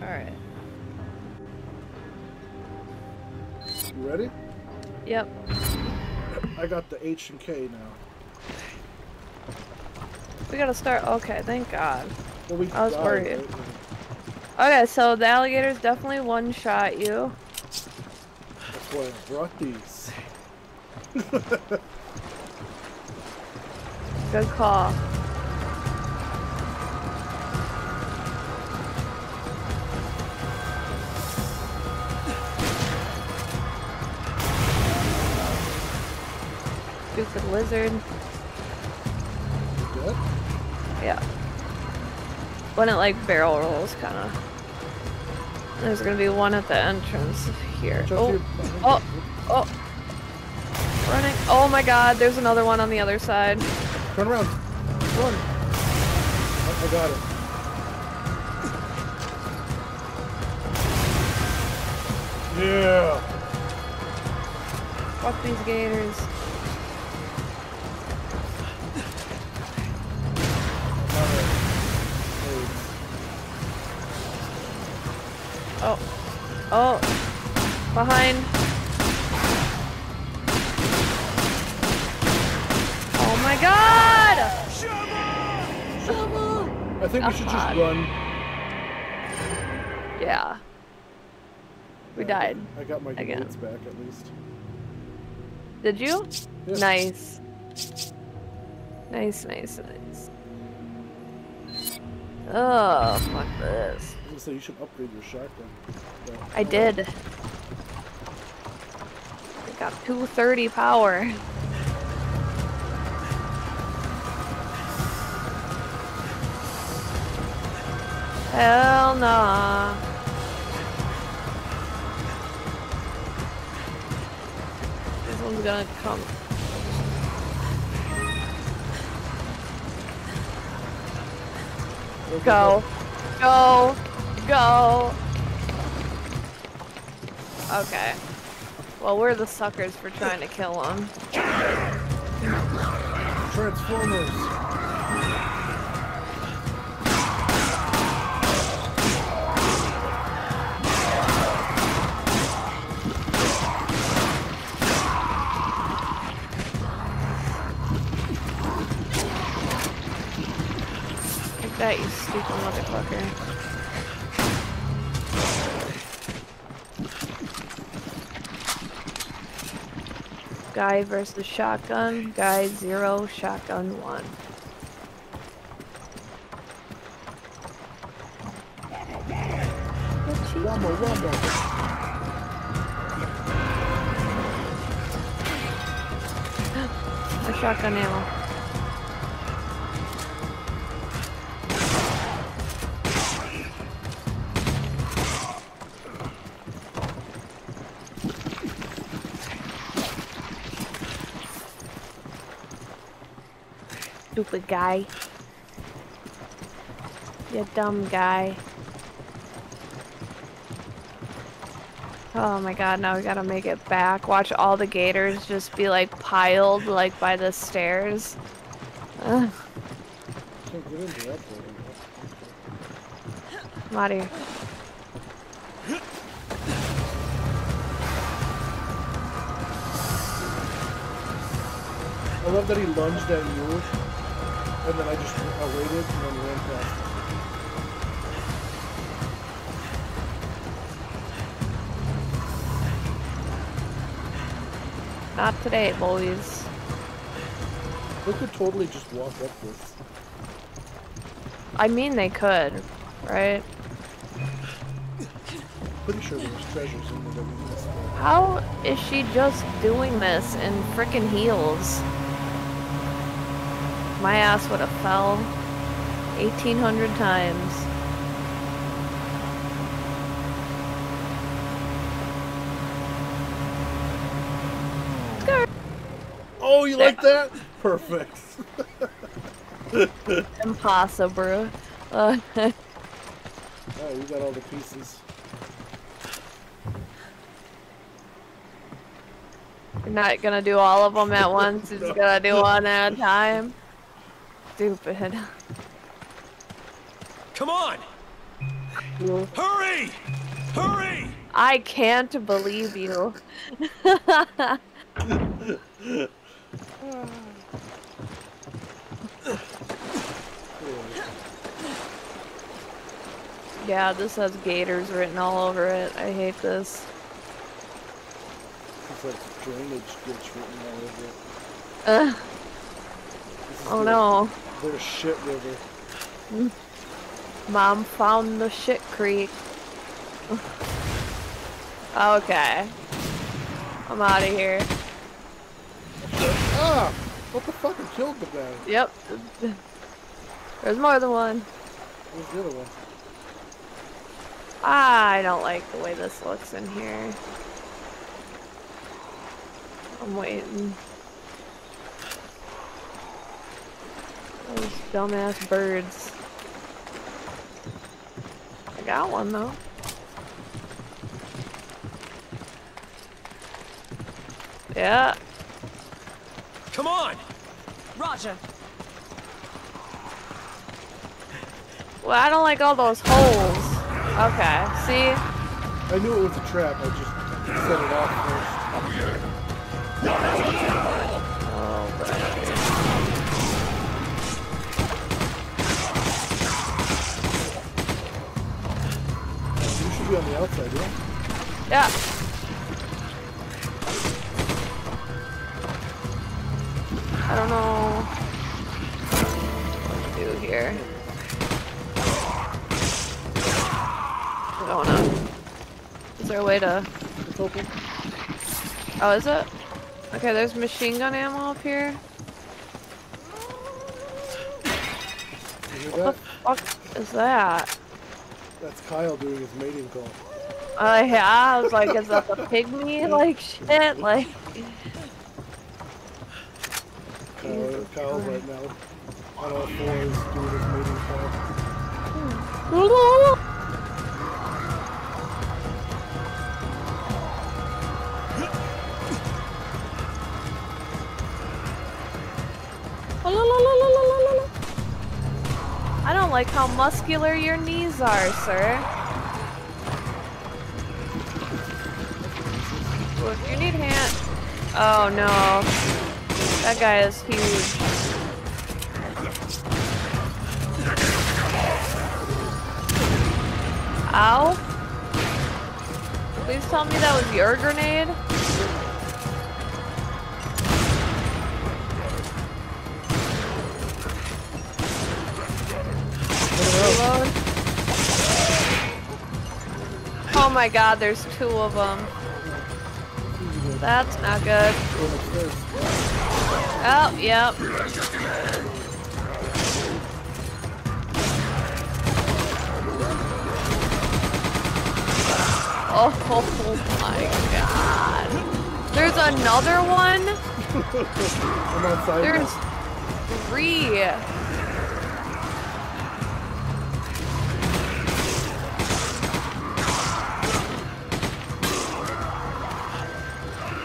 Alright. You ready? Yep. I got the H and K now. We gotta start. Okay, thank God. Well, I was worried. Right? Okay, so the alligators definitely one-shot you. That's why I brought these. Good call. Stupid lizard. Good? Yeah. When it like barrel rolls, kind of. There's gonna be one at the entrance here. Oh, oh, oh. Running. Oh my God, there's another one on the other side. Turn around. Run. Oh, I got it. Yeah. Fuck these gators. Oh. Oh. Behind. Oh my God! Sheva! Sheva! I think we should just run. Yeah. We died. I got my guns back at least. Did you? Yeah. Nice. Nice, nice, nice. Oh, fuck this. So you should upgrade your shotgun. So, I did. I got 230 power. Hell nah. This one's gonna come. Go. Go. Go! Okay. Well, we're the suckers for trying to kill him. Transformers! Like that, you stupid motherfucker. Guy versus shotgun. Guy 0, shotgun 1. A shotgun ammo. Stupid guy. You dumb guy. Oh my God, now we gotta make it back. Watch all the gators just be like piled like by the stairs. Ugh. I'm out of here. I love that he lunged at you. And then I just waited and then ran past him. Not today, boys. They could totally just walk up this. I mean, they could, right? Pretty sure there's treasures in the WS. How is she just doing this in frickin' heels? My ass would have fell 1,800 times. Oh, you like that? Perfect. Impossible. Alright, we got all the pieces. You're not gonna do all of them at once. You're just gonna do one at a time. stupid. Come on! No. Hurry! Hurry! I can't believe you. Yeah, this has gators written all over it. I hate this. It's like drainage ditch written all over it. Oh no. There's shit river. Mom found the shit creek. Okay. I'm out of here. Ah! What the fuck? I killed the guy. Yep. There's more than one. Where's the other one? Ah, I don't like the way this looks in here. I'm waiting. Those dumbass birds. I got one though. Yeah. Come on! Roger! Well, I don't like all those holes. Okay, see? I knew it was a trap, I just set it off first. Oh, you should be on the outside, right? Yeah. I don't know what to do here. Going on. Is there a way to... It's open. Oh, is it? Okay, there's machine gun ammo up here. What the fuck is that? That's Kyle doing his mating call. Yeah, I was like, is that the pygmy? Like, shit, like... Kyle's right now on all fours doing his mating call. Hmm. I don't like how muscular your knees are, sir. Well, if you need hand. Oh no. That guy is huge. Ow. Please tell me that was your grenade. Reload. Oh my god, there's two of them. That's not good. Oh, yep. Oh my god. There's another one? There's three.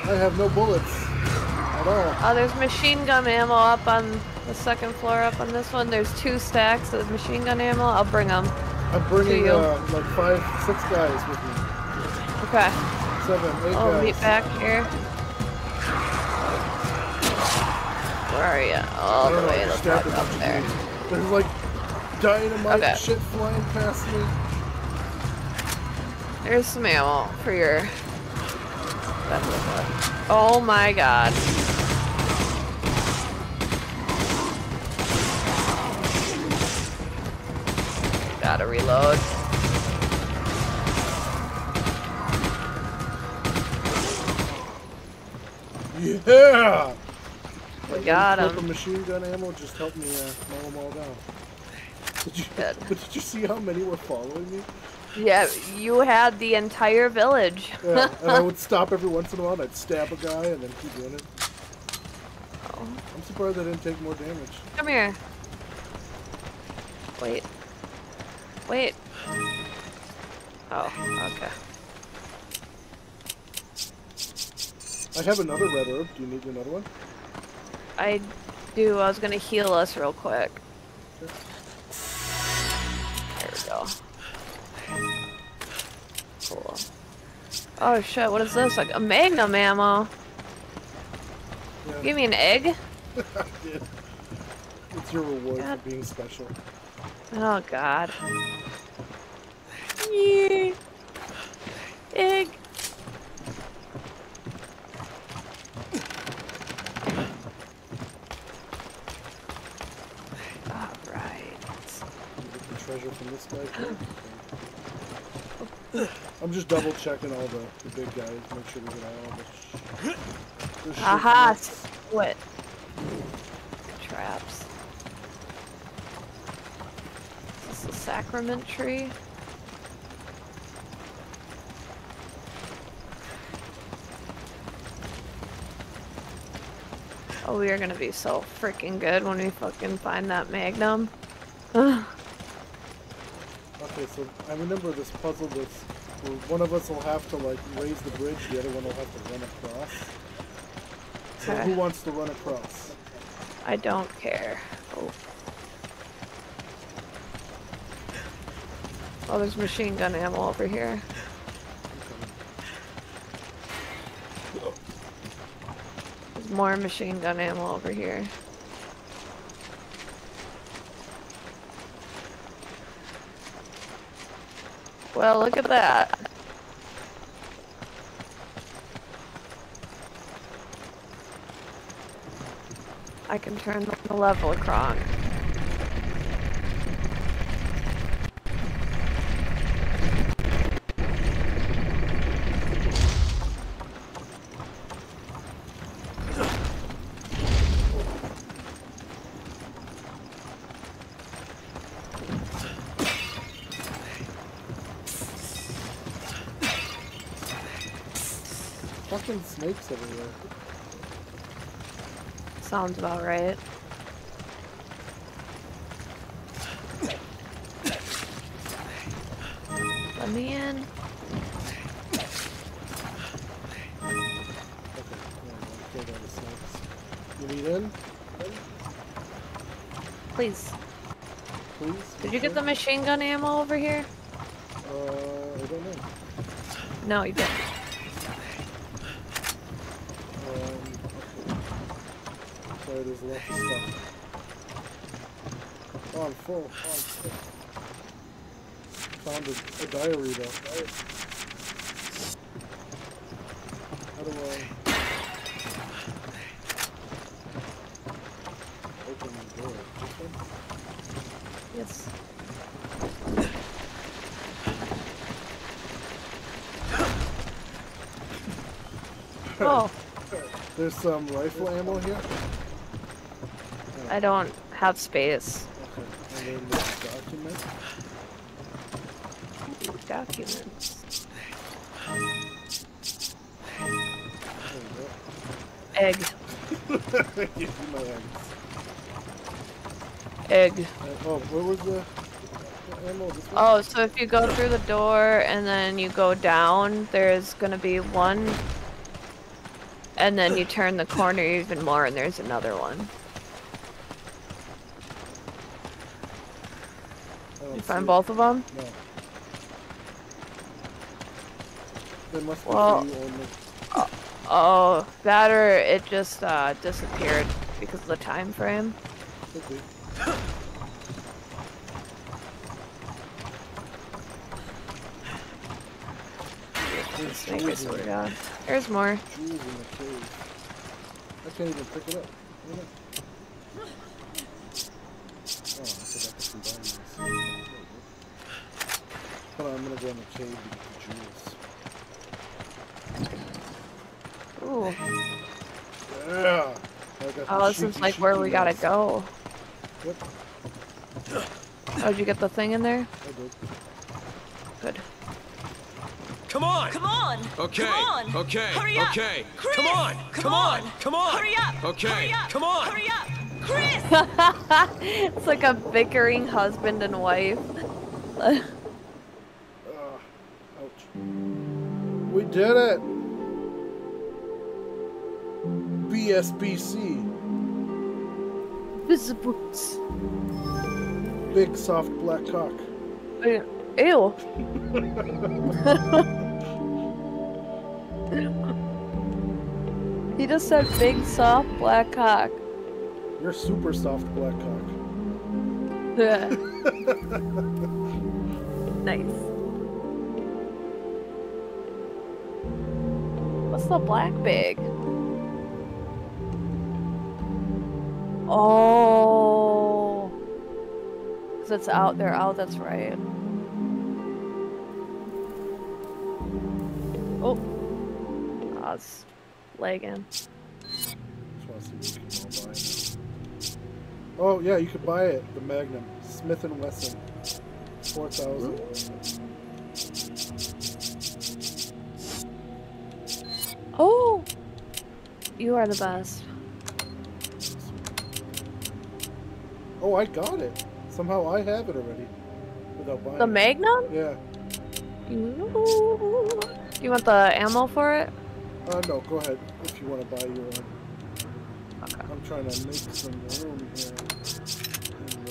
I have no bullets at all. Oh, there's machine gun ammo up on the second floor. Up on this one, there's two stacks of machine gun ammo. I'll bring them. I'm bringing like 5, 6 guys with me. Okay. 7, 8 guys. I'll meet back here. Where are you? All the way up there. There's like dynamite shit flying past me. There's some ammo for your. Oh my god. Gotta reload. Yeah! We got him. The machine gun ammo just helped me mow them all down. Did you see how many were following me? Yeah, you had the entire village. Yeah, and I would stop every once in a while and I'd stab a guy and then keep doing it. Oh. I'm surprised I didn't take more damage. Come here. Wait. Wait. Oh, okay. I have another red herb. Do you need another one? I do, I was gonna heal us real quick. There we go. Cool. Oh shit, what is this? Like a magnum ammo. Yeah. Give me an egg? I did. It's your reward for being special. Oh god. Yay. Egg. From this guy. I'm just double checking all the big guys, make sure we get all the shit. Aha! What? Traps. Is this a sacrament tree? Oh, we are gonna be so freaking good when we fucking find that magnum. Okay, so I remember this puzzle that's where one of us will have to like raise the bridge, the other one will have to run across. So who wants to run across? I don't care. Oh, oh there's machine gun ammo over here. Okay. There's more machine gun ammo over here. Well, look at that. I can turn the level cronk. Snakes everywhere. Sounds about right. Let me in. You need in? Please. Please? Did you get the machine gun ammo over here? I don't know. No, you didn't. There's lots of stuff. Oh, I'm full. Found a diary though. How do I open the door? Yes. Oh. There's some rifle ammo here. I don't have space. Okay, and then this document. Documents. Egg. Egg. Oh, where was the ammo? This one? Oh, so if you go through the door and then you go down, there's gonna be one. And then you turn the corner even more and there's another one. You find both of them? No. There must be oh, that or it just disappeared because of the time frame. Could be. There's more. Jeez, in the cave. I can't even pick it up. Oh, I forgot to combine this. Hold on, I'm gonna go in the cave to get the jewels. Ooh. Yeah! Oh, this is like where we gotta go. Yep. Oh, did you get the thing in there? I did. Good. Come on! Come on! Okay! Come on! Okay! Hurry up! Okay! Chris! Come on! Come on! Come on! Hurry up! Okay! Hurry up! Come on! Hurry up! Chris! It's like a bickering husband and wife. Ouch. We did it! BSBC. Boots. Big, soft, black cock. Ew. He just said big, soft, black cock. You're super soft, black cock. Yeah. Nice. What's the black big? Oh, because it's out. They're out. That's right. Oh, I was lagging. Oh yeah, you could buy it. The Magnum, Smith and Wesson, 4,000. Oh, you are the best. Oh, I got it. Somehow I have it already. Without buying it. The Magnum? Yeah. Ooh. You want the ammo for it? No, go ahead. If you want to buy your own. Okay. I'm trying to make some room here.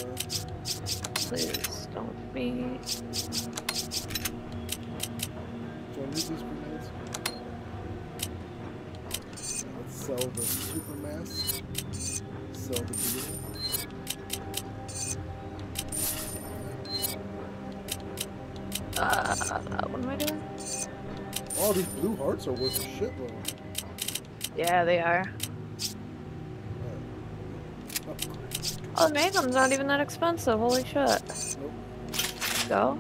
And, please don't be. Do I need these grenades? Let's sell the super mask. Sell the deal. What am I doing? Oh, these blue hearts are worth a shitload. Yeah, they are. Oh, the Magnum's not even that expensive. Holy shit. Nope. Go.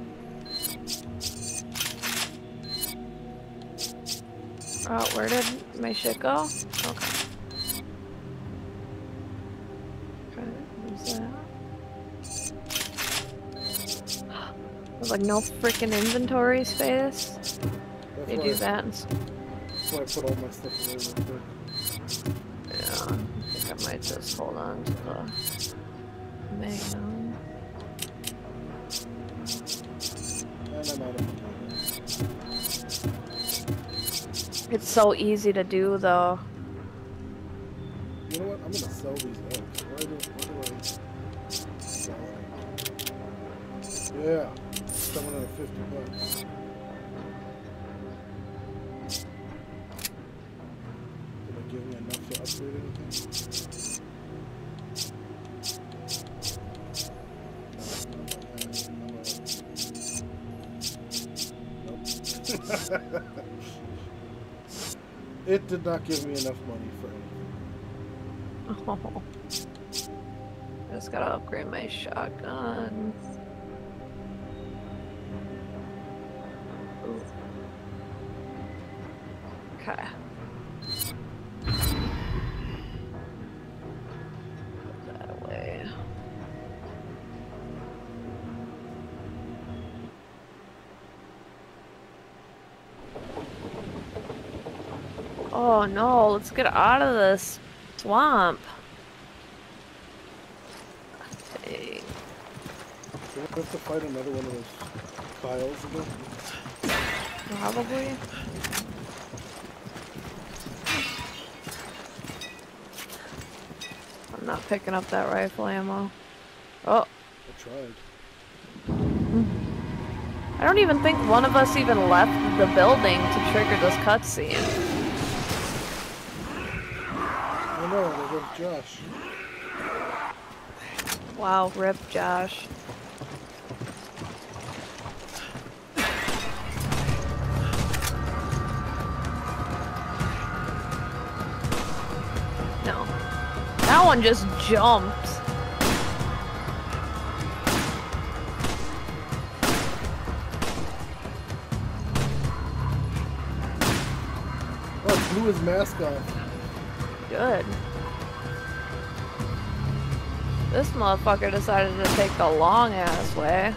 Oh, where did my shit go? Okay. Like no freaking inventory space. That's they do that. That's why I put all my stuff away real quick. Yeah, I think I might just hold on to the Magnum. And I'm out of money. It's so easy to do though. You know what? I'm gonna sell these eggs. Why do I sell them? Yeah. 750 bucks. Did I give me enough to upgrade anything? Nope. It did not give me enough money for anything. Oh. I just gotta upgrade my shotguns. Okay. Put that away. Oh no, let's get out of this swamp. Okay. Do we have to fight another one of those files again? Probably. I'm not picking up that rifle ammo. Oh. I tried. I don't even think one of us even left the building to trigger this cutscene. I know, they ripped Josh. Wow, rip Josh. That one just jumped. Oh, blew his mask off. Good. This motherfucker decided to take the long ass way.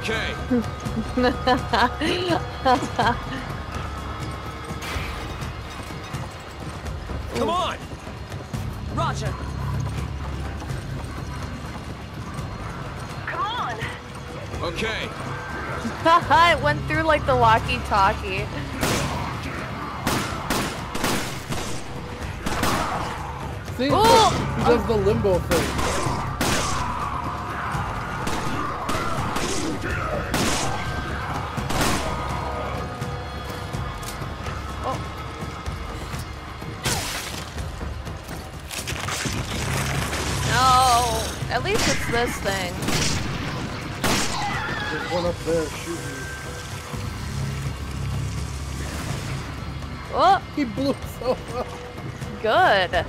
Okay. Come on. Roger. Come on. Okay. It went through like the walkie-talkie. See, he does the limbo thing. At least it's this thing. There's one up there shooting. Oh! He blew himself up. Good. That's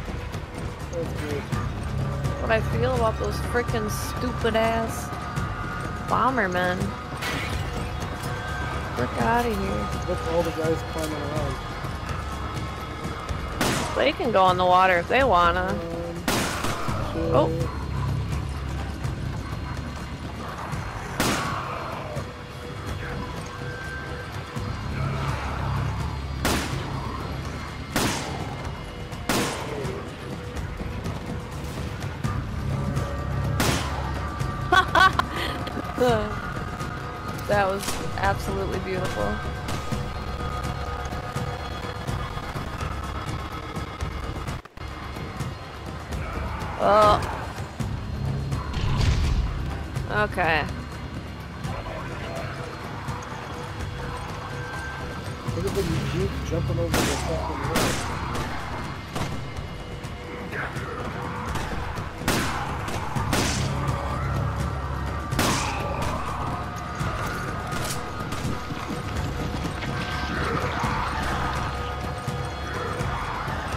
good. What I feel about those frickin' stupid ass bombermen. Frick out of here. Look at all the guys climbing around. They can go in the water if they wanna. Oh! That was absolutely beautiful. Oh. Okay. Look at the Jeep jumping over the fucking wall.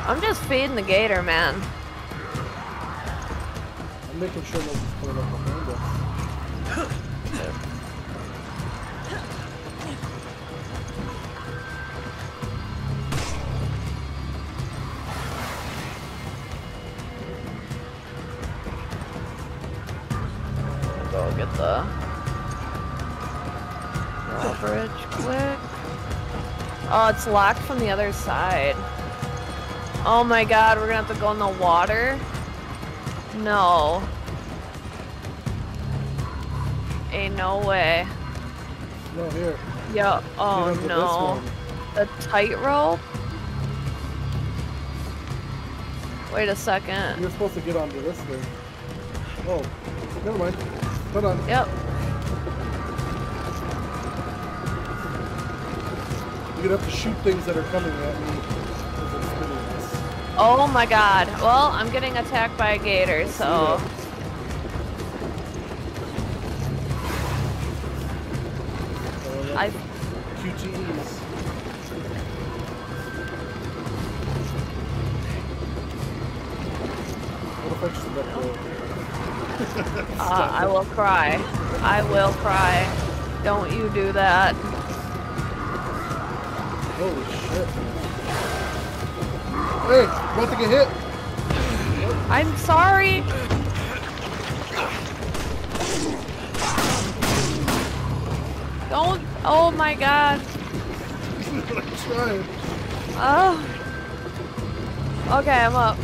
I'm just feeding the gator, man. I'm making sure nobody's pulling up behind us. I'm gonna go get the bridge quick. Oh, it's locked from the other side. Oh my god, we're gonna have to go in the water? No. Ain't no way. No, here. Yeah, oh no. The tightrope? Wait a second. You're supposed to get onto this thing. Oh, never mind. Hold on. Yep. You're gonna have to shoot things that are coming at me. Oh my god. Well, I'm getting attacked by a gator, so... I... QTEs. What if I just let go? I will cry. I will cry. Don't you do that. Holy shit. Hey, about to get hit. I'm sorry. Don't. Oh my god. I'm trying. Oh. Okay, I'm up.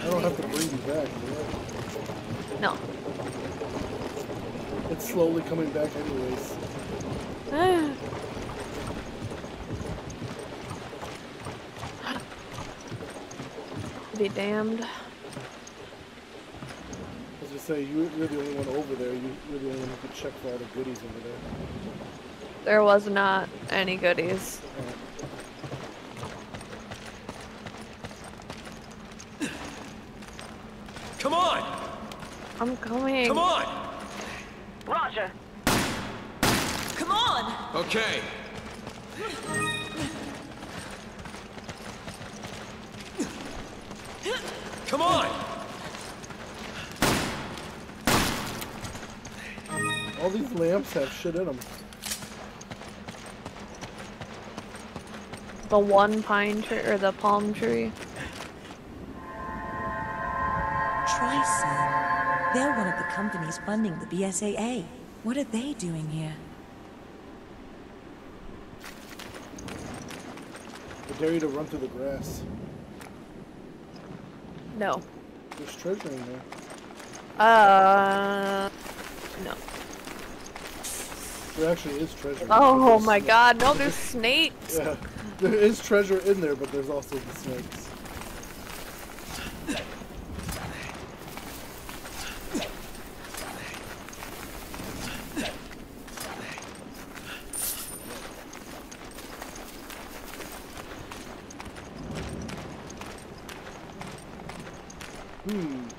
I don't have to bring you back. Right? No. It's slowly coming back anyways. Be damned. I was just saying, you're the only one over there. You're the only one who could check for all the goodies over there. There was not any goodies. Come on! I'm coming. Come on! Roger. Come on! Okay. Come on! All these lamps have shit in them. The one pine tree, or the palm tree. Tricell. They're one of the companies funding the BSAA. What are they doing here? I dare you to run through the grass. No. There's treasure in there. No. There actually is treasure. Oh my god, no, there's snakes! Yeah, there is treasure in there, but there's also the snakes.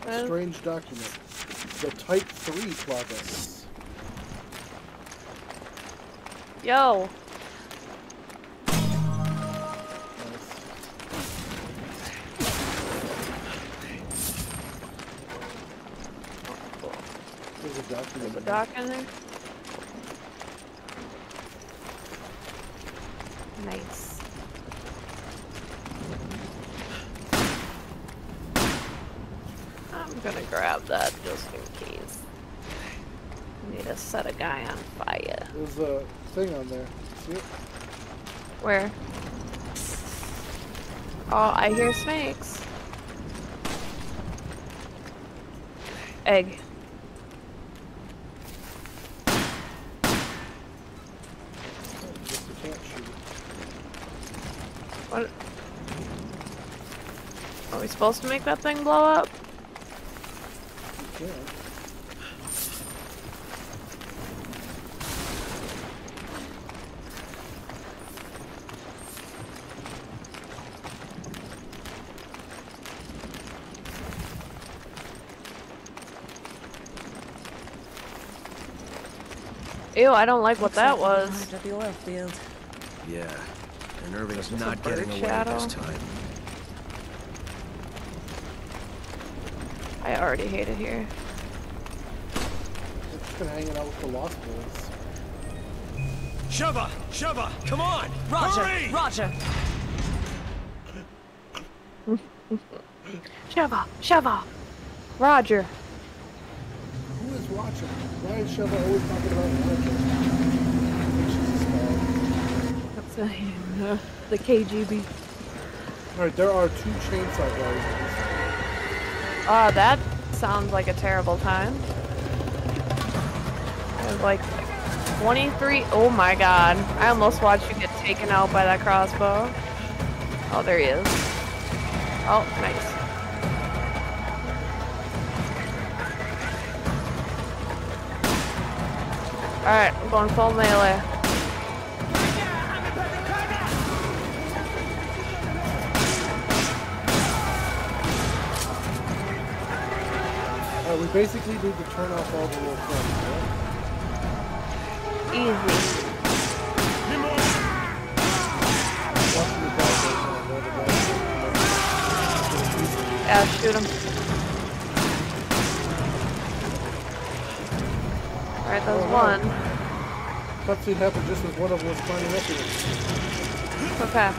A strange document. The Type 3 progress. Yo! There's a document. There's a doc in there? Nice. I'm gonna grab that just in case. I need to set a guy on fire. There's a thing on there. See it? Where? Oh, I hear snakes. Egg. What? Are we supposed to make that thing blow up? Yeah. Ew, I don't like what that was. The oil field. Yeah, and Irving's not getting away this time. I already hate it here. It's been hanging out with the Lost Boys. Sheva! Sheva! Come on! Roger! Hurry! Roger! Sheva! Sheva! Roger! Who is Roger? Why is Sheva always talking about Roger? That's the KGB. Alright, there are 2 chainsaw guys. Ah, that sounds like a terrible time. I was like 23. Oh my god. I almost watched you get taken out by that crossbow. Oh, there he is. Oh, nice. Alright, I'm going full melee. We basically need to turn off all the little things, right? Easy. Yeah, shoot him. Alright, that was one. Cutscene happened just as one of them was climbing up here. Okay.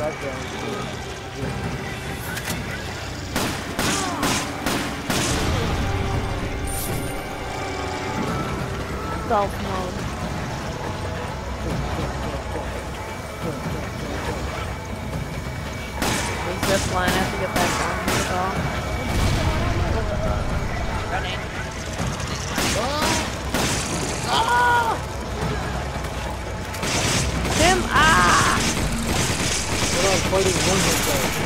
Right down. Self mode. Zip line, I have to get back down here at all. Running. Oh! Oh! Him! Ah! We're not fighting one of those.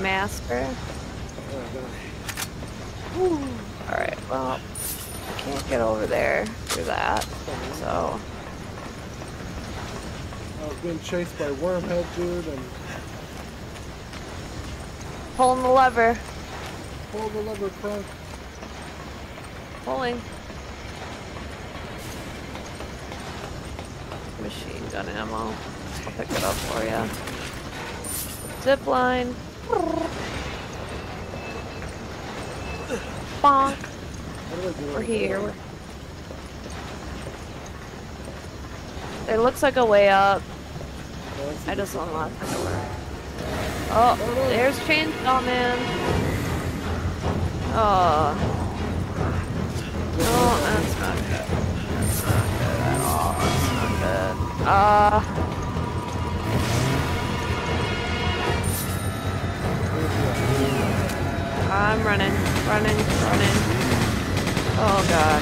Master. Alright, well, I can't get over there through that, so. I was being chased by Wormhead, dude, and. Pulling the lever. Pull the lever, punk. Pulling. Machine gun ammo. I'll pick it up for ya. Zip line. Bonk. We're here. There looks like a way up. I just unlocked the door. Oh, there's Chainsaw Man. Oh. No, that's not good. That's not good at all. I'm running. Oh god.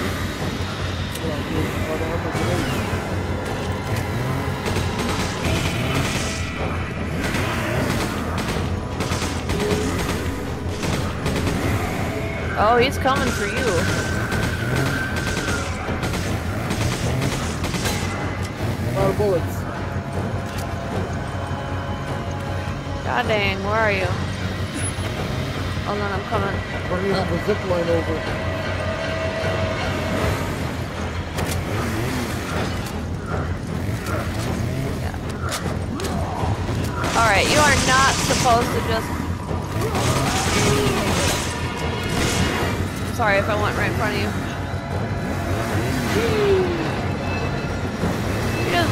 Oh, he's coming for you. Bullets. God dang, where are you? Hold on, I'm coming. We're gonna have a zip line over. Yeah. Alright, you are not supposed to just... I'm sorry if I went right in front of you.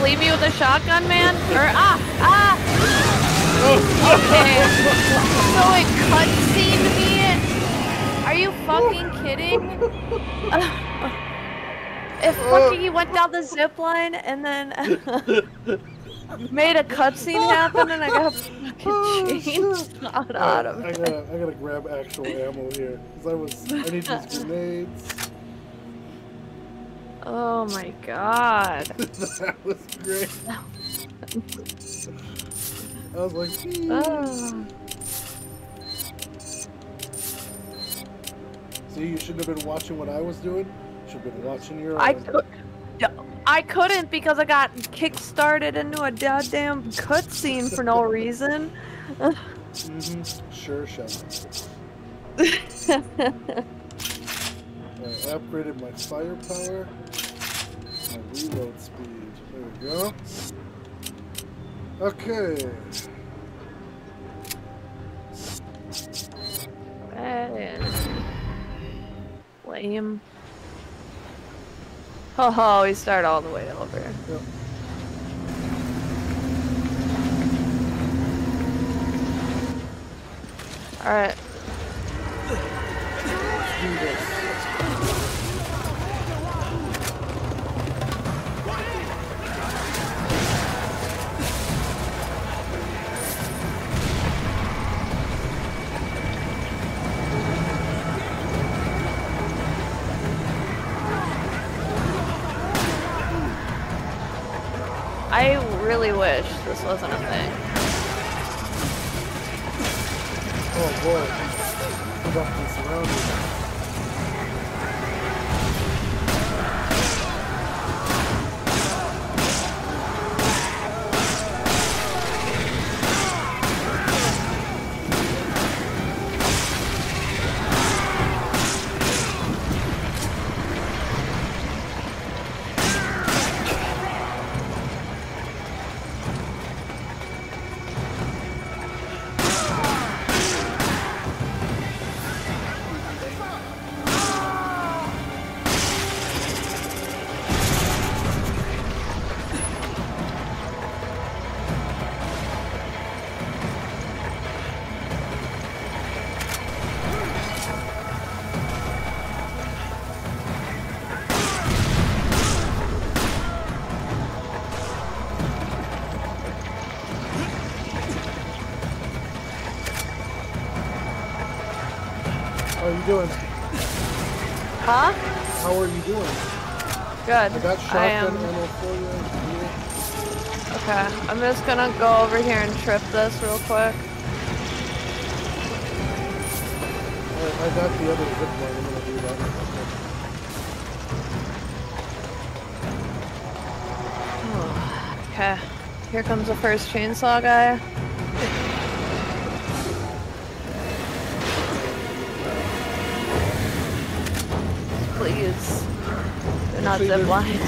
Leave me with a shotgun, man? Or Okay. So it cutscene me in. Are you fucking kidding? If fucking he went down the zip line and then made a cutscene happen, and I got fucking changed out of it. I gotta grab actual ammo here because I need these grenades. Oh my god. That was great. I was like, see, you shouldn't have been watching what I was doing. You should have been watching your I couldn't because I got kick-started into a goddamn cutscene for no reason. Sure, Sheva. I upgraded my firepower, my reload speed. There we go. Okay. Lame. Ho ho, we start all the way over. Yep. Alright. Let's do this. I really wish this wasn't a thing. Oh boy. I'm fucking doing? Huh? How are you doing? Good. I got shotgun ammo for you. Okay, I'm just gonna go over here and trip this real quick. I got the other zip line. I'm gonna do that. Oh, okay, here comes the first chainsaw guy. Please, they're not zip line.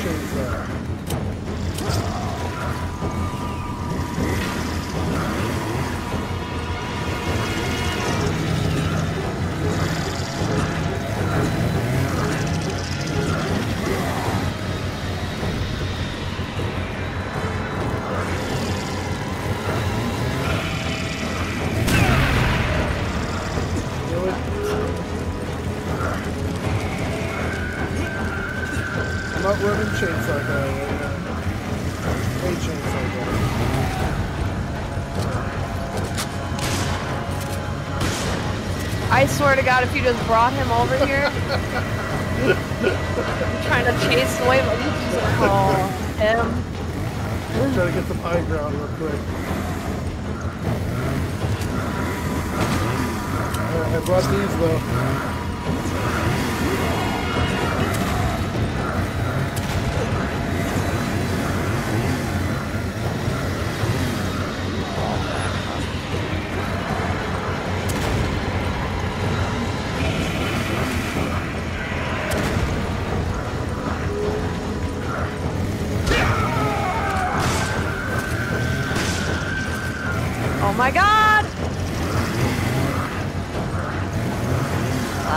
patience, I guess. I swear to God, if you just brought him over here, I'm trying to chase away, but you just call him. I'm trying to get some high ground real quick. I brought these though. Oh my God! I'm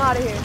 out of here.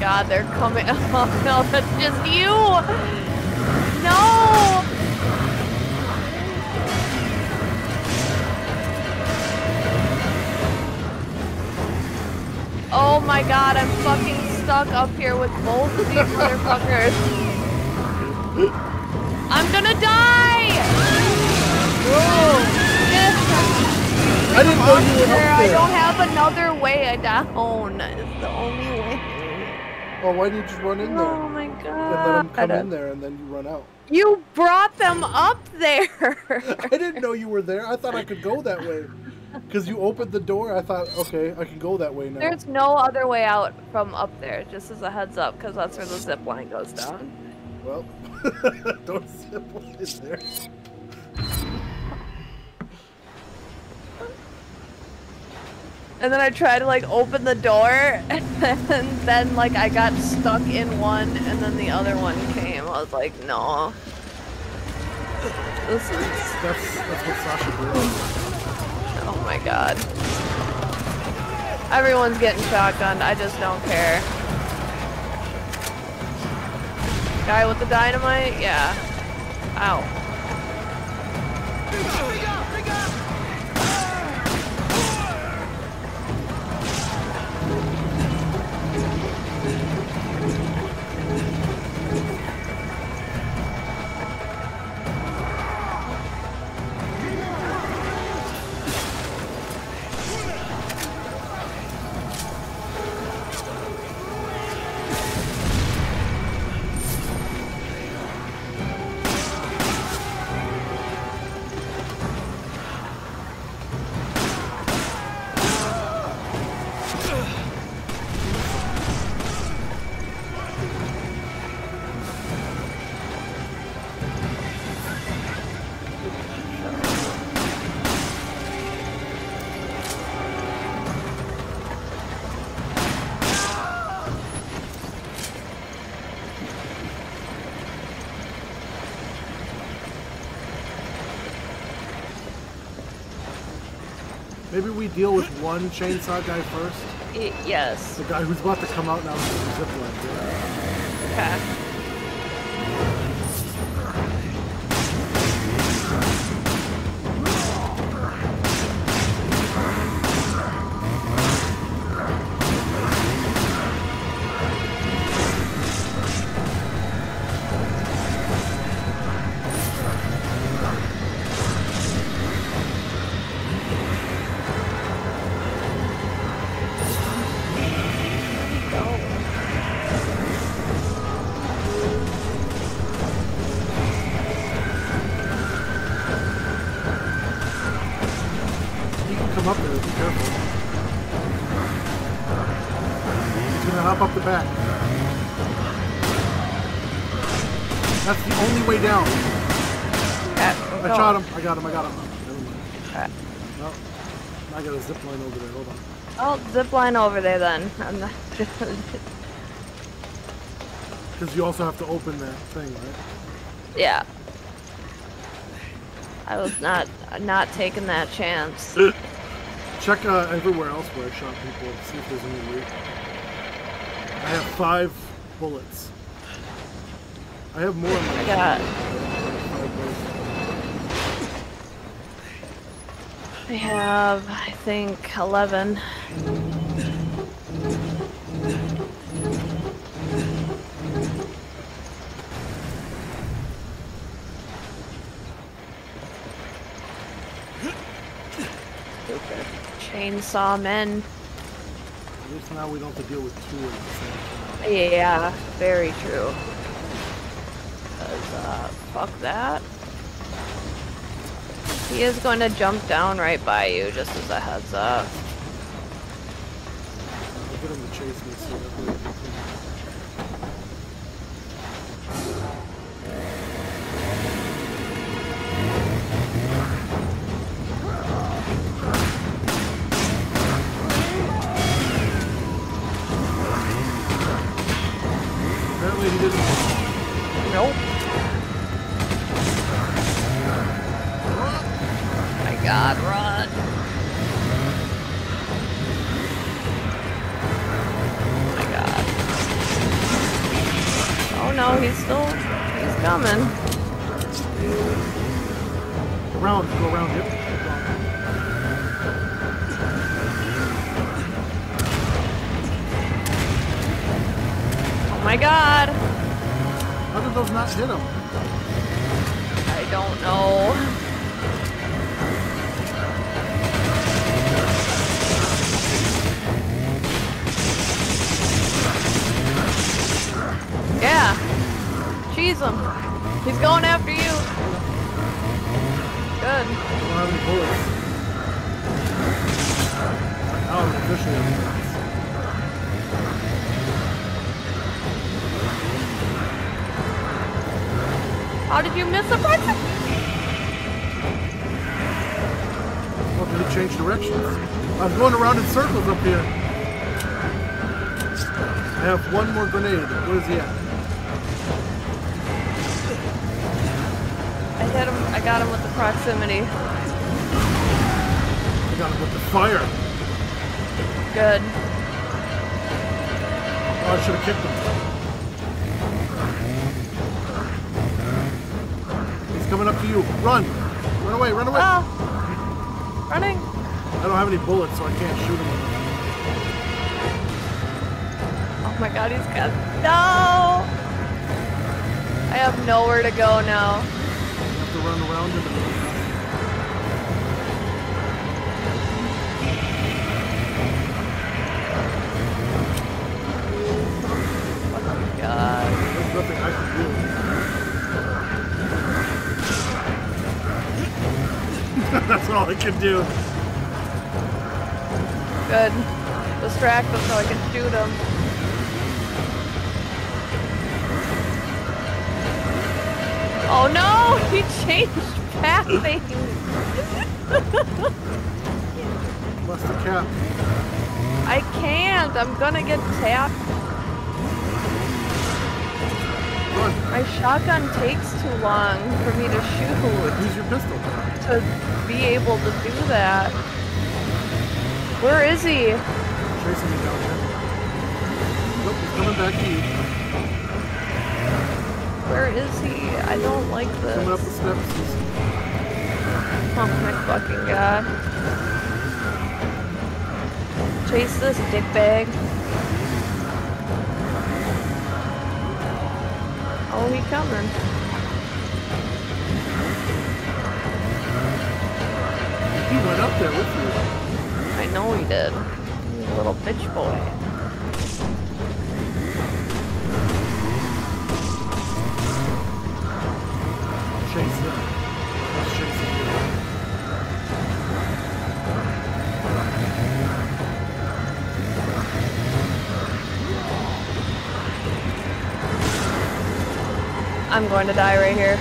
God, they're coming. Oh no, that's just you! No! Oh my God, I'm fucking stuck up here with both of these motherfuckers. I'm gonna die! Whoa! I didn't know you were up there. I don't have another way down. It's the only way. Well, why didn't you run in there? Oh my God. And let them come in there and then you run out. You brought them up there. I didn't know you were there. I thought I could go that way. Because you opened the door. I thought, okay, I can go that way now. There's no other way out from up there, just as a heads up, because that's where the zip line goes down. Well, don't zip line there. And then I tried to like open the door, and then like I got stuck in one, and then the other one came. I was like, no. This is. That's what Sasha did. Oh my God. Everyone's getting shotgunned. I just don't care. Guy with the dynamite? Yeah. Ow. Maybe we deal with one chainsaw guy first? Yes. The guy who's about to come out now is the zip line. Okay. Back. That's the only way down. I shot him. I got him. Alright. Well, I got a zip line over there. Hold on. I'll zip line over there then. I'm not. Because you also have to open that thing, right? Yeah. I was not taking that chance. Check everywhere else where I shot people. See if there's any loot. I have 5 bullets. I have more. I got 5 bullets. I have, I think, 11. Chainsaw men. At least now we don't have to deal with 2 at the same time. Yeah, very true. Because, fuck that. He is going to jump down right by you, just as a heads up. I'll get him to chase me, so that way I'm going around in circles up here. I have 1 more grenade. Where is he at? I hit him. I got him with the proximity. I got him with the fire. Good. Oh, I should have kicked him. He's coming up to you. Run! Run away! Run away! Oh. Running. I don't have any bullets, so I can't shoot him. Oh my god, he's got... No! I have nowhere to go now. You have to run around him. Oh my god. There's nothing I can do. That's all I can do. Good. Distract them so I can shoot them. Oh no! He changed pathing! What's the cap? I can't! I'm gonna get tapped. Run. My shotgun takes too long for me to shoot. Use your pistol. To be able to do that. Where is he? Chasing me down there. Nope, he's coming back to you. Where is he? I don't like this. Coming up the steps. Oh my fucking god. Chase this dickbag. Oh, he's coming. He went up there with you. I know he did. He's a little bitch boy. Chase him. Let's chase him. I'm going to die right here.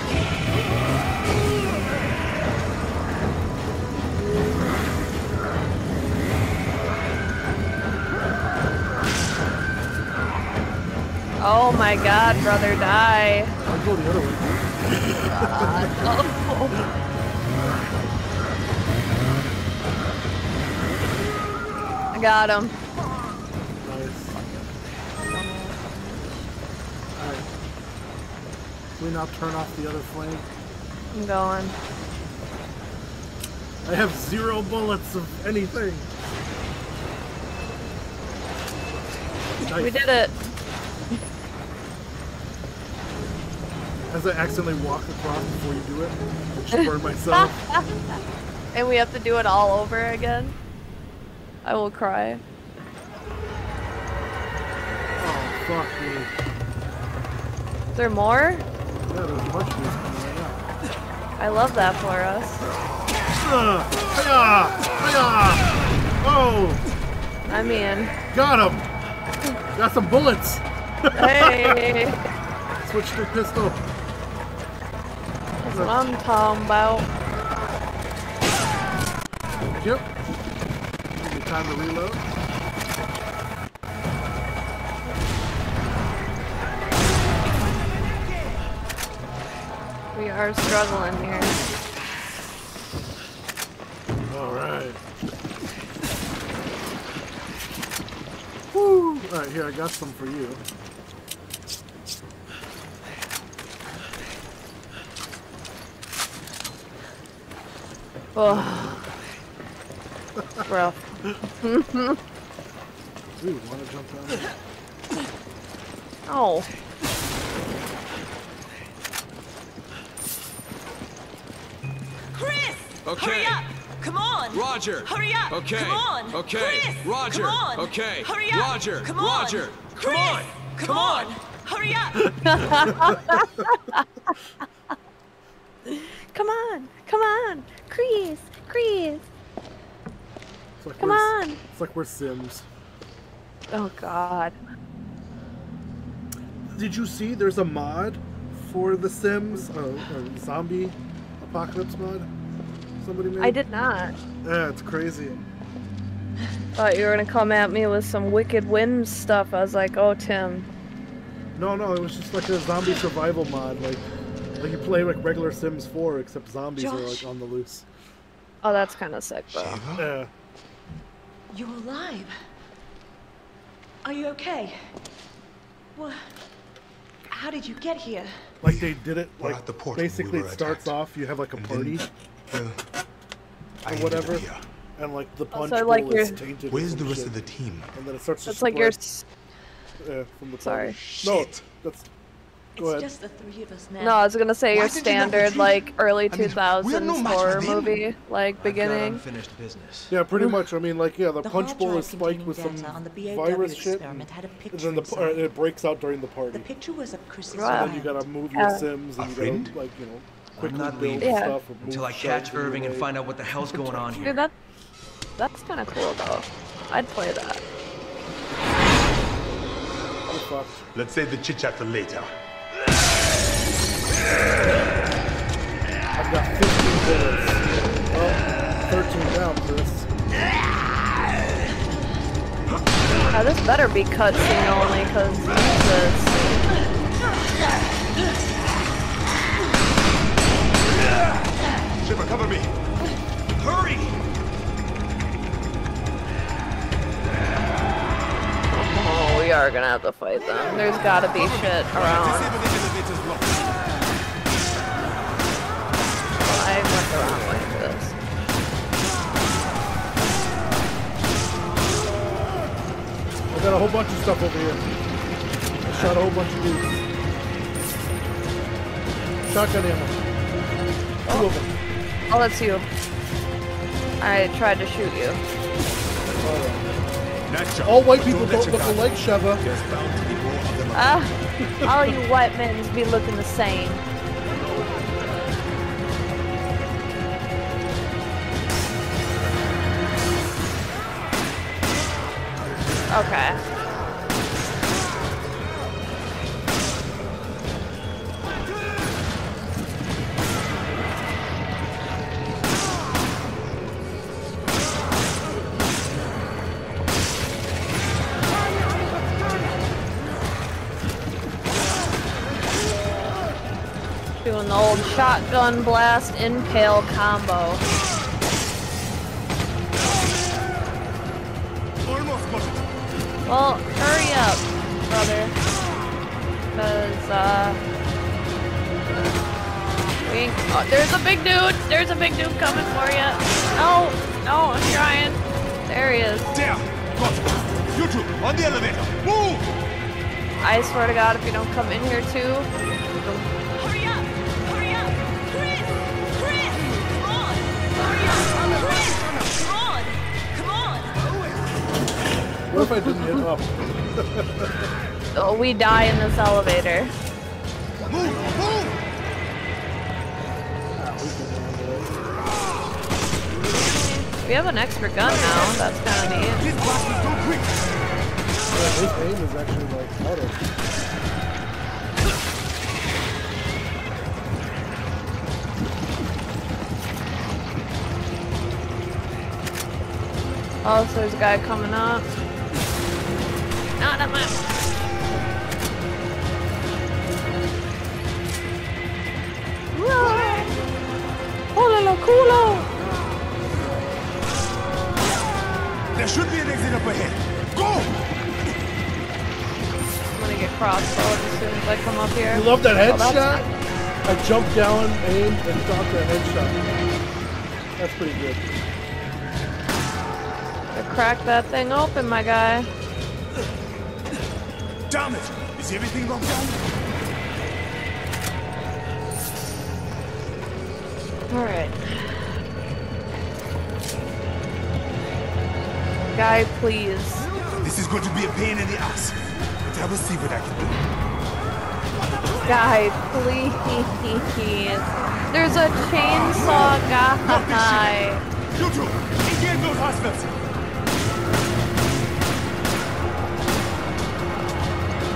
Oh my god, brother, die. I'll go the other way. Oh. I got him. Can we not turn off the other flame? I'm going. I have 0 bullets of anything. Nice. We did it. As I accidentally walk across before you do it, I just burn myself. And we have to do it all over again? I will cry. Oh, fuck me. Is there more? Yeah, there's much music coming out. I love that for us. Oh! I'm in. Got him! Got some bullets! Hey! Switch to pistol. That's what I'm talking about. Yep. Maybe time to reload. We are struggling here. All right. Woo! All right, here, I got some for you. Oh, rough. Dude, want to jump down? Oh. Okay. Hurry up! Come on! Roger! Hurry up! Okay. Come on! Okay. Chris! Roger! Come on. Okay. Hurry up! Roger! Come on! Roger! Come on! Chris! Come on! Come on! Hurry up! Come on! Come on! Chris! Chris! Like come on! It's like we're Sims. Oh god. Did you see there's a mod for The Sims? A zombie apocalypse mod? Somebody made? I did not. Yeah, it's crazy. Thought you were gonna come at me with some Wicked Whims stuff. I was like, oh, Tim. No, no, it was just like a zombie survival mod. Like you play like regular Sims 4, except zombies Josh. Are like on the loose. Oh, that's kind of sick, though. Yeah. You're alive. Are you okay? What? How did you get here? Like they did it. Like at the port, basically, it starts off. You have like a party. Or whatever, and like the punch also, like, bowl is tainted. Where's the rest of the team? And then it starts to spread. That's like your. From the sorry. No, that's. Go ahead. Just the three of us now. No, I was gonna say your standard like early 2000s horror movie, like beginning. Unfinished business. Yeah, pretty much. I mean, like yeah, the punch bowl is spiked with some virus shit, and then it breaks out during the party. The picture was of Chris. Then you gotta move your Sims and you gotta like you know. I'm not leaving until I catch Irving and find out what the hell's going on here. Dude, that's kind of cool though. I'd play that. Let's save the chit chat for later. I've got 15 bullets. Oh, 13 down, Chris. Now this better be cutscene only, cause Jesus. Sheva, cover me! Hurry! Oh, we are gonna have to fight them. There's gotta be shit around. I went the wrong way for this. I got a whole bunch of stuff over here. I shot a whole bunch of dudes. Shotgun ammo. Two of them. Oh, that's you. I tried to shoot you. All white people don't look alike, Sheva. All you white men be looking the same. Okay. an old shotgun blast impale combo. Well, hurry up, brother. Cause, oh, there's a big dude! There's a big dude coming for you! No! No, I'm trying! There he is. Down! You two, on the elevator! Move! I swear to God, if you don't come in here too... Hurry up! Hurry up! Chris! Chris! Ron! Hurry up! Chris! Ron! Come on! What if I didn't hit up? Oh, we die in this elevator. Move! Move! We have an extra gun now, that's kind of neat. Yeah, his aim is actually like out of. Oh, so there's a guy coming up. No, not much. There should be an exit up ahead. Go! I'm gonna get crossbowed as soon as I come up here. You love that headshot? Oh, I jumped down, aimed, and dropped that headshot. That's pretty good. I cracked that thing open, my guy. Damn it! Is everything locked down? All right. Guy, please. This is going to be a pain in the ass, but I will see what I can do. Guy, please. There's a chainsaw guy. You two, engage those hostiles.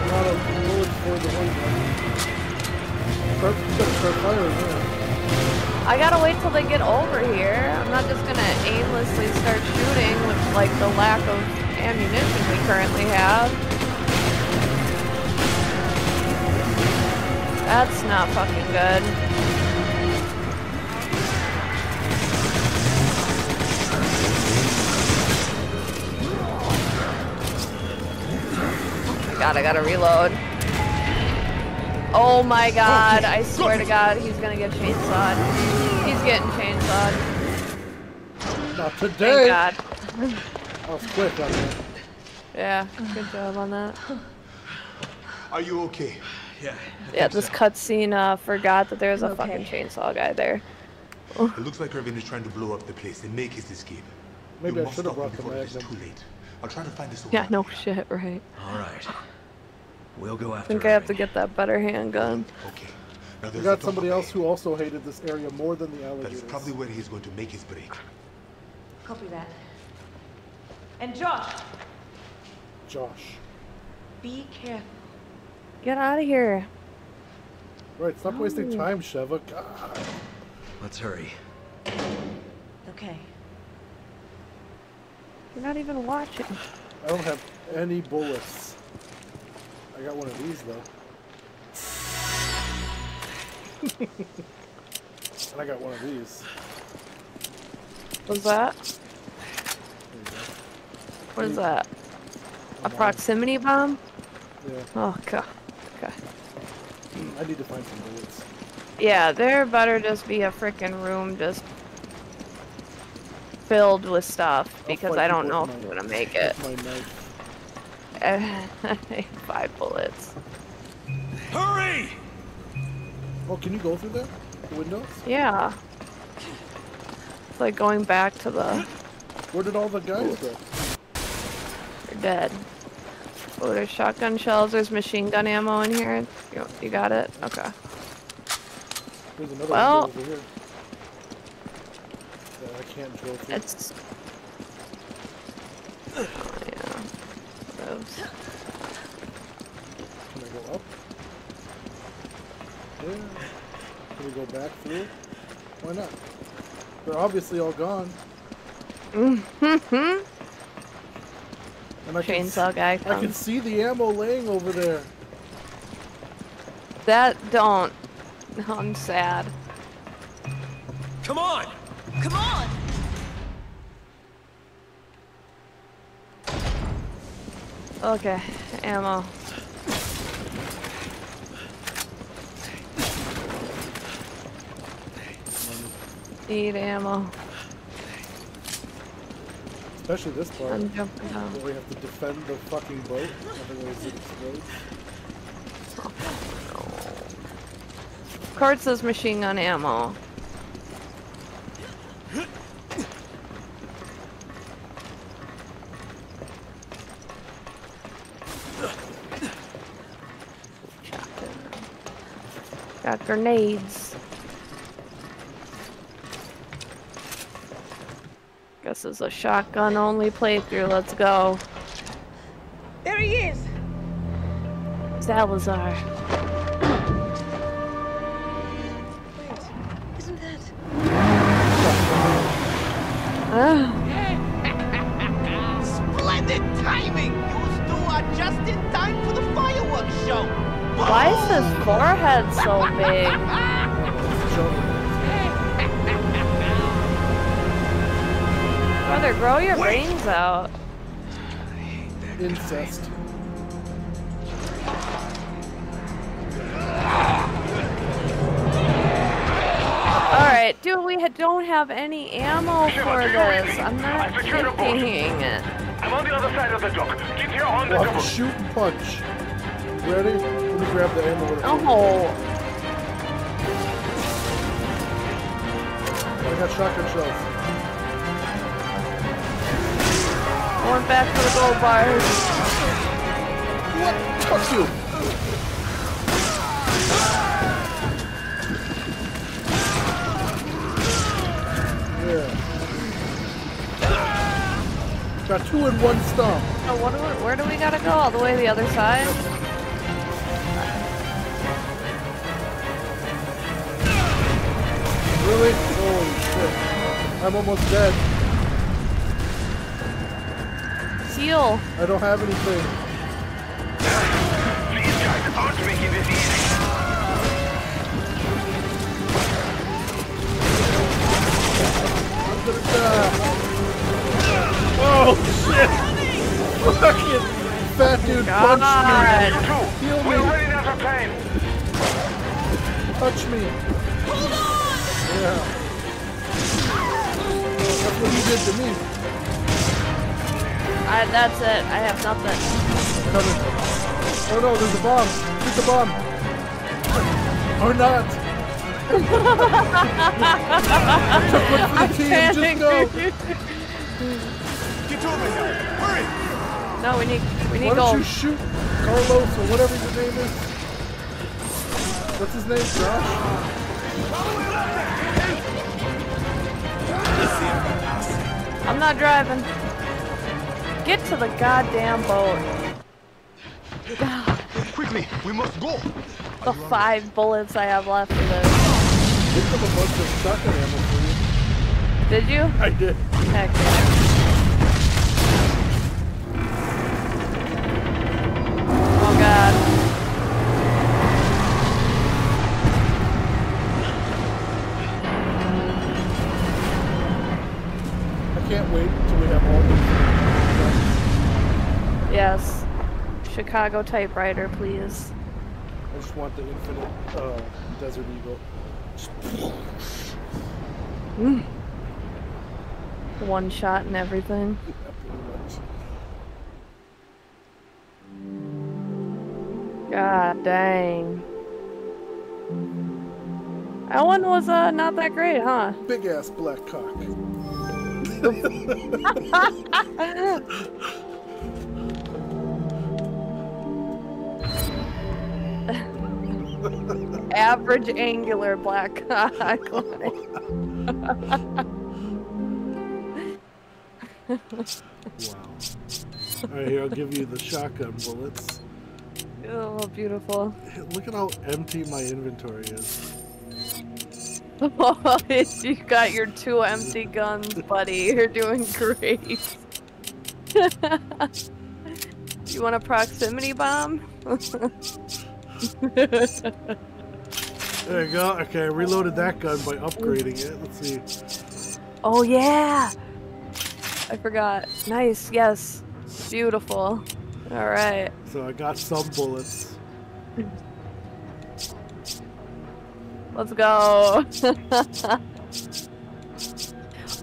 Not a bullet for the one guy. I gotta wait till they get over here. I'm not just gonna aimlessly start shooting with, like, the lack of ammunition we currently have. That's not fucking good. Oh my God, I gotta reload. Oh my God, I swear to God, he's gonna get chainsawed. He's getting chainsawed. Not today! Thank God. I was quick on that. Yeah, good job on that. Are you okay? Yeah. Yeah, this cutscene forgot that there's a fucking chainsaw guy there. It looks like Irving is trying to blow up the place and make his escape. Maybe I should have brought him back. It's too late. I'll try to find this. Yeah, no shit, right? All right. We'll go after. I think I have to get that better handgun. Okay. Now we got somebody else who also hated this area more than the alligators. That's probably where he's going to make his break. Copy that. And Josh. Josh. Be careful. Get out of here. Right. Stop wasting time, Sheva. God. Let's hurry. Okay. You're not even watching. I don't have any bullets. I got one of these, though. And I got one of these. What's that? What is that? A proximity bomb? Yeah. Oh, God. Okay. I need to find some bullets. Yeah, there better just be a frickin' room just filled with stuff, because I don't know if I'm gonna make it. Five bullets. Hurry! Oh, can you go through that? The windows? Yeah. It's like going back to the... Where did all the guys go? They're dead. Oh, there's shotgun shells. There's machine gun ammo in here. You got it? Okay. There's another one over here. I can't drill through. It's... Can I go up? Yeah. Can we go back through? Why not? They're obviously all gone. And I chainsaw guy comes. I can see the ammo laying over there. That don't I'm sad. Come on! Come on! Okay, ammo. Need ammo. Especially this part. I'm jumping down. Where we have to defend the fucking boat. Otherwise it explodes. Oh, no. Card says machine gun ammo. Got grenades. This is a shotgun only playthrough, let's go. There he is! Salazar. Wait, isn't that... Splendid timing! You two are just in time for the fireworks show! Why is his forehead so big? Brother, grow your brains out. I hate that incest. Alright, dude, we don't have any ammo for this. I'm not kidding. I'm on the other side of the dock. Get here on the double. Shoot and punch. Ready? Let me grab the ammo. I got shotgun shells. Going back to the gold bars. What? Fuck you! Yeah. Got two in one stump. Oh, what do we, where do we gotta go? All the way to the other side? Really? Holy shit. I'm almost dead. I don't have anything. These guys aren't making this easy. I'm gonna die. Oh shit! Fucking fat dude punched me. Heal me. We're running out of time. Touch me. Hold on. Yeah. That's what he did to me. That's it. I have nothing. Oh no, there's a bomb. Shoot the bomb. Or not. Took one for the team. Just go. Get over here. Hurry. No, we need gold. Why don't you shoot Carlos or whatever your name is? What's his name, Josh? I'm not driving. Get to the goddamn boat. God. Quickly, we must go. The 5 bullets I have left for this. They took a bunch of shotgun ammo for you. Did you? I did. Heck yeah. Oh god. Yes. Chicago typewriter, please. I just want the infinite Desert Eagle. Mm. One shot and everything. Yeah, pretty much. God dang. That one was not that great, huh? Big ass black cock. Average angular black cock. Wow. Alright, here, I'll give you the shotgun bullets. Oh, beautiful. Look at how empty my inventory is. Oh, you got your 2 empty guns, buddy. You're doing great. You want a proximity bomb? There you go. Okay, I reloaded that gun by upgrading it. Let's see. Oh, yeah! I forgot. Nice, yes. Beautiful. Alright. So I got some bullets. Let's go!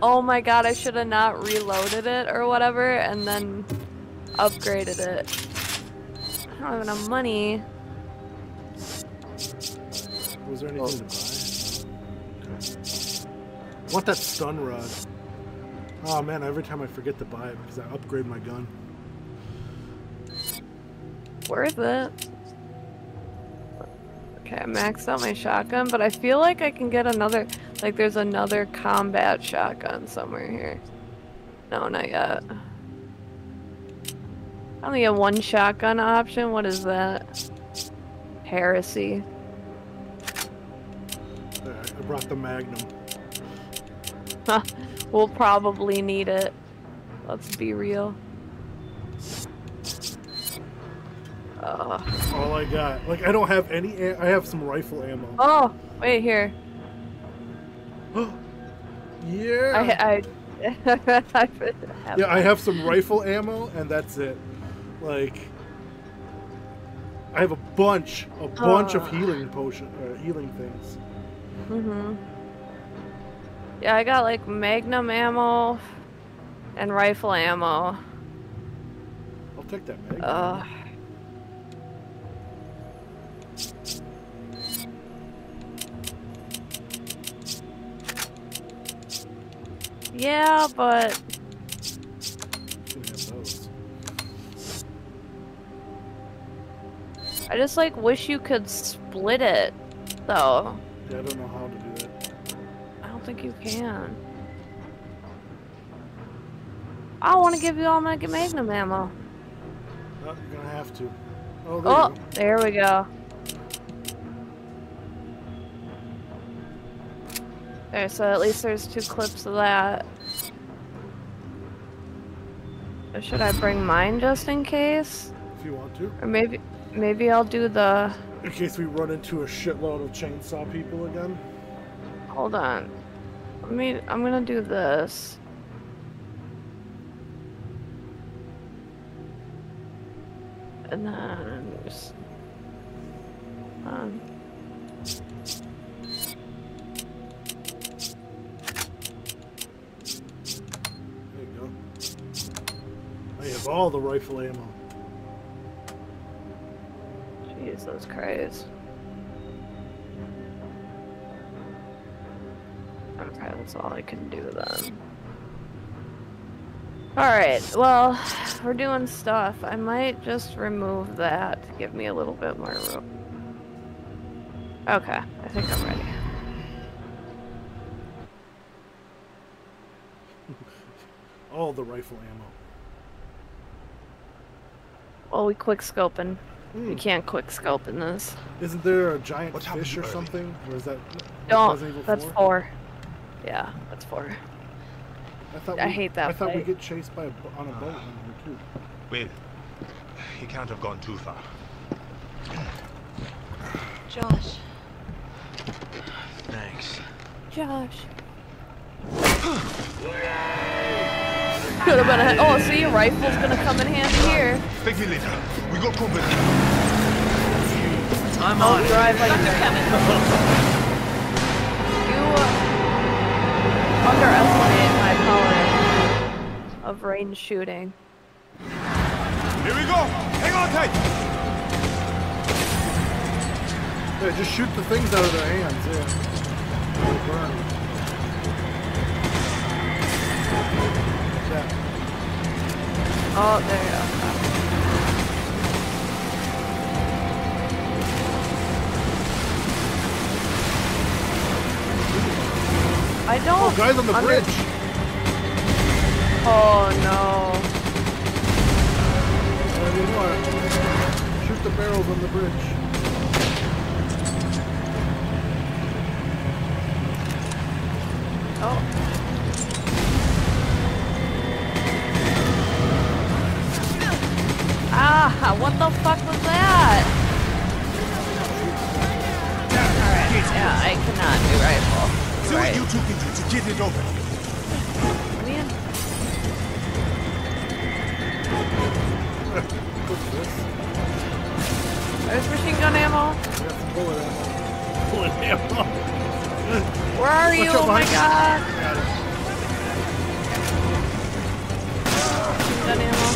Oh my god, I should have not reloaded it or whatever and then upgraded it. I don't have enough money. Was there anything to buy? I want that stun rod. Oh man, every time I forget to buy it because I upgrade my gun. Worth it. Okay, I maxed out my shotgun, but I feel like I can get another, like there's another combat shotgun somewhere here. No, not yet. I only have one shotgun option. What is that? Heresy. I brought the Magnum. Huh. We'll probably need it. Let's be real. All I got. Like, I don't have any. I have some rifle ammo. Oh, wait here. Yeah. I have some rifle ammo, and that's it. Like, I have a bunch of healing potion, healing things. Mhm. Yeah, I got like Magnum ammo and rifle ammo. I'll take that Magnum. Yeah, but I just like wish you could split it, though. Yeah, I don't know how to do that. I don't think you can. I want to give you all my Magnum ammo. Oh, you're gonna have to. Oh, there we go. There, so at least there's two clips of that. Or should I bring mine just in case? If you want to. Or maybe I'll do the... In case we run into a shitload of chainsaw people again. Hold on. I'm gonna do this. And then... Just... I have all the rifle ammo. Jesus Christ. Okay, that's all I can do then. Alright, well, we're doing stuff. I might just remove that to give me a little bit more room. Okay, I think I'm ready. All the rifle ammo. Oh, we quickscoping. We can't quickscope in this. Isn't there a giant fish or something? Or is that... No, that's 4. Yeah, that's 4. I hate that fight. I thought we get chased by on a boat too. Wait. He can't have gone too far. Josh. Thanks. Josh. Could've been a... Oh, see, your rifle's gonna come in handy here. Thank you later. We got company. I'm on drive like they're coming. You underestimated my power of range shooting. Here we go. Hang on tight. Yeah, just shoot the things out of their hands. Yeah. It'll burn. Oh, there you go. I don't... Oh, guys on the bridge! Oh, no. There you are. Shoot the barrels on the bridge. What the fuck was that? Alright, See what you two can do to get it open. There's machine gun ammo. Bullet ammo. Where are you? Oh my god. Machine gun ammo.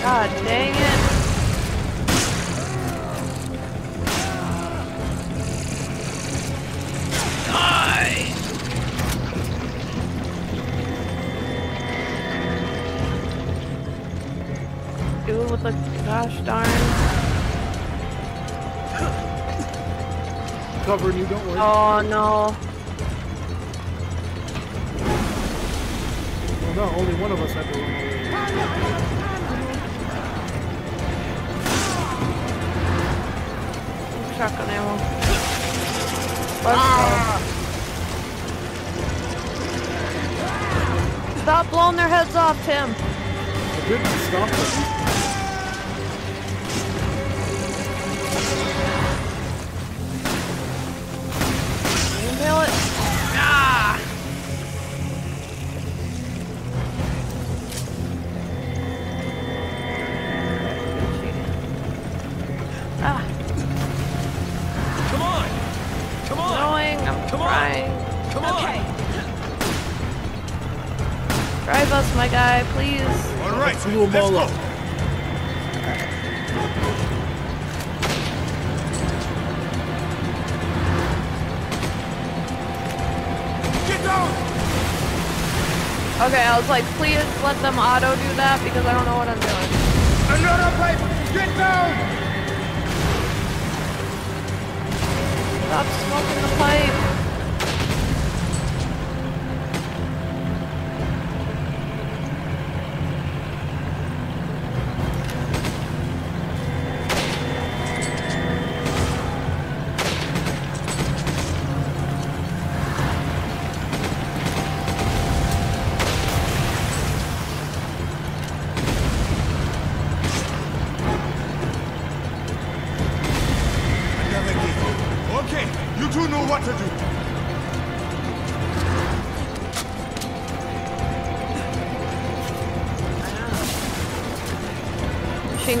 Ah! God dang it. Gosh darn. Covering you, don't worry. Oh no. Well, no, only one of us had to run. Shotgun ammo. Ah. Stop blowing their heads off, Tim. I didn't stop them. Let's go. All right. Get down. Okay, I was like, please let them auto do that because I don't know what I'm doing. Another pipe. Get down. Stop smoking the pipe.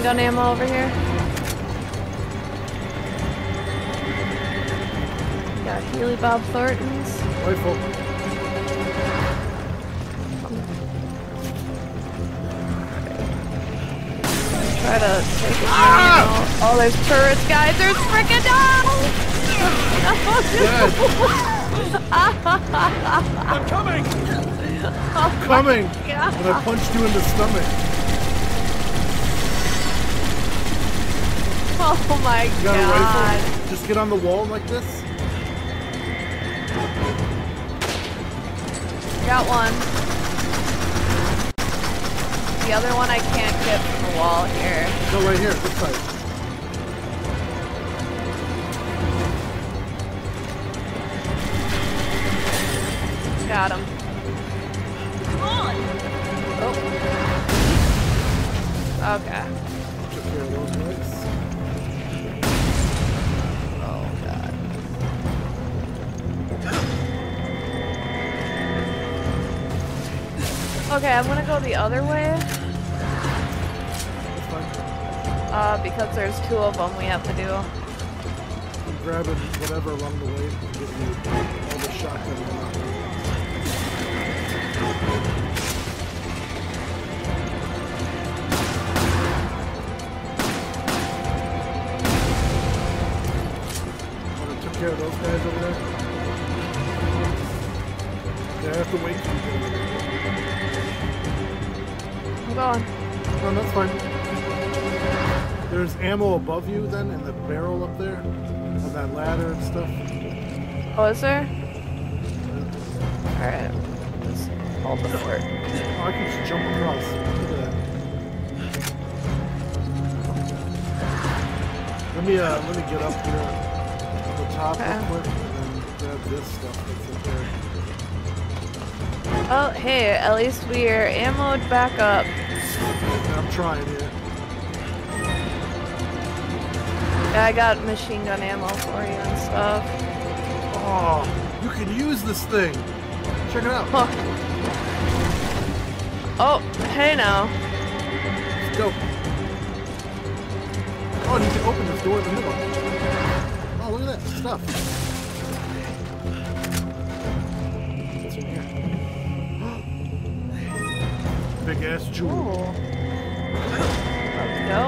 Gun ammo over here. Got Healy Bob Thornton's rifle. Try to take it. Ah! Oh, there's turrets, guys. There's frickin' I'm coming. Oh, coming. And I punched you in the stomach. Oh my you got god. A rifle? Just get on the wall like this? Got one. The other one I can't get from the wall here. Go right here, this side. Got him. Come on! Oh. Okay. Took care of those legs. Okay, I'm gonna go the other way. Because there's two of them we have to do. I'm grabbing whatever along the way to give you all the shotgun. I took care of those guys over there. Yeah, I have to wait for you. Gone. No, that's fine. There's ammo above you then in the barrel up there. On that ladder and stuff. Oh, is there? Alright. Just hold the fort. Oh, I can just jump across. Look at that. Let me get up here to the top real quick and then grab this stuff that's in there. Oh, hey, at least we're ammoed back up. I'm trying here. Yeah, I got machine gun ammo for you and stuff. Oh, you can use this thing. Check it out. Huh. Oh, hey now. Let's go. Oh, and you can open this door in the middle. Oh, look at that stuff. What's in here? Big ass jewel. Oh. Let's go.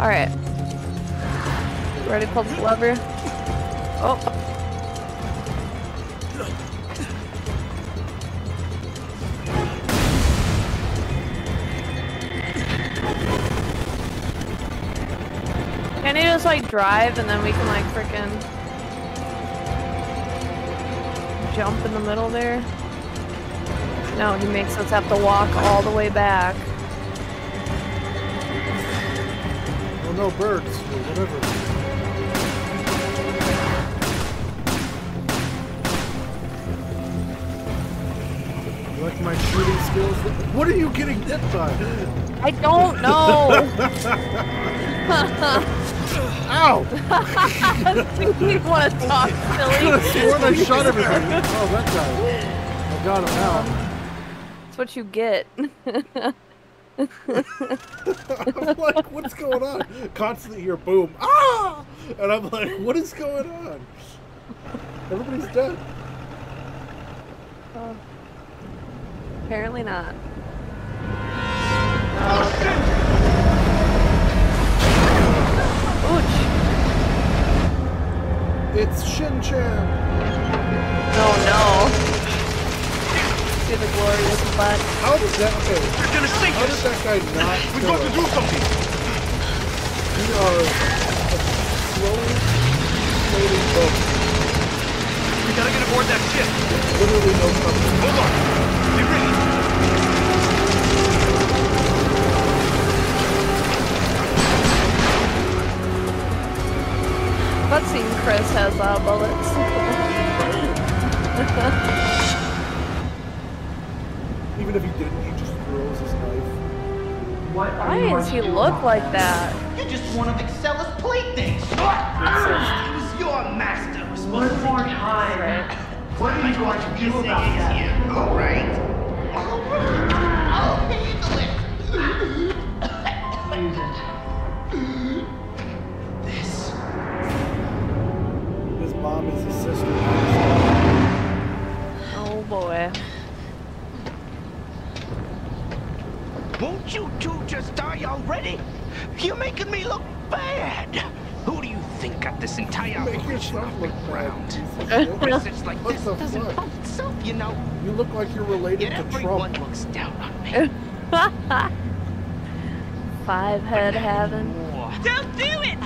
All right. Ready to pull the lever? Oh. Can you just like drive and then we can like freaking jump in the middle there? No, he makes us have to walk all the way back. Well, no birds or whatever. You like my shooting skills? What are you getting hit by? I don't know. Ow! You want to talk, silly. I shot everything. Oh, that guy. I got him now. That's what you get. I'm like, what's going on? Constantly hear boom. Ah! And I'm like, what is going on? Everybody's dead. Apparently not. Oh, okay. It's Shin-chan! Oh no! See the glorious butt. How does that... Okay. You're gonna sink how does that guy not kill us? We've got to do something! We are a slowly floating boat. We gotta get aboard that ship! There's literally no company. Hold on! Be ready! That scene Chris has bullets. Even if he didn't, he just throws his knife. Why does he look like that? You're just one of Excella's playthings. What? It was your master. One more time. Right. What are you going to do about that? Here? All right. I'll handle it. Mom is his sister. Oh boy. Won't you two just die already? You're making me look bad. Who do you think got this entire operation off the ground? Research like this doesn't hold itself, you know. You look like you're related to Trump. Everyone looks down on me. Five head heaven. Don't do it!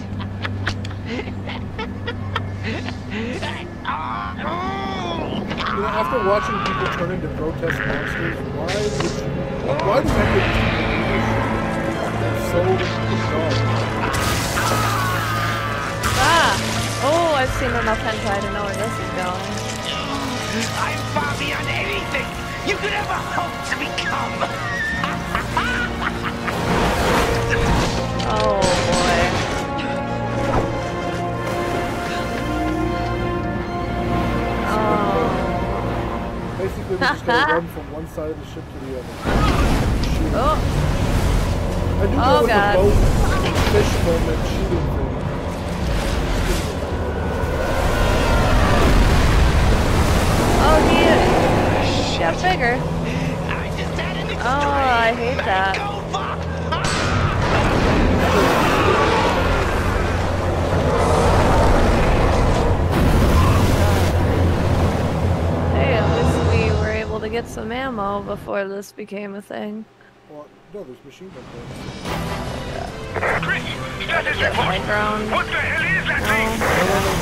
You know, after watching people turn into grotesque monsters, why do people do this? They're so bizarre. Ah! Oh, I've seen enough hentai to know where this is going. I'm far beyond anything you could ever hope to become! Oh, boy. Basically, we're just gonna run from one side of the ship to the other. Shoot. Oh. I do know God. With the boat fish moment shooting thing. Oh, he is. Got bigger. Oh, I hate that. To get some ammo before this became a thing. Well, no, there's machine guns. Yeah. Chris, status report. What the hell is that thing? No.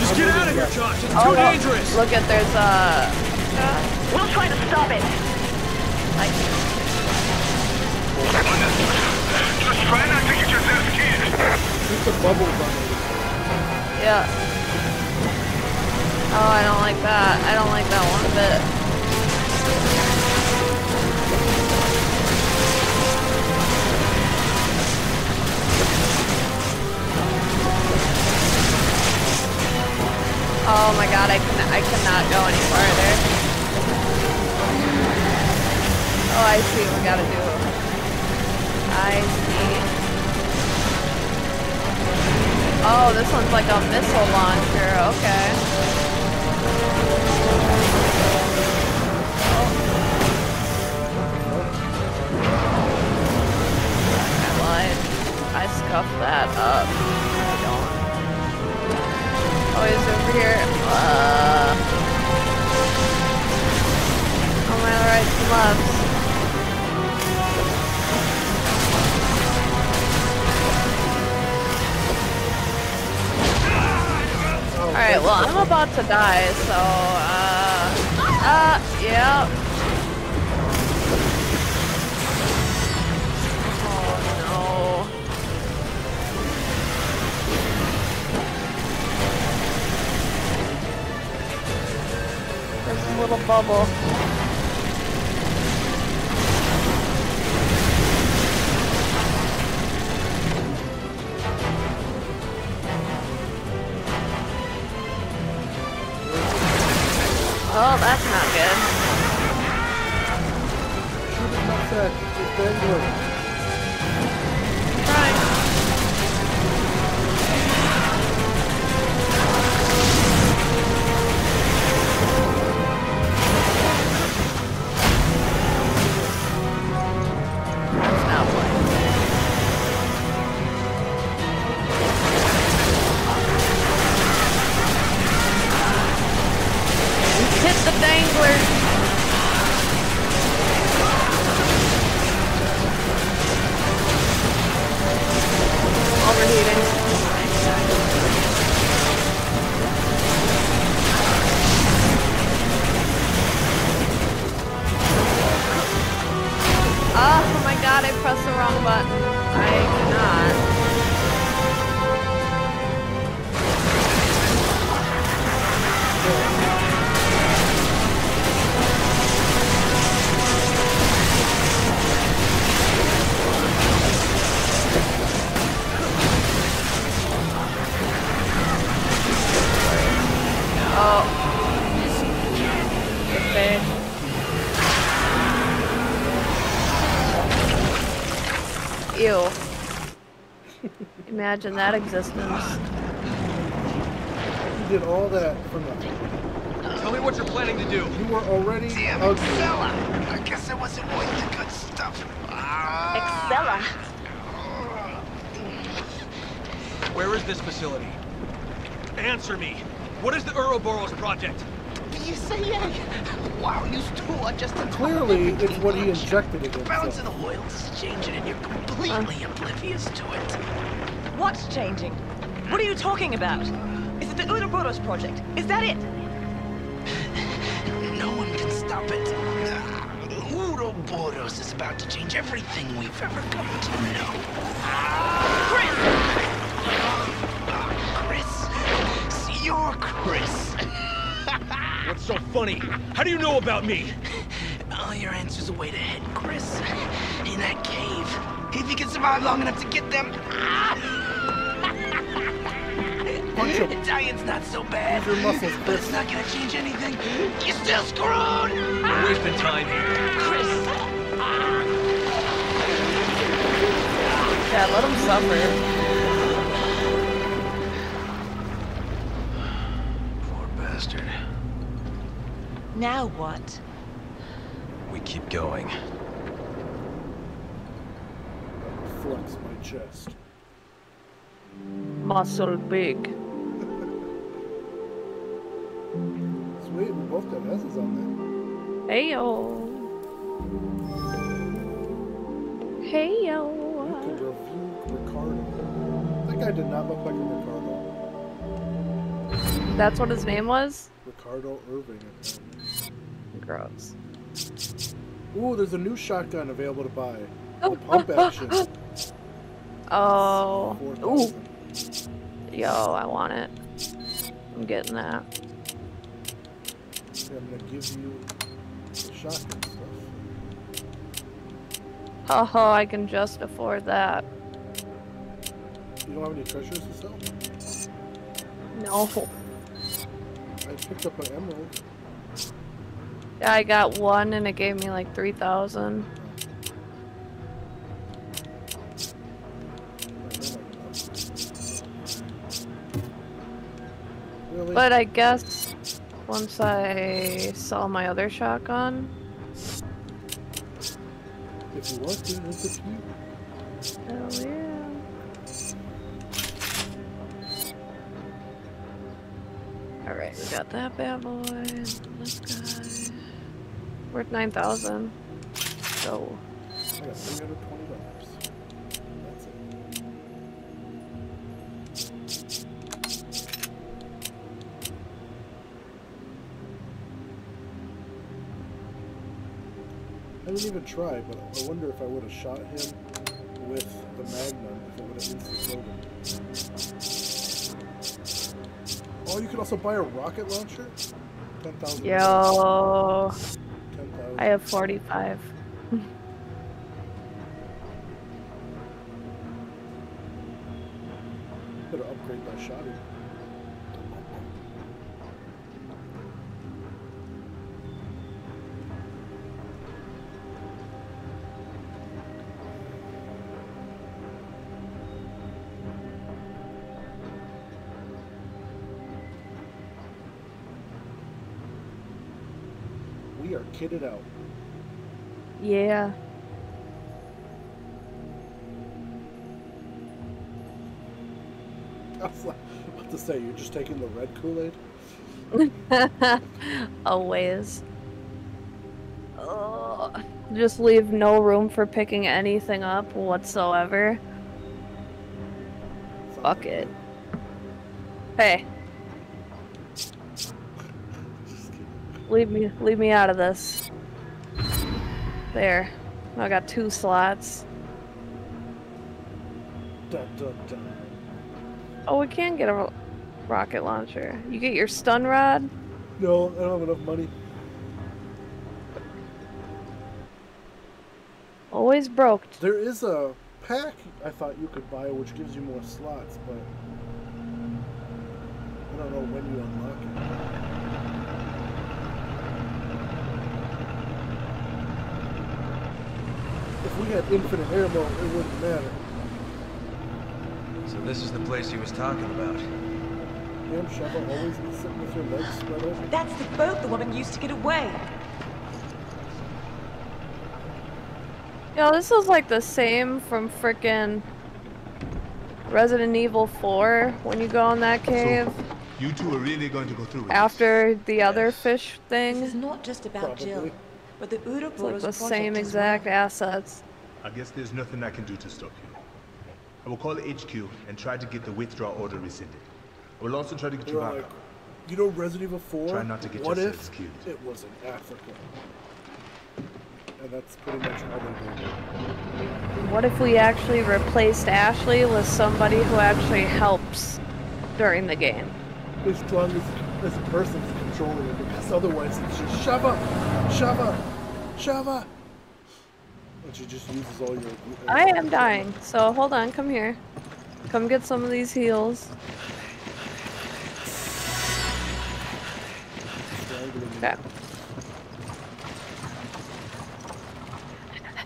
Just get out of here, Josh. It's too dangerous. Look at there's we'll try to stop it. Like. Just try not to get yourself killed. Keep the bubbles on. Yeah. Oh, I don't like that. I don't like that one bit. Oh my god, I cannot go any farther. Oh, I see what we gotta do. I see. Oh, this one's like a missile launcher, okay. Oh. Well, I scuffed that up. Oh, he's over here. On my right and left. Alright, well, I'm about to die, so, yeah. Oh, no. There's a little bubble. Oh, that's not good. Right. Imagine that existence. You did all that for nothing. Tell me what you're planning to do. You were already ugly. Excella. I guess I wasn't with the good stuff. Excella. Where is this facility? Answer me. What is the Uroboros project? BSAA. Wow, you two are just a clearly it's what he injected against. The balance of the oil is changing, and you're completely oblivious to it. What's changing? What are you talking about? Is it the Uroboros project? Is that it? No one can stop it. Uroboros is about to change everything we've ever come to know. Chris! Chris? See, you're Chris. What's so funny? How do you know about me? All your answers are way ahead, Chris. In that cave. If you can survive long enough to get them... Italian's not so bad, muscles, but it's not gonna change anything. You're still screwed! We're wasting time here. Chris! Yeah, let him suffer. Poor bastard. Now what? We keep going. Flex my chest. Muscle big. Sweet, we both got S's on that. Hey yo. Hey yo. You could review Ricardo. That guy did not look like a Ricardo. That's what his name was? Ricardo Irving. Gross. Ooh, there's a new shotgun available to buy. Oh, pump action. Oh. Ooh. Yo, I want it. I'm getting that. I'm gonna give you the shotgun stuff. Oh, I can just afford that. You don't have any treasures to sell? No. I I picked up an emerald. Yeah, I got one and it gave me like 3,000. Really? But I guess once I sell my other shotgun. If you want to, look at you. Hell yeah. Alright, we got that bad boy. This guy. Worth 9,000. So. I got $320. That's it. I didn't even try, but I wonder if I would have shot him with the Magnum if it would have insta-killed him. Oh, you could also buy a rocket launcher? 10,000. Yo. 10,000. I have 45. Better upgrade my shotty. Get it out. Yeah. I was like, what to say? You're just taking the red Kool-Aid? Always. Ugh. Just leave no room for picking anything up whatsoever. Something. Fuck it. Hey. Leave me out of this. There. I got 2 slots. Dun, dun, dun. Oh, we can get a rocket launcher. You get your stun rod? No, I don't have enough money. Always broke. There is a pack I thought you could buy which gives you more slots, but I don't know when you unlock it. If we had infinite ammo, it wouldn't matter. So this is the place he was talking about. Damn, Sheva always be sitting with your legs spread open. That's the boat the woman used to get away. Yo, this is like the same from frickin' Resident Evil 4 when you go in that cave. So you two are really going to go through with after this. The yes. Other fish thing. It's not just about probably. Jill. But the Uroboros like the same exact assets. I guess there's nothing I can do to stop you. I will call HQ and try to get the withdrawal order rescinded. I will also try to get you back. Like, you know Resident Evil 4? Try not to get yourself killed. What if it was in Africa? And that's pretty much all they're doing. What if we actually replaced Ashley with somebody who actually helps during the game? As long as this person's controlling it, because otherwise it's just Sheva! And she just uses all your... I am dying, so hold on, come here. Come get some of these heals. Okay.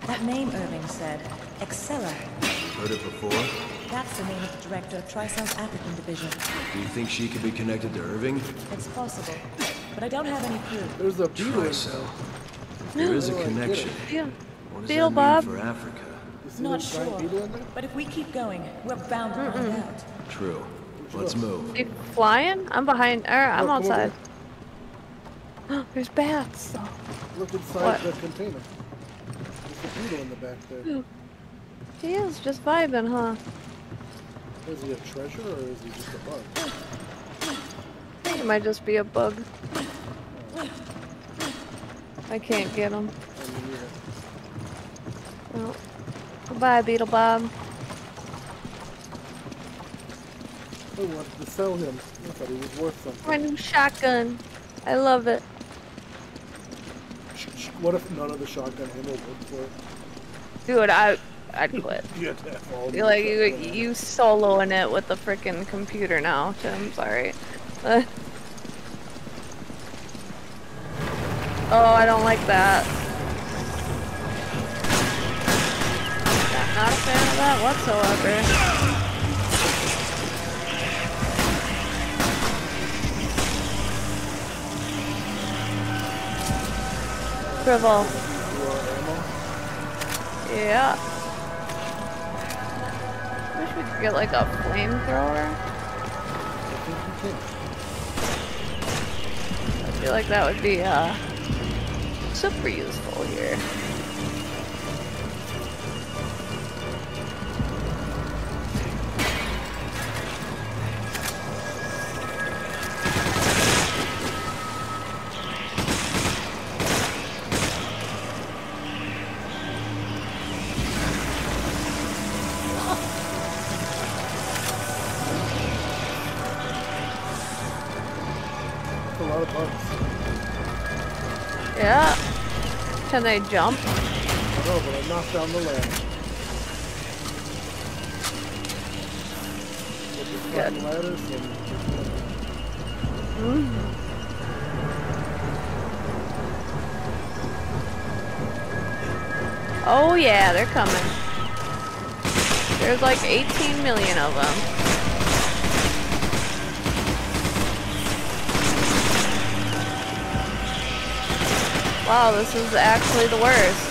That name Irving said, Excella. Heard it before? That's the name of the director of Tricell's African division. Do you think she could be connected to Irving? It's possible, but I don't have any clue. There's a Tricell. There is a connection. Yeah. What does that mean for Africa? Not sure, but if we keep going, we're bound to find out. True. Let's move. You flying? I'm behind. I'm outside. There's bats. Look inside the container. There's a beetle in the back there. He is just vibing, huh? Is he a treasure or is he just a bug? He might just be a bug. I can't get him. Well, goodbye, Beetle Bob. I wanted to sell him. I thought he was worth something. My new shotgun. I love it. What if none of the shotgun ammo worked for it? Dude, I'd quit. You're like, you soloing it with the frickin' computer now, Tim. Sorry. Oh, I don't like that. I'm not a fan of that whatsoever. Scribble. Yeah. Wish we could get like a flamethrower. I feel like that would be super useful here. Can they jump? I know, but I knocked down the lamp. Good. Mm-hmm. Oh yeah, they're coming. There's like 18 million of them. Wow, this is actually the worst.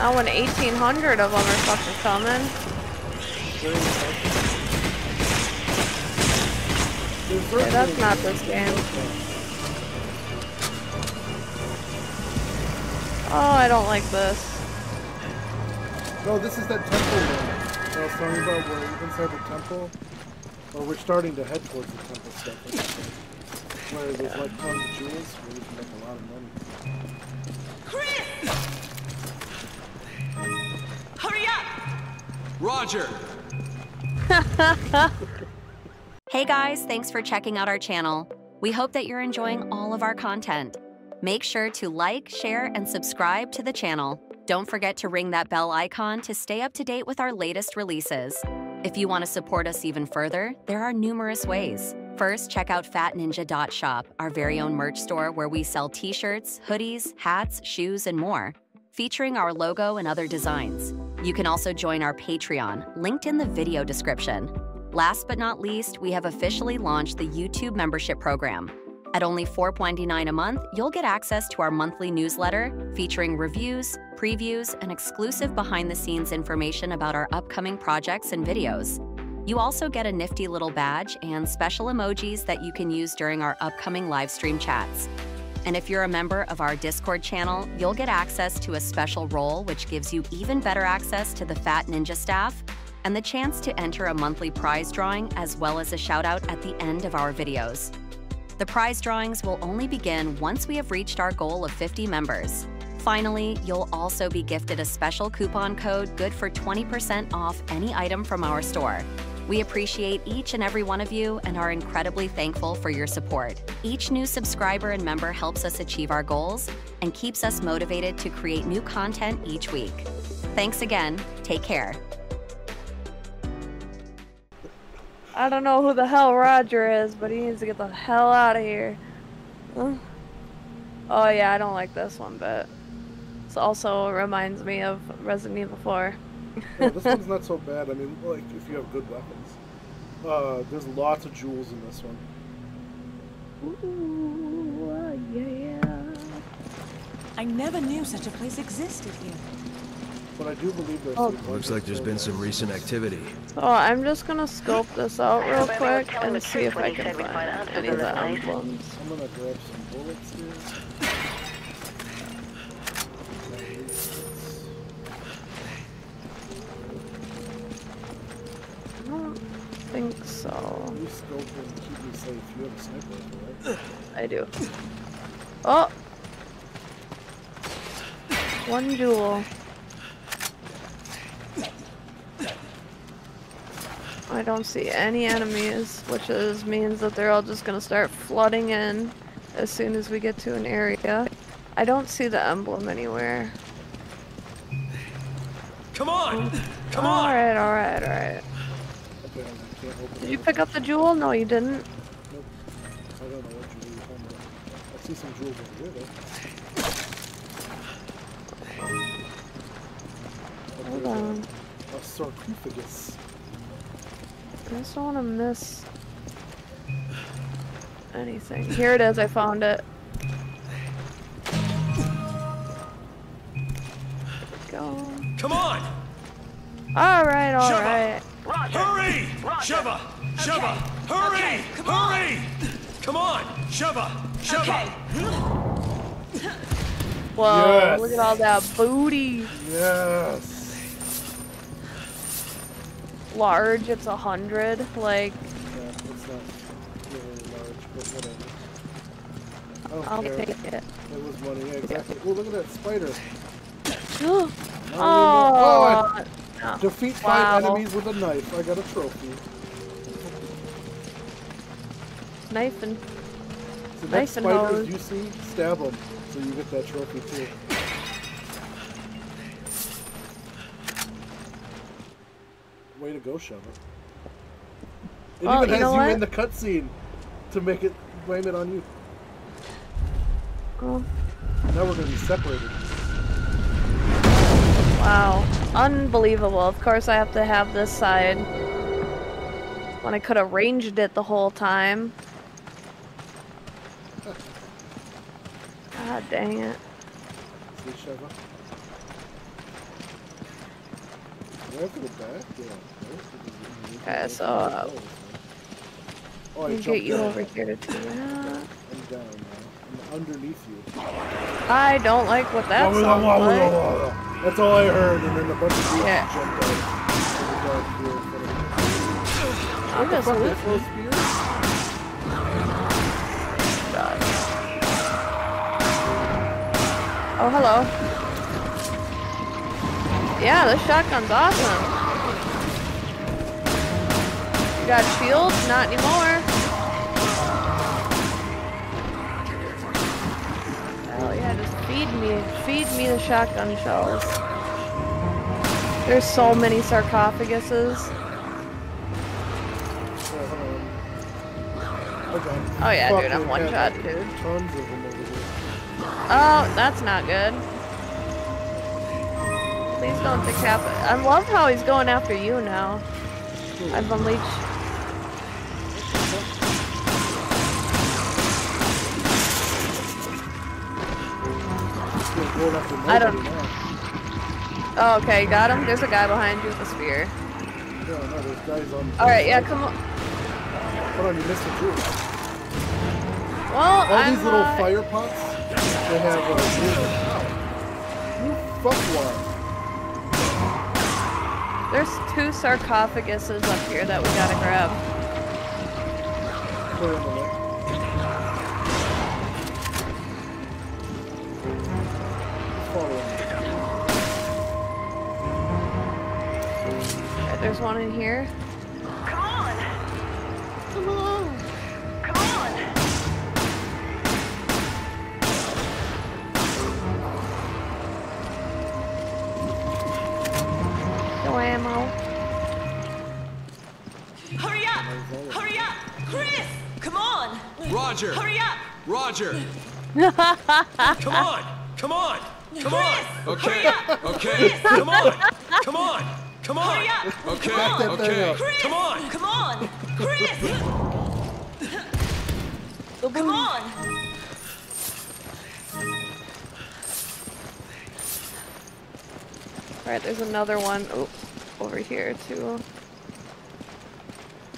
Oh, when 1,800 of them are fucking coming. Okay, that's not this game. Oh, I don't like this. No, this is that temple one. I was talking about we're inside the temple. Well, we're starting to head towards the temple stuff. Where there's like one of the jewels where we can make a lot of money. Chris! Hurry up! Roger! Hey guys, thanks for checking out our channel. We hope that you're enjoying all of our content. Make sure to like, share, and subscribe to the channel. Don't forget to ring that bell icon to stay up to date with our latest releases. If you want to support us even further, there are numerous ways. First, check out fatninja.shop, our very own merch store where we sell t-shirts, hoodies, hats, shoes, and more, featuring our logo and other designs. You can also join our Patreon, linked in the video description. Last but not least, we have officially launched the YouTube membership program. At only $4.99 a month, you'll get access to our monthly newsletter featuring reviews, previews, and exclusive behind-the-scenes information about our upcoming projects and videos. You also get a nifty little badge and special emojis that you can use during our upcoming live stream chats. And if you're a member of our Discord channel, you'll get access to a special role which gives you even better access to the Fat Ninja staff and the chance to enter a monthly prize drawing as well as a shout-out at the end of our videos. The prize drawings will only begin once we have reached our goal of 50 members. Finally, you'll also be gifted a special coupon code good for 20% off any item from our store. We appreciate each and every one of you and are incredibly thankful for your support. Each new subscriber and member helps us achieve our goals and keeps us motivated to create new content each week. Thanks again. Take care. I don't know who the hell Roger is, but he needs to get the hell out of here. Oh yeah, I don't like this one, but... also reminds me of Resident Evil 4. No, this one's not so bad. I mean, like, if you have good weapons. There's lots of jewels in this one. Ooh, yeah. I never knew such a place existed here. But I do believe there's... Oh. Looks like there's been some recent activity. Oh, I'm just gonna scope this out real quick and see if I can find any of the emblems. I'm gonna grab some bullets here. I think so. You scope and keep me safe. You have a sniper rifle, right? I do. Oh! One duel. I don't see any enemies, which is, means that they're all just gonna start flooding in as soon as we get to an area. I don't see the emblem anywhere. Come on! Come on! Alright. Did you pick up the jewel? No, you didn't. Nope. see some jewels over here, though. Hold on. A sarcophagus. I just don't want to miss anything. Here it is, I found it. Go. Come on! Alright, alright. Hurry! Sheva! Sheva! Okay. Hurry! Okay. Come hurry! On. Come on! Sheva! Sheva! Okay. Whoa, yes. Look at all that booty. Yes. Large, it's 100, like. Yeah, it's not really large, but whatever. I'll take it. It was money, yeah, exactly. Yeah. Ooh, look at that spider. Oh, oh no. Defeat 5 enemies with a knife. I got a trophy. Knife and the next spiders you see, stab them, so you get that trophy too. Way to go, Sheva. It even has you in the cutscene to make it blame it on you. Oh. Now we're gonna be separated. Wow. Unbelievable. Of course I have to have this side. When I could have ranged it the whole time. God dang it. See, Sheva? Do I have to go back? Yeah. Okay, so... let me get you over here to do that. I'm down now. I'm underneath you. I don't like what that sounds like. That's all I heard, and then a bunch of people jumped out. I'm just looking. Oh, hello. Yeah, this shotgun's awesome. You got shields? Not anymore. Oh yeah, just feed me the shotgun shells. There's so many sarcophaguses. Okay. Oh yeah, dude, I'm one shot, dude. Tons of them over here. Oh, that's not good. Please don't decap it. I love how he's going after you now. Cool. I've unleashed. I don't. Oh, okay, got him. There's a guy behind you with a spear. No, no, there's guys on. All right, yeah, come on. Hold on, you missed a jewel. Well, all these little fire pots, they have jewels. You fuckwad. There's 2 sarcophaguses up here that we gotta grab. Clear the way. There's one in here. Come on! Come on! Come on! No ammo. Hurry up! Hurry up! Chris! Come on! Roger! Hurry up! Roger! Come on! Come on! Come on! Okay! Okay! Come on! Come on! Come on! Hurry up. Okay, come on. Okay. Chris, come on! Come on! Chris! Come on! Alright, there's another one over here, too.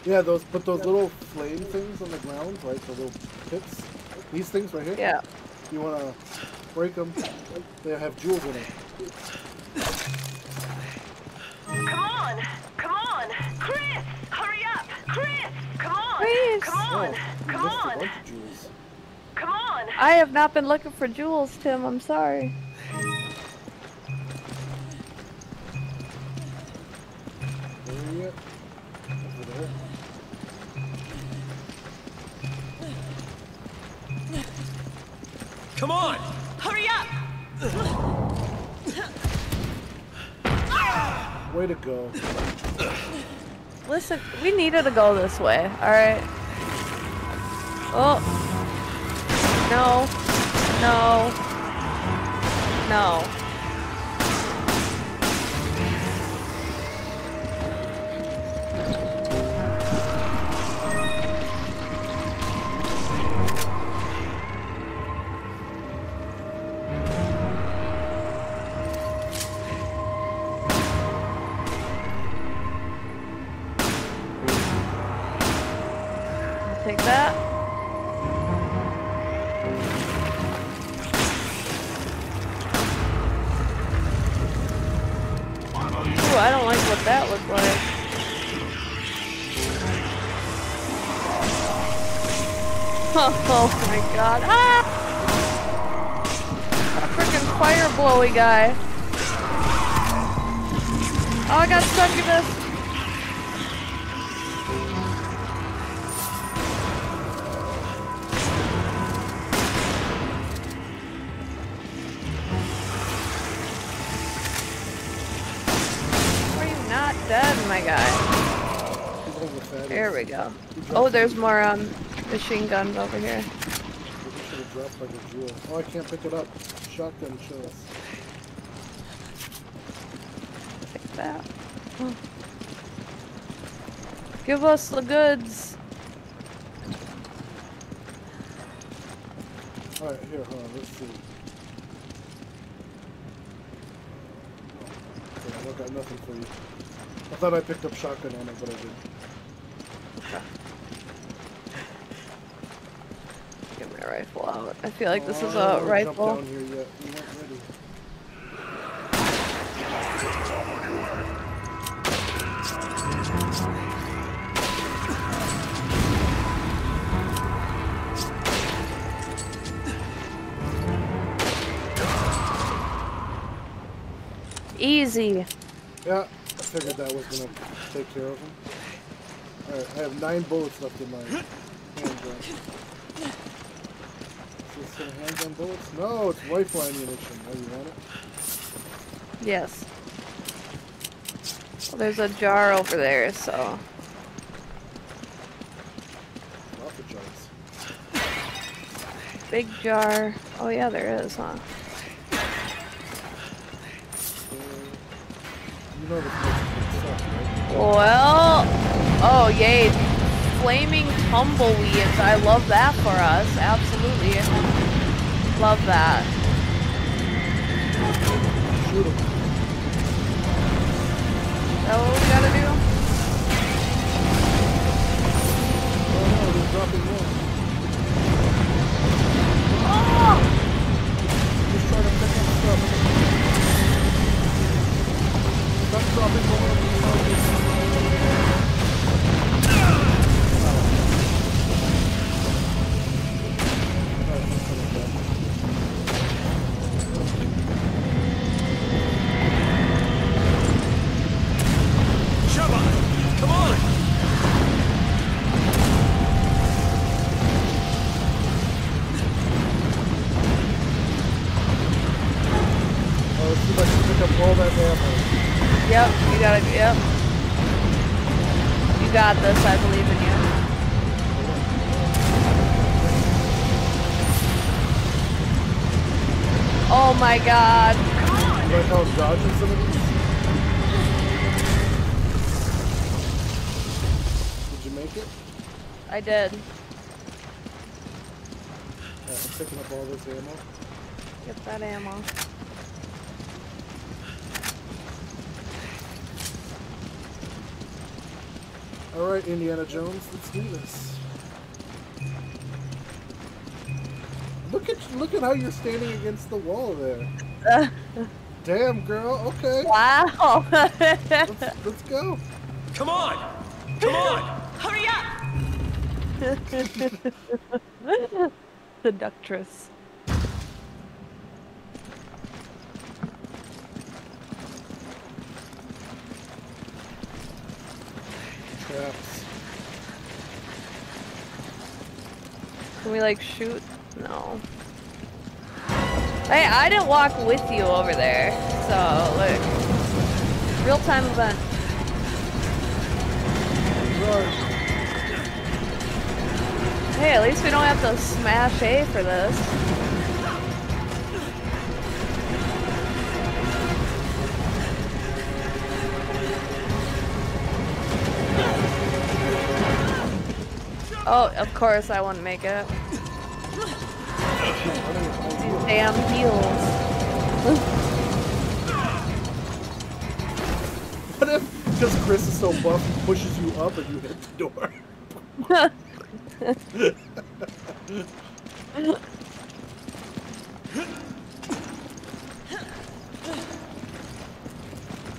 Yeah, those, but those little flame things on the ground, like the little pits, these things right here? Yeah. You want to break them, they have jewels in them. Come on, Chris! Hurry up, Chris! Come on, Chris. Come on, come on! Come on! I have not been looking for jewels, Tim. I'm sorry. Hurry up! Come on! Hurry up! Way to go. Listen, we needed to go this way, alright? Oh. No. No. No. God. Ah! A freaking fire blowy guy. Oh, I got stuck in this. Are you not dead, my guy? There we go. Oh, there's more machine guns over here. Like a jewel. Oh, I can't pick it up. Shotgun shells. Pick that. Oh. Give us the goods. Alright, here, hold on, let's see. Okay, I've got nothing for you. I thought I picked up shotgun on it, but I didn't. Okay. Rifle out. I feel like this is a rifle. Down here yet. You're not ready. Easy. Yeah, I figured that was gonna take care of him. All right, I have 9 bullets left in my handgun. Handgun bullets? No, it's rifle ammunition. Oh, you want it? Yes. Well, there's a jar over there, so. Rocket jars. Big jar. Oh yeah, there is, huh? You know this stuff, right? Well, oh yay! Flaming tumbleweeds. I love that for us. Absolutely. Love that. Shoot him. Is that what we gotta do? Oh no, they're dropping more. Oh! Just try to pick up stuff. Stop dropping more. This, I believe in you. Oh my god. You like how dodging some of these? Did you make it? I did. Alright, I'm picking up all this ammo. Get that ammo. Alright, Indiana Jones, let's do this. Look at how you're standing against the wall there. Damn, girl, okay. Wow. let's go. Come on! Come on! Hurry up! Seductress. Can we like shoot? No. Hey, I didn't walk with you over there, so look. Real time event. Hey, at least we don't have to smash A for this. Oh, of course I wouldn't make it. These damn heels. What if, because Chris is so buff, he pushes you up and you hit the door?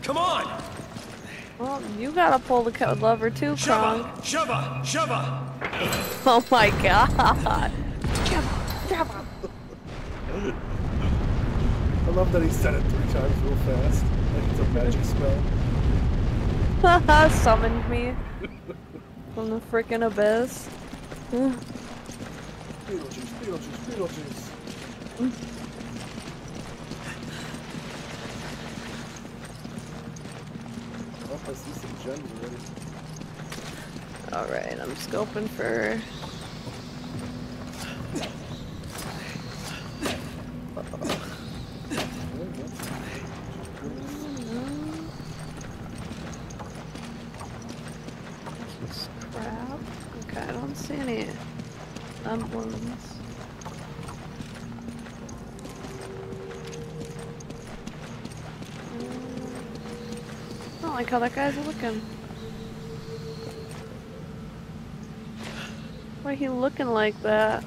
Come on! Well, you gotta pull the lever too, Kong. Sheva! Sheva! Oh my god! Sheva! Sheva! I love that he said it 3 times real fast. Like it's a magic spell. Haha, summoned me from the freaking abyss. Beetlejuice, Beetlejuice, Beetlejuice. Oh, I see some gems already. Alright, I'm scoping for... how that guy's looking. Why he looking like that?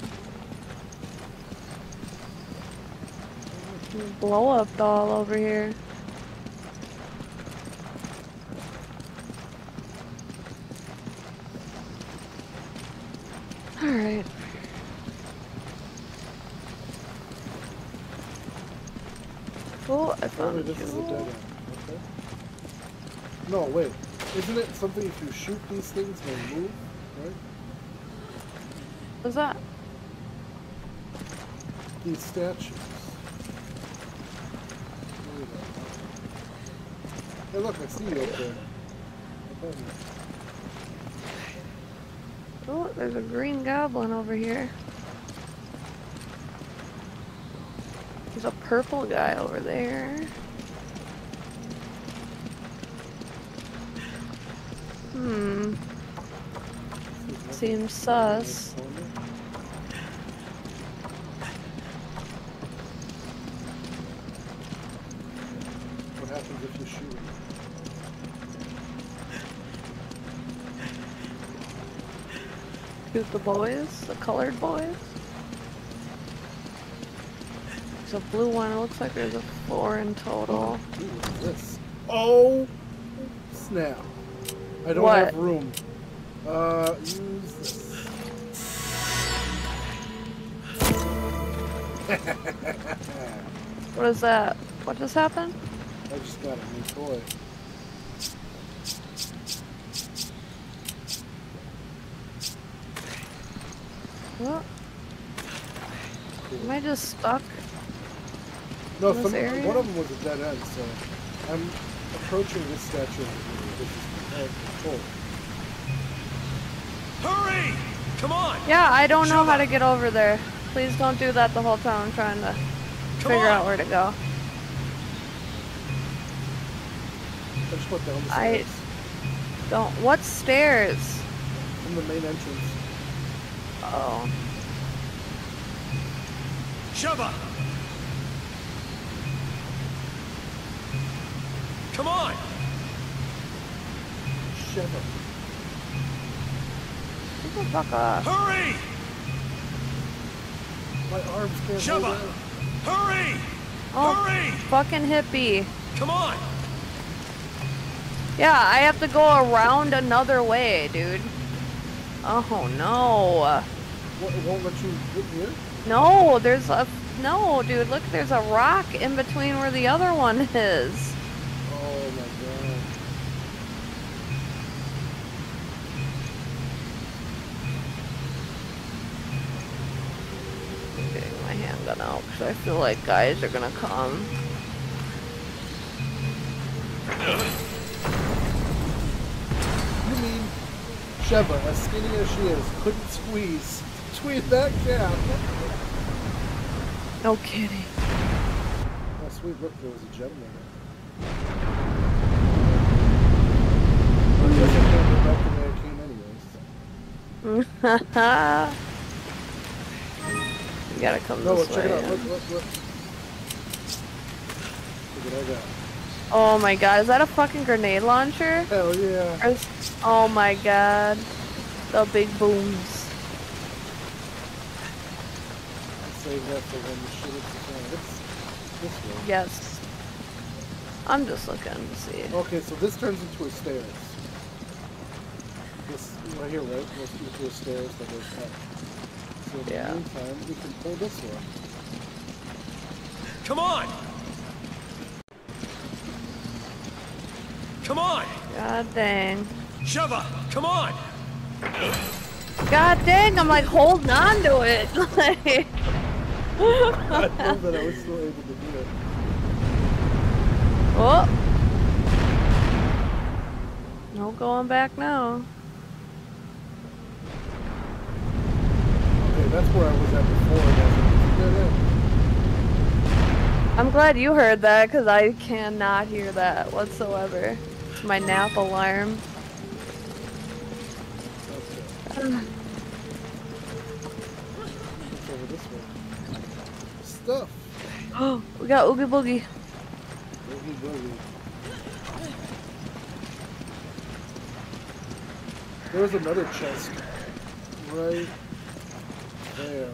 Blow up doll over here. All right. Oh, I found you. No, wait. Isn't it something if you shoot these things, they move, right? What's that? These statues. Hey, look, I see you up there. Oh, there's a green goblin over here. There's a purple guy over there. Hmm. Seems sus. What happens if you shoot? Shoot the boys? The colored boys? There's a blue one. It looks like there's a 4 in total. Ooh, what's this? Oh, snap. I don't have room. Use this. What is that? What just happened? I just got a new toy. What? Am I just stuck? No, some, one of them was a dead end, so I'm approaching this statue. Cool. Hurry! Come on! Yeah, I don't know how to get over there. Please don't do that the whole time I'm trying to figure out where to go. I just went down the stairs. I don't. What stairs? From the main entrance. Oh. Sheva! Come on! Shut up. Get the fuck up. Hurry! My arms can't hold up. Hurry! Oh, hurry! Fucking hippie. Come on! Yeah, I have to go around another way, dude. Oh no. What, it won't let you get here? No, there's a... No, dude, look, there's a rock in between where the other one is. Oh my god. Out because I feel like guys are gonna come. You mean Sheva, as skinny as she is, couldn't squeeze between that gap? No kidding. Oh sweet, look, there was a gem there. I guess I can't go back to where I came anyways. You gotta come this way. Check it out. Look. Look what I got. Oh my god, is that a fucking grenade launcher? Hell yeah. Oh my god. The big booms. Save that for when you shoot it to this way. Yes. I'm just looking to see. Okay, so this turns into a stairs. This right here, right? Let's do it to a stairs that goes up. So in the meantime, we can pull this one. Come on! Come on! God dang. Sheva, come on! God dang, I'm like holding on to it. Like I told that I was still able to do it. Oh! No going back now. Okay, that's where I was at before. I'm glad you heard that, because I cannot hear that whatsoever. It's my nap alarm. Okay. It's over this way. Stuff! Oh, we got Oogie Boogie. There's another chest right there.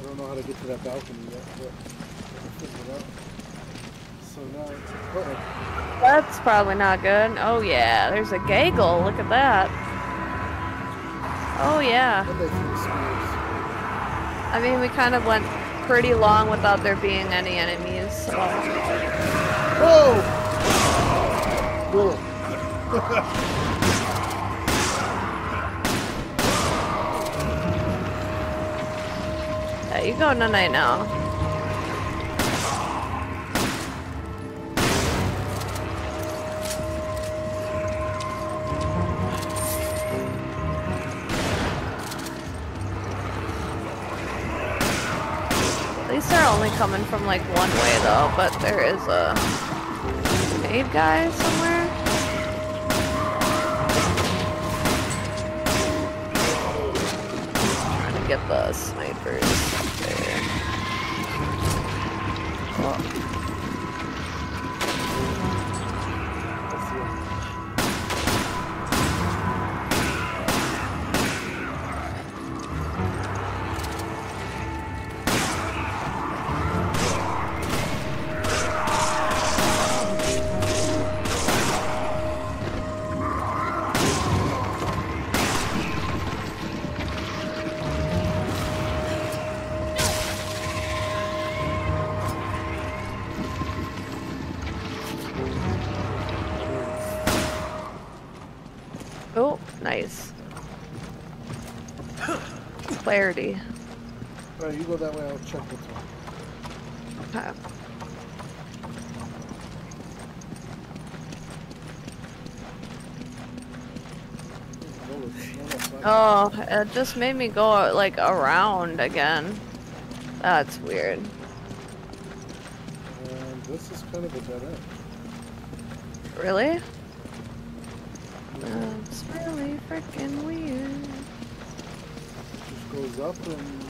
I don't know how to get to that balcony yet, but I can figure it out. So now it's a that's probably not good. Oh yeah, there's a gaggle. Look at that. Oh yeah. I mean, we kind of went pretty long without there being any enemies, so... Whoa! Cool. Yeah, you go tonight now. They're only coming from like one way though, but there is a grenade guy somewhere. Trying to get the snipers up there. Clarity. Alright, you go that way, I'll check the top. Okay. Oh, it just made me go like around again. That's weird. And this is kind of a dead end. Really? That's really freaking weird. Goes up and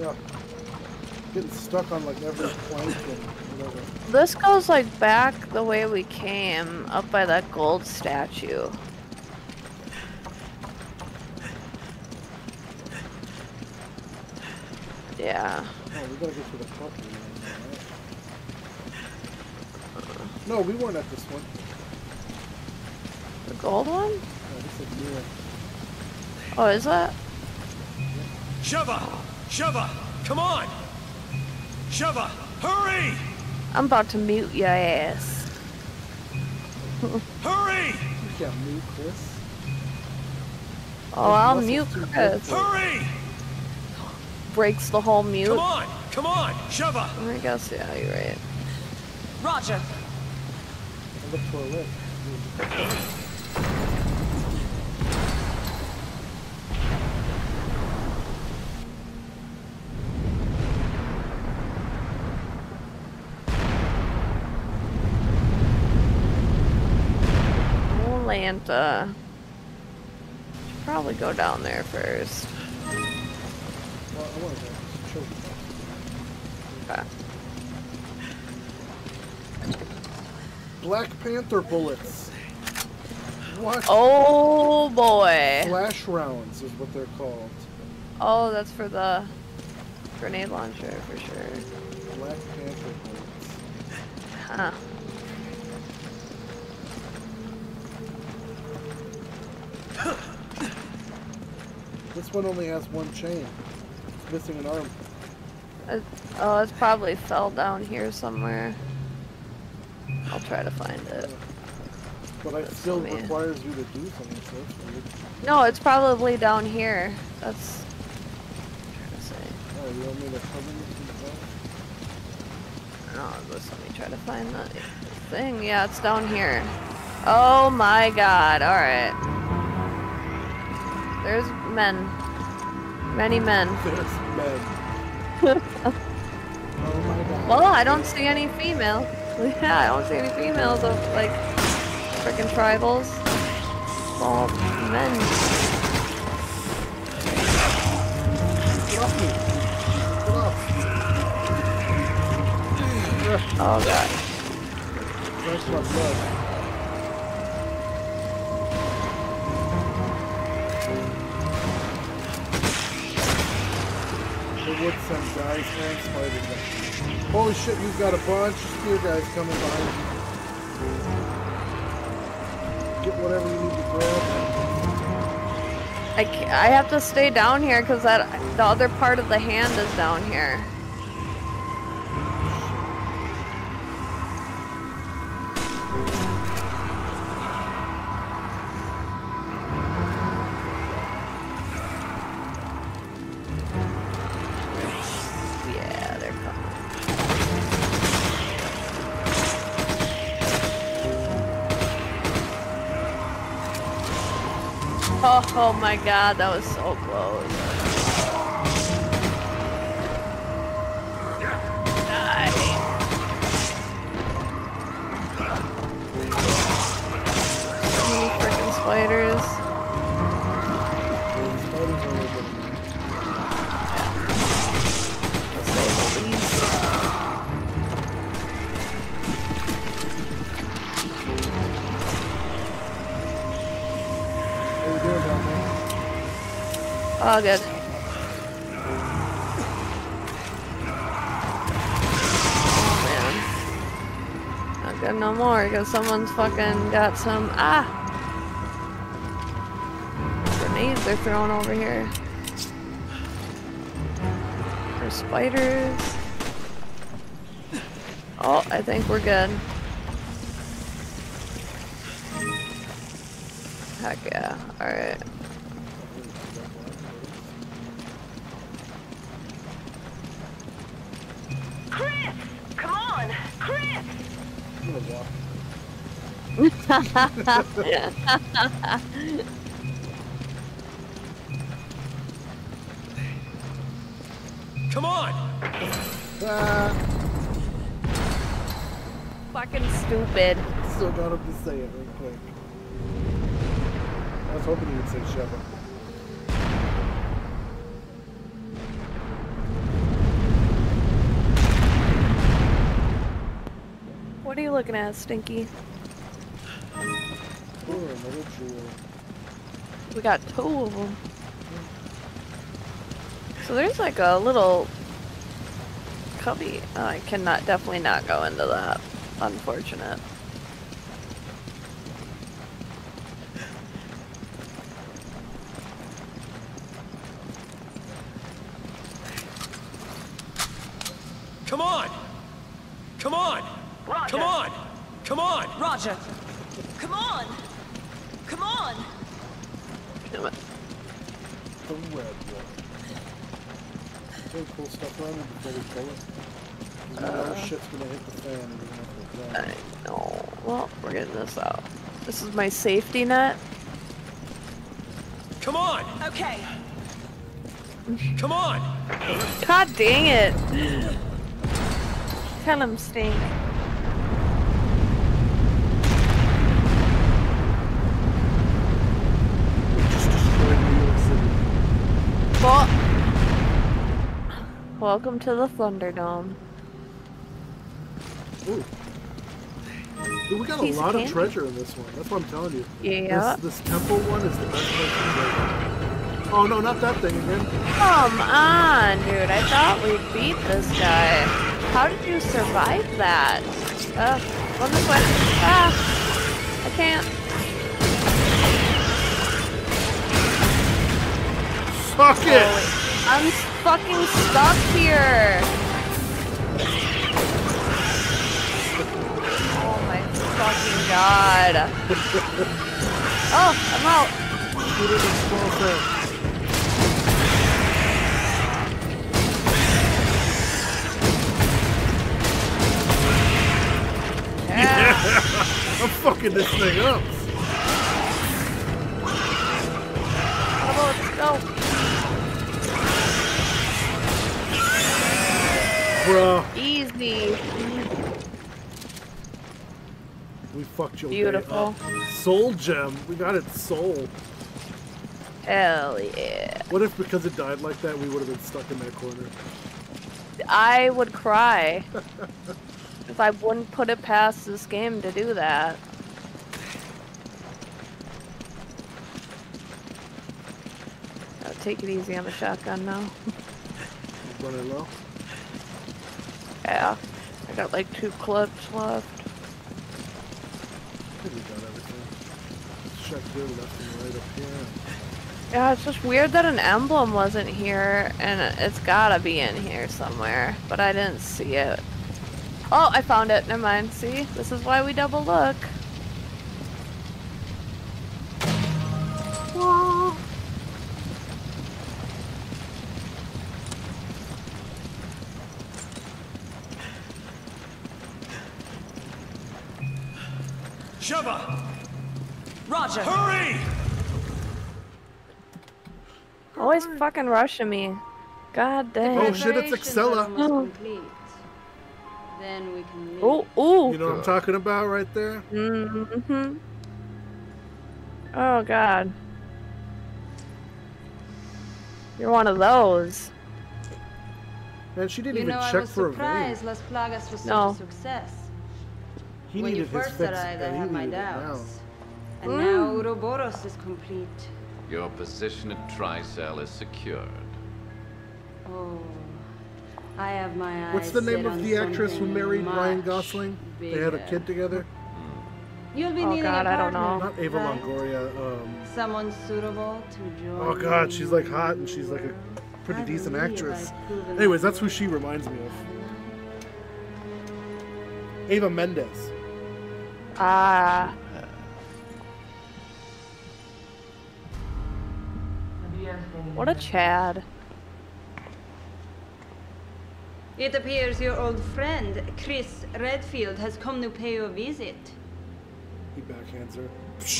yeah, getting stuck on like every plank and whatever. This goes like back the way we came, up by that gold statue. Yeah. Oh, we gotta get to the fucking right? No, we weren't at this one. The gold one? Oh, this is new one. Oh, is that? Sheva! Sheva! Come on! Sheva! Hurry! I'm about to mute your ass. Hurry! You can't mute Chris. Oh, I'll mute Chris. Hurry! Breaks the whole mute. Come on! Come on! Sheva! I guess, yeah, you're right. Roger! I looked for a lift. Atlanta. Should probably go down there first. Well, I want to go. Okay. Black Panther bullets. What? Oh boy. Flash rounds is what they're called. Oh, that's for the grenade launcher for sure. Black Panther bullets. Huh. This one only has one chain. It's missing an arm. Oh, it's probably fell down here somewhere. I'll try to find it. But it still requires you to do something, so that's weird. No, it's probably down here. That's what I'm trying to say. Oh, you want me to cover this? No, just let me try to find that thing. Yeah, it's down here. Oh my god, alright. There's men. Many men. There's men. Oh my god. Well, I don't see any female. Yeah, I don't see any females of, like, frickin' tribals. Small men. Get off me. Get off. Oh, god. That's not good. They would send guys and spiders up. Holy shit, you've got a bunch of spear guys coming behind you. Get whatever you need to grab. I have to stay down here because the other part of the hand is down here. Oh my god, that was so close. Die. So many freaking spiders. Oh, good. Oh, man. Not good no more, because someone's fucking got some... Ah! Grenades they're throwing over here. There's spiders. Oh, I think we're good. Heck yeah. Alright. Come on! Fucking stupid. Still got him to say it real quick. I was hoping you would say Sheva. What are you looking at, Stinky? We got two of them. So there's like a little cubby. Oh, I cannot, definitely not go into that. Unfortunate. Come on! Come on! Roger. Come on! Come on! Roger! Come on! Come on! Damn it. The red one. Very cool stuff around it before we pull it. No shit's gonna hit the fan. We're gonna have to I know. Well, we're getting this out. This is my safety net. Come on! Okay. Come on! God dang it! Tell him, Stink. people. Welcome to the Thunderdome. Ooh. Dude, we got a lot of treasure in this one. That's what I'm telling you. Yeah. This temple one is the best place to go. Oh no, not that thing again. Come on, dude. I thought we beat this guy. How did you survive that? Ugh. Run this way. Ah! I can't. Fuck it! Oh, I'm fucking stuck here! Oh my fucking god. Oh, I'm out! Yeah! I'm fucking this thing up! Come on, let's go! Bro. Easy. We fucked your beautiful day up. Soul gem. We got it soul. Hell yeah. What if because it died like that we would have been stuck in that corner? I would cry. If I wouldn't put it past this game to do that. I'll take it easy on the shotgun now. Running low. Yeah, I got like 2 clips left. I think we got everything. Check through left and right up here. Yeah, it's just weird that an emblem wasn't here, and it's gotta be in here somewhere, but I didn't see it. Oh, I found it. Never mind. See, this is why we double look. Whoa. Sheva! Roger! Hurry! Always fucking rushing me. God damn. Oh shit, it's Excella. Then we can meet. Oh, oh. You know what I'm talking about right there? Mm-hmm. Oh god. You're one of those. Man, she didn't even check for a vein. No. He when you first arrived, I had my doubts. And now Uroboros is complete. Your position at Tricell is secured. Oh, I have my eyes. What's the name of the actress who married Ryan Gosling? Bigger. They had a kid together. You'll be needing a partner. I don't know. Not Ava Longoria. Someone suitable to join. Oh god, she's like hot and she's like a pretty decent actress. Anyways, that's who she reminds me of. Ava Mendes. Ah. What a Chad. It appears your old friend, Chris Redfield, has come to pay you a visit. He backhands her.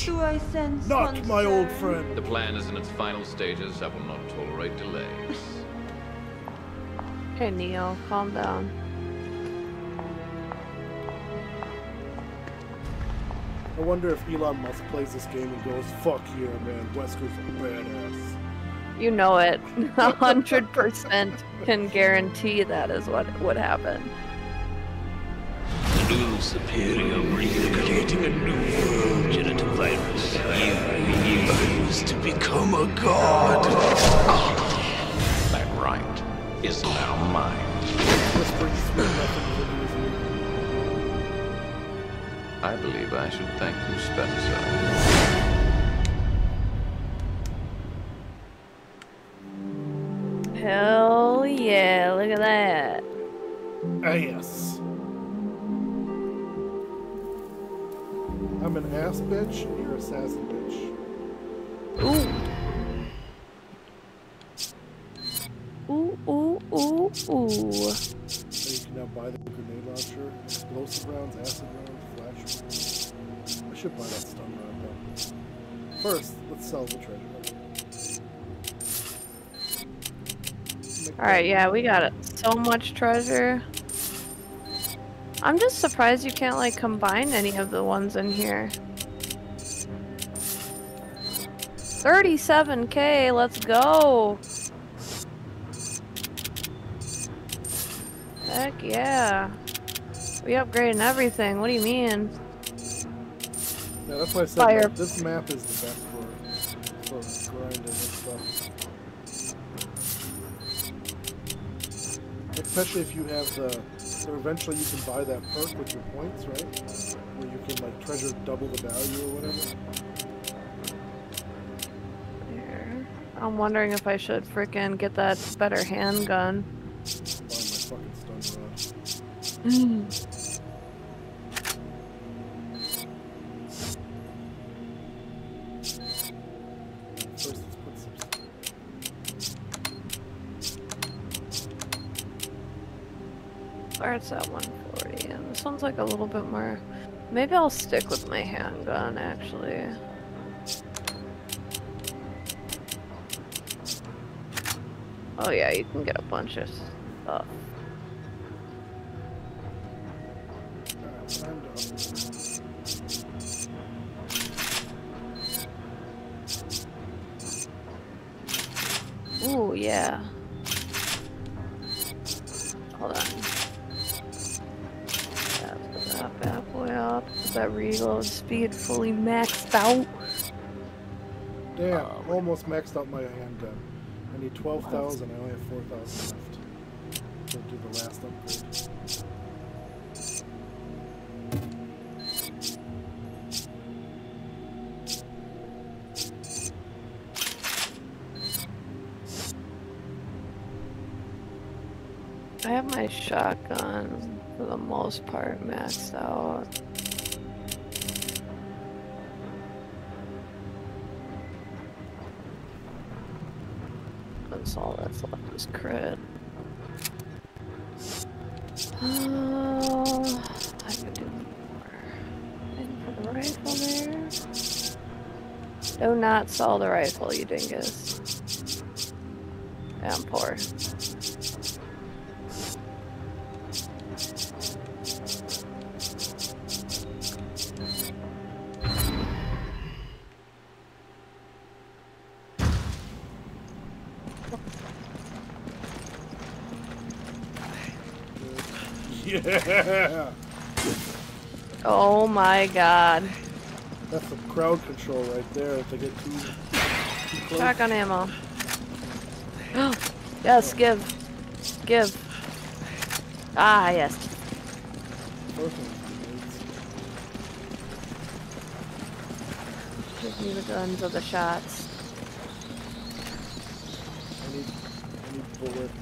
Do I sense not concern? My old friend. The plan is in its final stages. I will not tolerate delays. Hey, Neo, calm down. I wonder if Elon Musk plays this game and goes, fuck yeah, man, Wesker's a badass. You know it. 100% can guarantee that is what would happen. The new superior breed creating a new world genital virus. You used to become a god. That right is now mine. I believe I should thank you, Spencer. Hell yeah, look at that. Ah, yes. I'm an ass bitch, and you're a sassy bitch. Ooh. Ooh, ooh, ooh, ooh. So you can now buy the grenade launcher, explosive rounds, acid rounds. I should buy that stuff right there. First, let's sell the treasure. Alright, yeah, we got so much treasure. I'm just surprised you can't, like, combine any of the ones in here. 37K, let's go! Heck yeah. We upgrading everything. What do you mean? Yeah, that's why I said that this map is the best for grinding and stuff. Especially if you have the... So eventually you can buy that perk with your points, right? Where you can, like, treasure double the value or whatever. There. I'm wondering if I should frickin' get that better handgun. Find my fucking stun rod. It's at 140, and this one's like a little bit more. Maybe I'll stick with my handgun actually. Oh yeah, you can get a bunch of stuff. Ooh yeah. Hold on. That reload speed fully maxed out. Damn, I'm almost maxed out my handgun. I need 12,000, I only have 4,000 left. So do the last upgrade. I have my shotgun for the most part maxed out. All that's left is crit. I could do more. And for the rifle there. Do not sell the rifle, you dingus. Yeah, I'm poor. Yeah. Oh my god. That's some crowd control right there if I get too close. Shotgun ammo. Yes, give. Give. Ah, yes. Perfect. Just need the guns or the shots. I need bullets.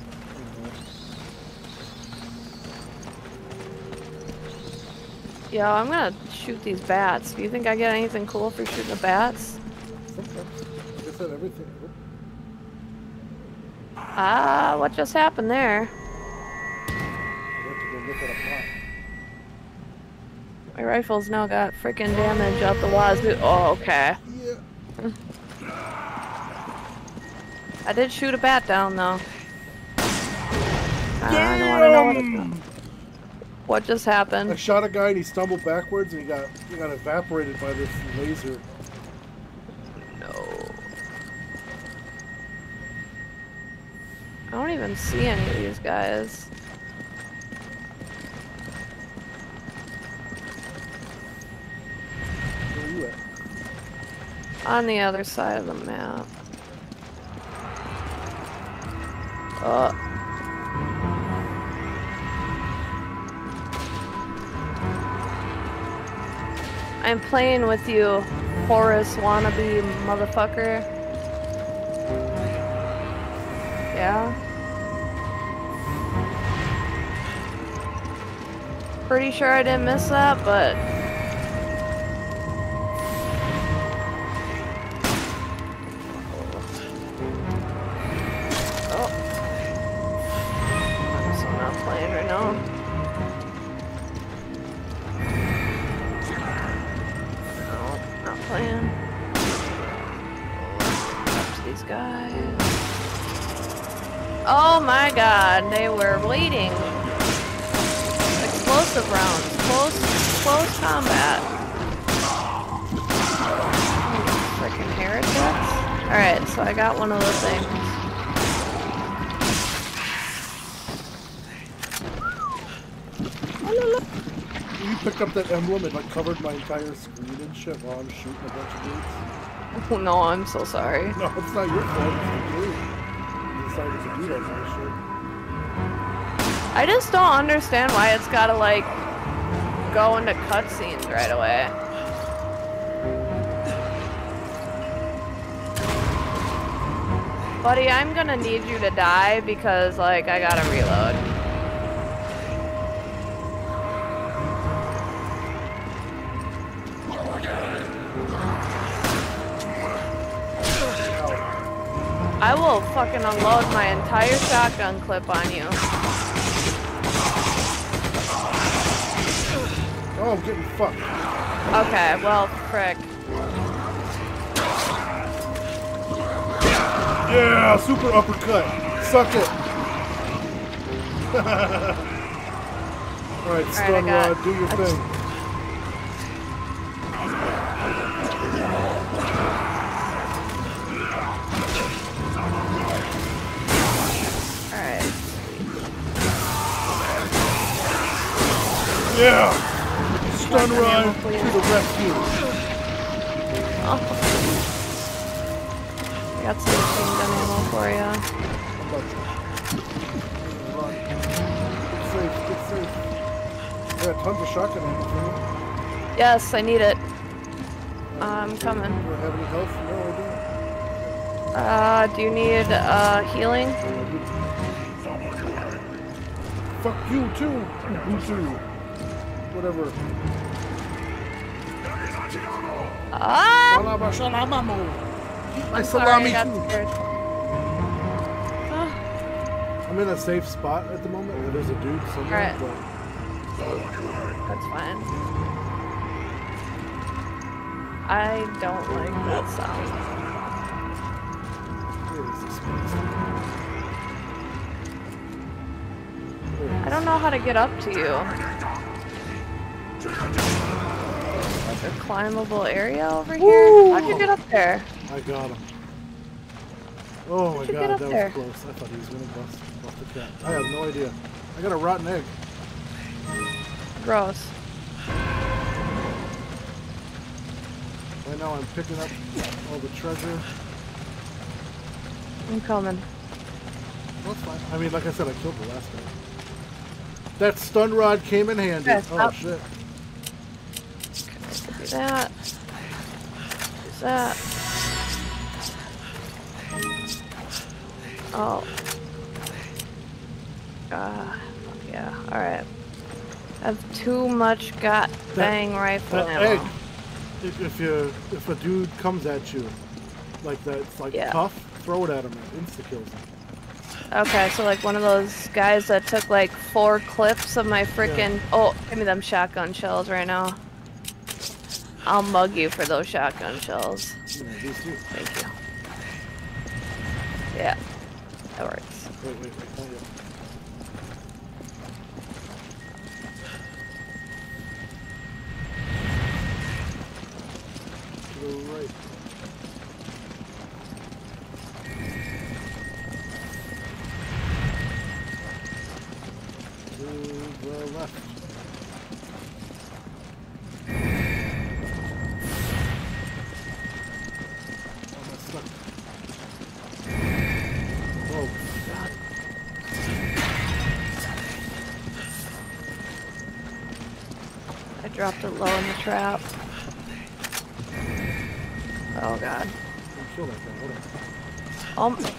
Yo, I'm gonna shoot these bats. Do you think I get anything cool for shooting the bats? I guess I had everything. Ah, what just happened there? I have to go look at a pot. My rifle's now got freaking damage out the wazoo. Oh, okay. Yeah. I did shoot a bat down though. Damn! I don't wanna know what it's... What just happened? I shot a guy and he stumbled backwards and he got evaporated by this laser. No. I don't even see any of these guys. Where are you at? On the other side of the map. Oh. I'm playing with you, Horus wannabe motherfucker. Yeah. Pretty sure I didn't miss that, but... Oh. I'm just not playing right now. Guys. Oh my god, they were bleeding. Explosive rounds, close combat. Freaking heretics. Alright, so I got one of those things. picked up that emblem, it like covered my entire screen and shit while I'm shooting a bunch of dudes. Oh no, I'm so sorry. No, it's not your fault, it's your dude. You decided to do that kind of shit. I just don't understand why it's gotta like go into cutscenes right away. Buddy, I'm gonna need you to die because like I gotta reload. I will fucking unload my entire shotgun clip on you. Oh, I'm getting fucked. Okay, well, frick. Yeah, super uppercut. Suck it. Alright, Stunrod, do your thing. Yeah! Stun run to the rescue! Oh. I got some machine gun ammo for ya. Get safe, get safe. I got tons of shotgun ammo for you. Yes, I need it. I'm coming. Do you have any health? No, I don't. Do you need healing? Fuck you too! You too! Whatever. I salami too. I'm in a safe spot at the moment where there's a dude somewhere. Right. But... that's fine. I don't like that sound. I don't know how to get up to you. There's a climbable area over here. Ooh. How'd you get up there? I got him. Oh my god, that was close. I thought he was gonna bust the cat. I have no idea. I got a rotten egg. Gross. Right now I'm picking up all the treasure. I'm coming. Well, that's fine. I mean, like I said, I killed the last guy. That stun rod came in handy. Yes, oh up. Shit. Do that. Do that. Oh. Yeah, alright. I have too much god dang rifle ammo. If a dude comes at you like that, it's like tough, throw it at him and insta kills him. Okay, so like one of those guys that took like 4 clips of my freaking... oh, give me them shotgun shells right now. I'll mug you for those shotgun shells. Thank you. Yeah, that works. Wait. All right. Left. Oh, God. I dropped it low in the trap. Oh, God.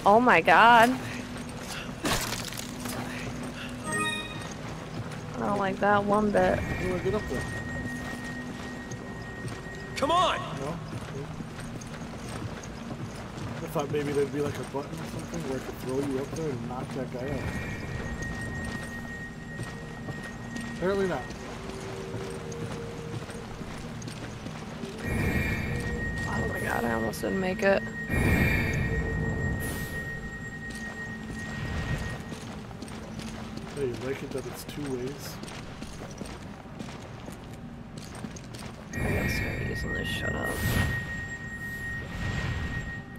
Oh my God. I don't like that one bit. How do I get up there? Come on! No? Okay. I thought maybe there'd be like a button or something where I could throw you up there and knock that guy out. Apparently not. Oh my god, I almost didn't make it. You like it that it's 2 ways. I guess I'm using this. Shut up.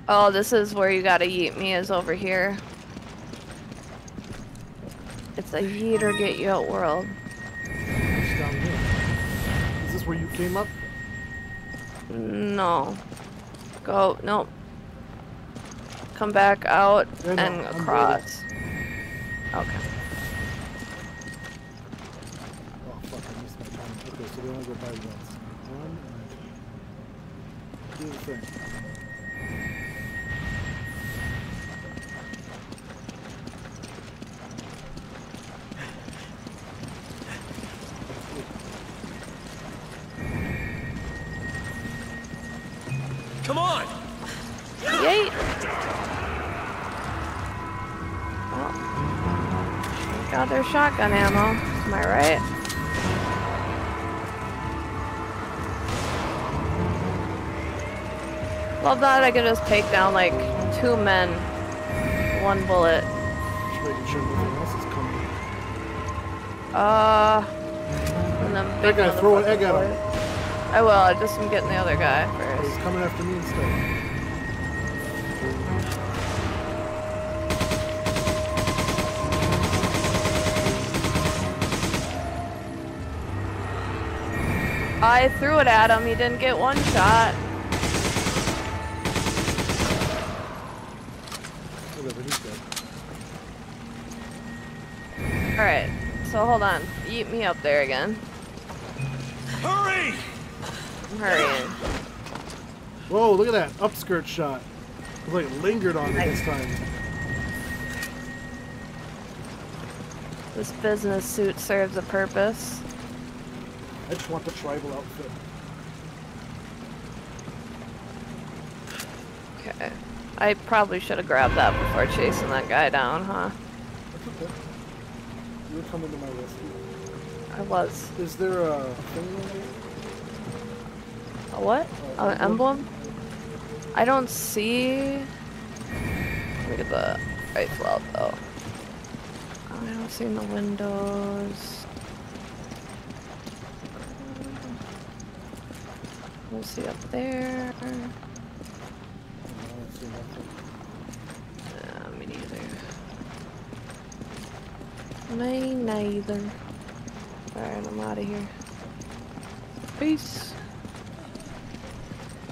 Oh, this is where you gotta yeet me. Is over here. It's a yeet or get you out world. It's down here. that's where you came up? No. Go, no. Come back out and across. Okay. Oh fuck, I missed my time. Okay, so we only go by once. One and do the thing. Come on! Yay! Well, got their shotgun ammo. Am I right? Love that I could just take down like two men, one bullet. Just making sure nothing else is coming. That guy throw an egg at him. I will, I just am getting the other guy first. He's coming after me instead. I threw it at him, he didn't get one shot. Alright, so hold on. Eat me up there again. Hurry! I'm hurrying. Whoa, look at that upskirt shot. It like lingered on me this time. This business suit serves a purpose. I just want the tribal outfit. Okay. I probably should have grabbed that before chasing that guy down, huh? That's okay. You were coming to my rescue. I was. Is there a thing in there? A what? An emblem? I don't see. Let me get the rifle out though. I don't see in the windows. We'll see up there. Me neither. Me neither. Alright, I'm out of here. Peace.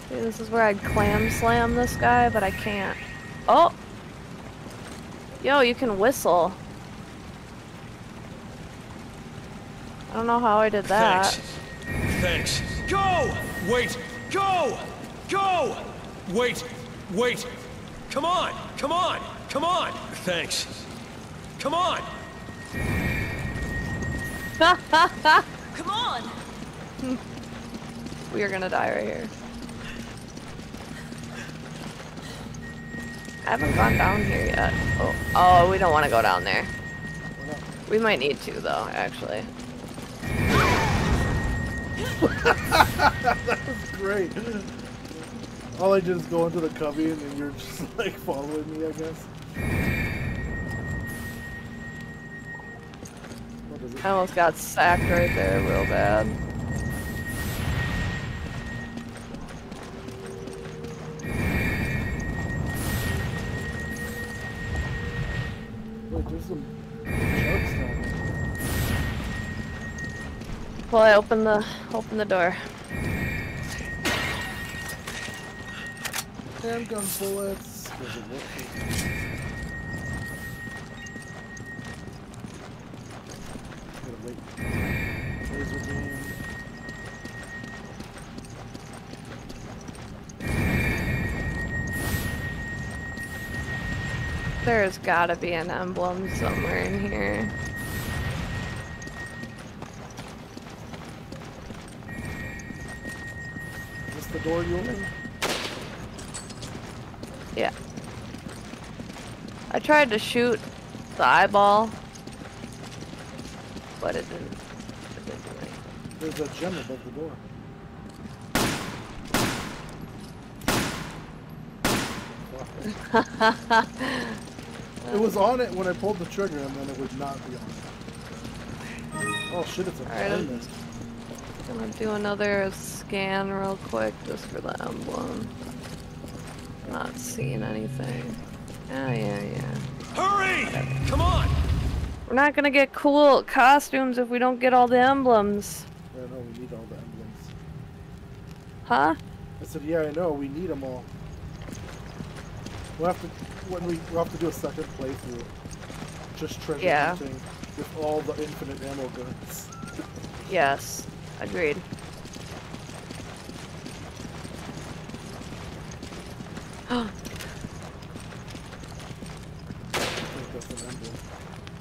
This is where I'd clam slam this guy, but I can't. Oh! Yo, you can whistle. I don't know how I did that. Thanks. Thanks. Go! Wait! Go! Go! Wait! Wait! Come on! Come on! Come on! Thanks. Come on! Come on! We are gonna die right here. I haven't gone down here yet. Oh, oh, we don't want to go down there. We might need to, though, actually. That was great. All I did is go into the cubby, and then you're just, like, following me, I guess. What is it? I almost got sacked right there real bad. Well, I open the door. Handgun bullets. There's gotta be an emblem somewhere in here. The door you open? Yeah. I tried to shoot the eyeball, but it didn't. It didn't do anything. There's a gem above the door. It was on it when I pulled the trigger, and then it would not be on it. Oh shit! It's a blindness. I'm gonna do another scan real quick just for the emblem. Not seeing anything. Oh yeah, yeah. Hurry! Whatever. Come on! We're not gonna get cool costumes if we don't get all the emblems. Yeah, no, we need all the emblems. Huh? I said, yeah, I know. We need them all. We'll have to do a second playthrough. Just treasure hunting with all the infinite ammo guns. Yes. Agreed.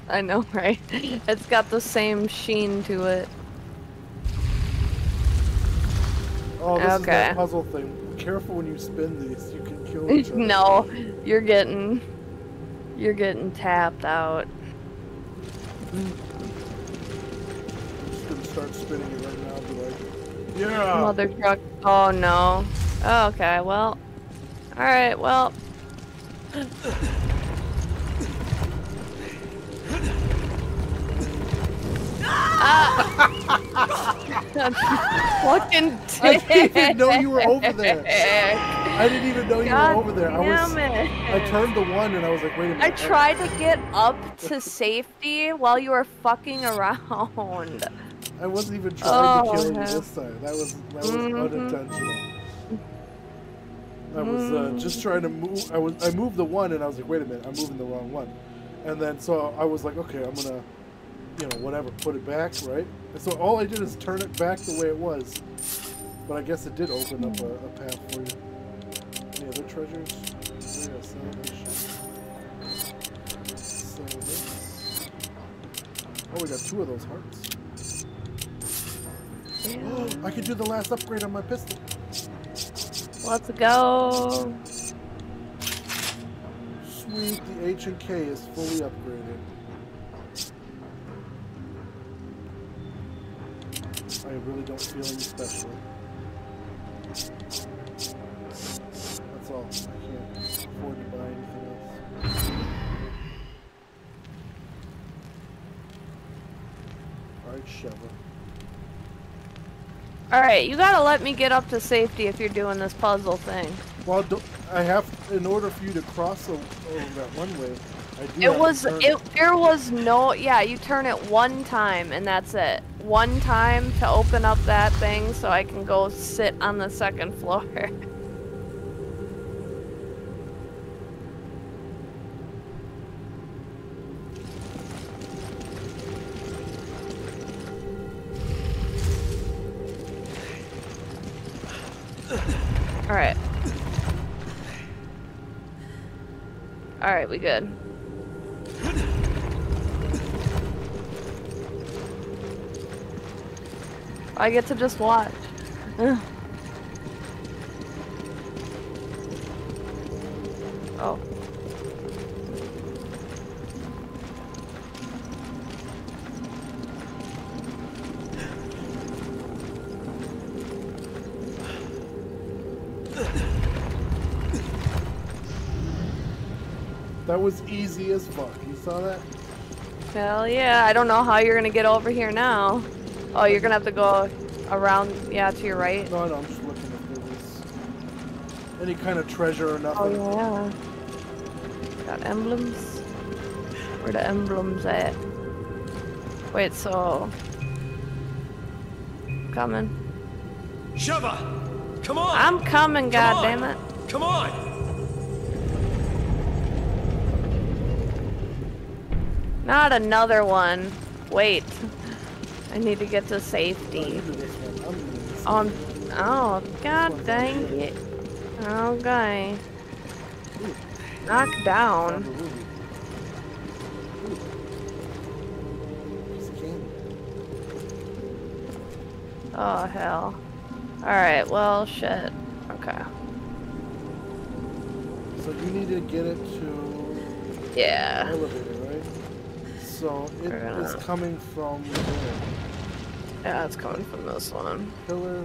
I know, right? It's got the same sheen to it. Oh, this is that puzzle thing. Be careful when you spin these. You can kill each other. No, you're getting tapped out. I'm just gonna start spinning it right now. Be like, yeah. Mother truck. Oh no. Oh, okay. Well. All right. Well. Fucking dick. I didn't even know you were over there. I didn't even know you were over there. I turned the one and I was like, wait a minute. I tried to get up to safety while you were fucking around. I wasn't even trying to kill you this time. That was unintentional. I was just trying to move. I moved the one and I was like, wait a minute, I'm moving the wrong one. And then so I was like, okay, I'm gonna, you know, whatever, put it back, right? And so all I did is turn it back the way it was. But I guess it did open up a path for you. Any other treasures? Yeah, sell this. Oh, we got 2 of those hearts. Yeah. Oh, I could do the last upgrade on my pistol. Let's go. Sweet, the H&K is fully upgraded. I really don't feel any special. That's all. I can't afford to buy anything else. Alright, Sheva. Alright, you gotta let me get up to safety if you're doing this puzzle thing. Well, in order for you to cross over that one way, you turn it one time and that's it. One time to open up that thing so I can go sit on the second floor. Alright. Alright, we good. I get to just watch. Oh. That was easy as fuck. You saw that? Hell yeah. I don't know how you're gonna get over here now. Oh, you're gonna have to go around, to your right. No, I'm just looking if there was any kind of treasure or nothing. Oh, yeah. Got emblems. Where the emblems at? Wait, so... Coming. Sheva! Come on! I'm coming, goddammit. Come on! Not another one. Wait. I need to get to safety. Oh, god dang it. Okay. Knock down. Oh, hell. Alright, well, shit. Okay. So you need to get it to... Yeah. Elevator, right? So it is coming from... Yeah, it's coming from this one. Pillar.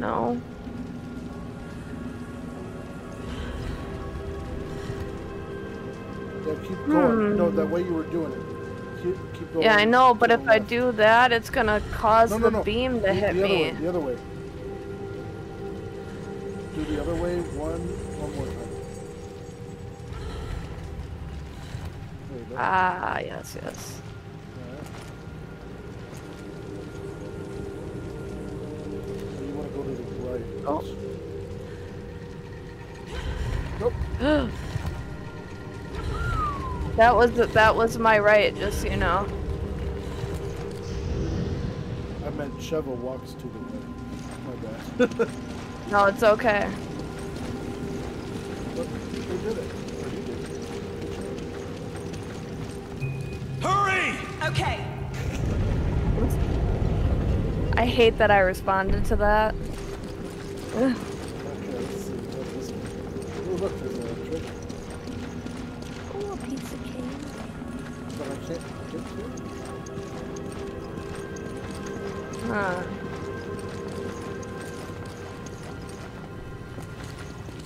No. Yeah, keep going. No, that way you were doing it. Keep going. Yeah, I know, but if I do that, it's gonna cause the beam to hit me. The other way. Do the other way one more time. Ah, yes. Oh. Nope. That was my right, just so you know. I meant Sheva walks to the right. My bad. No, it's okay. Look, who did it? Hurry! Okay. I hate that I responded to that. Okay, let's see what this one. Ooh, look, there's a trick. Ooh, a pizza cake. But I can't get to it. Huh.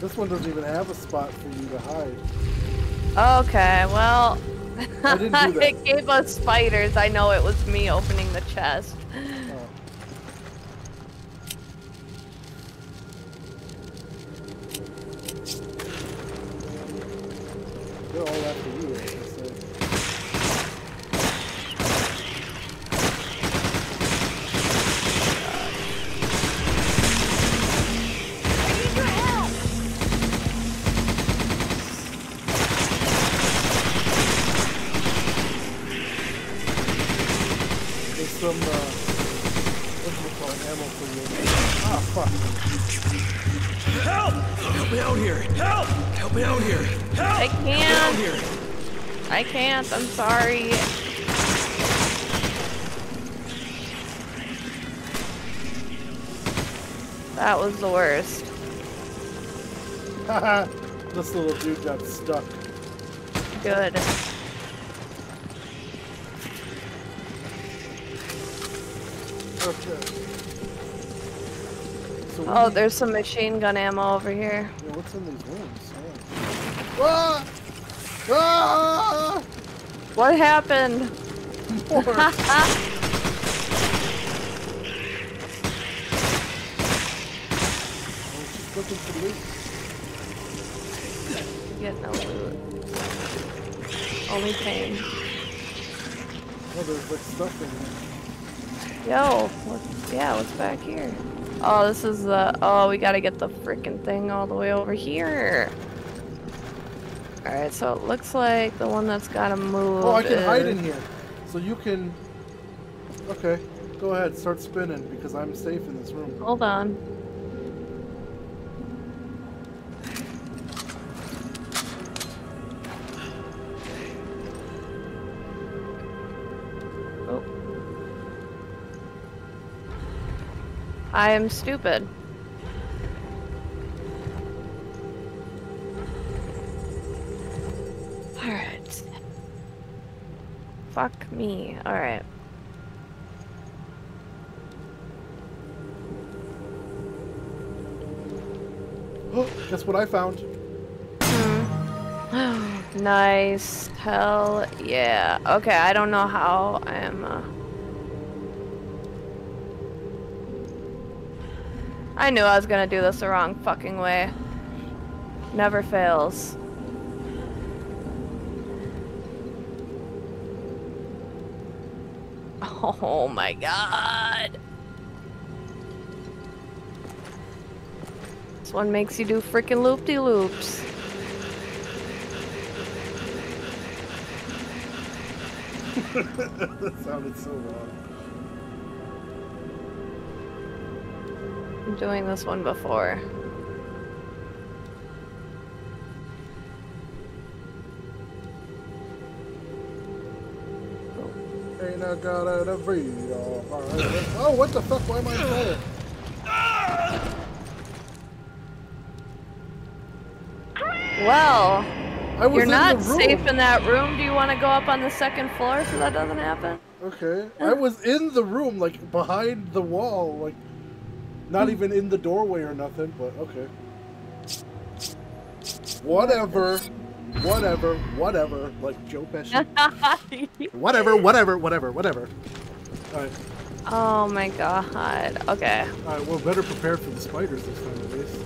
This one doesn't even have a spot for you to hide. Okay, well... I didn't do that. It gave us spiders. I know it was me opening the chest. I'm sorry. That was the worst. Haha, this little dude got stuck. Good. Okay. So oh, there's some machine gun ammo over here. Yeah, what's in these rooms? Oh. Ah! Ah! What happened? Get no loot. Only pain. Oh, there's like stuff in there. Yo, what's, yeah, what's back here? Oh, this is the. Oh, we gotta get the frickin' thing all the way over here. Alright, so it looks like the one that's gotta move. Oh, I can hide in here. So you can... Okay, go ahead, start spinning, because I'm safe in this room. Hold on. Oh. I am stupid. Fuck me. Alright. Oh, guess what I found. Hmm. Nice. Hell yeah. Okay, I don't know how I am. I knew I was gonna do this the wrong fucking way. Never fails. Oh my god. This one makes you do freaking loop-de-loops. That sounded so wrong. I'm doing this one before. I gotta defeat all my enemies. Oh, what the fuck? Why am I in fire? Well, you're not safe in that room. Do you want to go up on the second floor so that doesn't happen? Okay. I was in the room, like, behind the wall. Like, not even in the doorway or nothing, but okay. Whatever. Whatever, whatever, like Joe Pesci. Whatever, whatever, whatever, whatever. Alright. Oh my god. Okay. Alright, we're better prepared for the spiders this time, at least.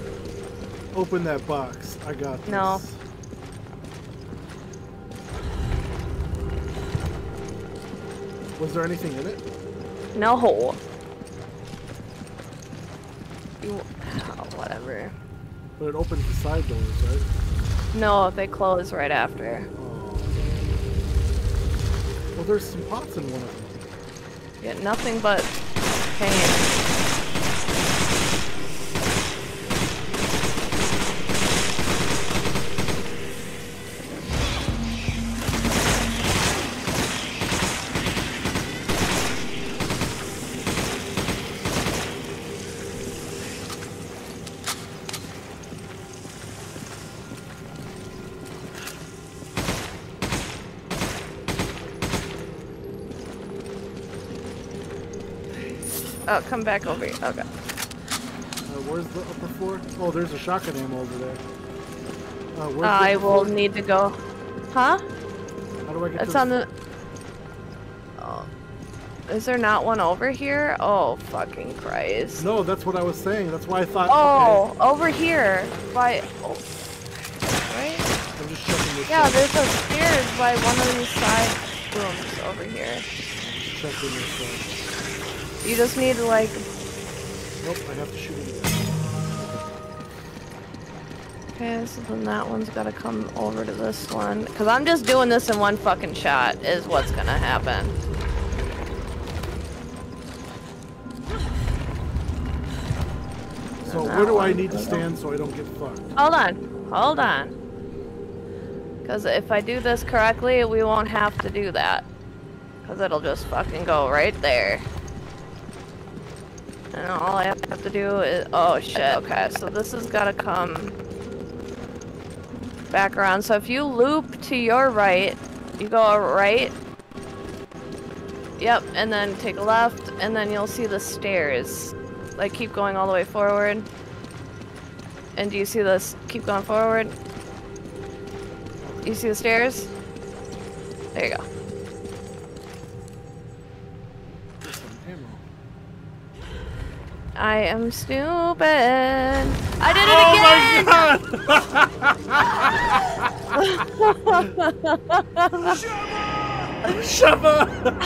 Open that box. I got this. No. Was there anything in it? No. whatever. But it opens the side doors, right? No, they close right after. Oh. Well, there's some pots in one of them. Yeah, nothing but pain. Oh, come back over here. Okay. Where's the upper floor? Oh, there's a shotgun ammo over there. I will need to go. Huh? How do I get to the... Oh. Is there not one over here? Oh, fucking Christ. No, that's what I was saying. That's why I thought... Oh, okay. Over here. By... Oh. Right? I'm just checking this. Yeah, there's a stairs by one of these side rooms over here. Checking this thing. You just need to, like... Nope, I have to shoot it again. Okay, so then that one's gotta come over to this one. Because I'm just doing this in one fucking shot, is what's gonna happen. So where do I need to stand so I don't get fucked? Hold on, hold on. Because if I do this correctly, we won't have to do that. Because it'll just fucking go right there. And all I have to do is... Oh, shit. Okay, so this has got to come back around. So if you loop to your right, you go right. Yep, and then take a left, and then you'll see the stairs. Like, keep going all the way forward. And do you see this? Keep going forward. You see the stairs? There you go. I am stupid. I did it again! Oh my god! Sheva!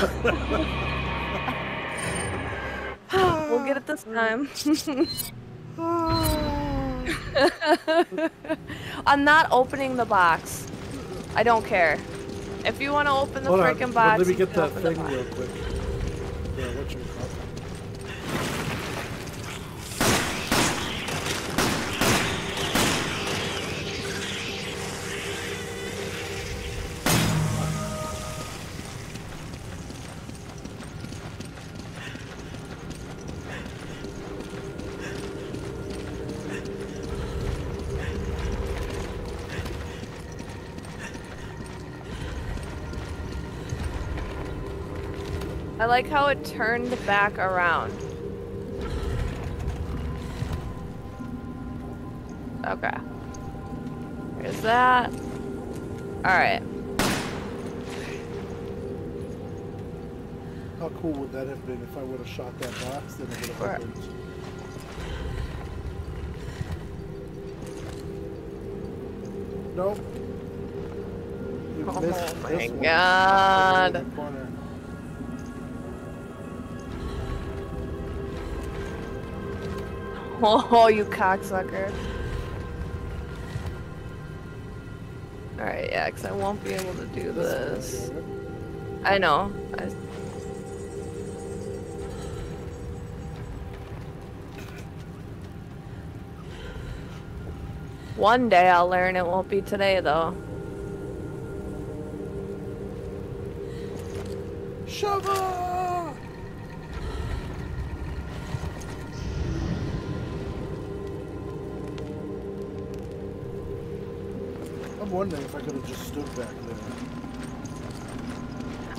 We'll get it this time. I'm not opening the box. I don't care. If you want to open the freaking box, let me get that thing real quick. Yeah, what's your problem? I like how it turned back around. Okay. There's that. Alright. How cool would that have been if I would have shot that box? Then it would have opened. Nope. You missed this one. God. Oh, you cocksucker. Alright, yeah, because I won't be able to do this. I know. One day I'll learn. It won't be today, though. Shovel! I'm wondering if I could have just stood back there.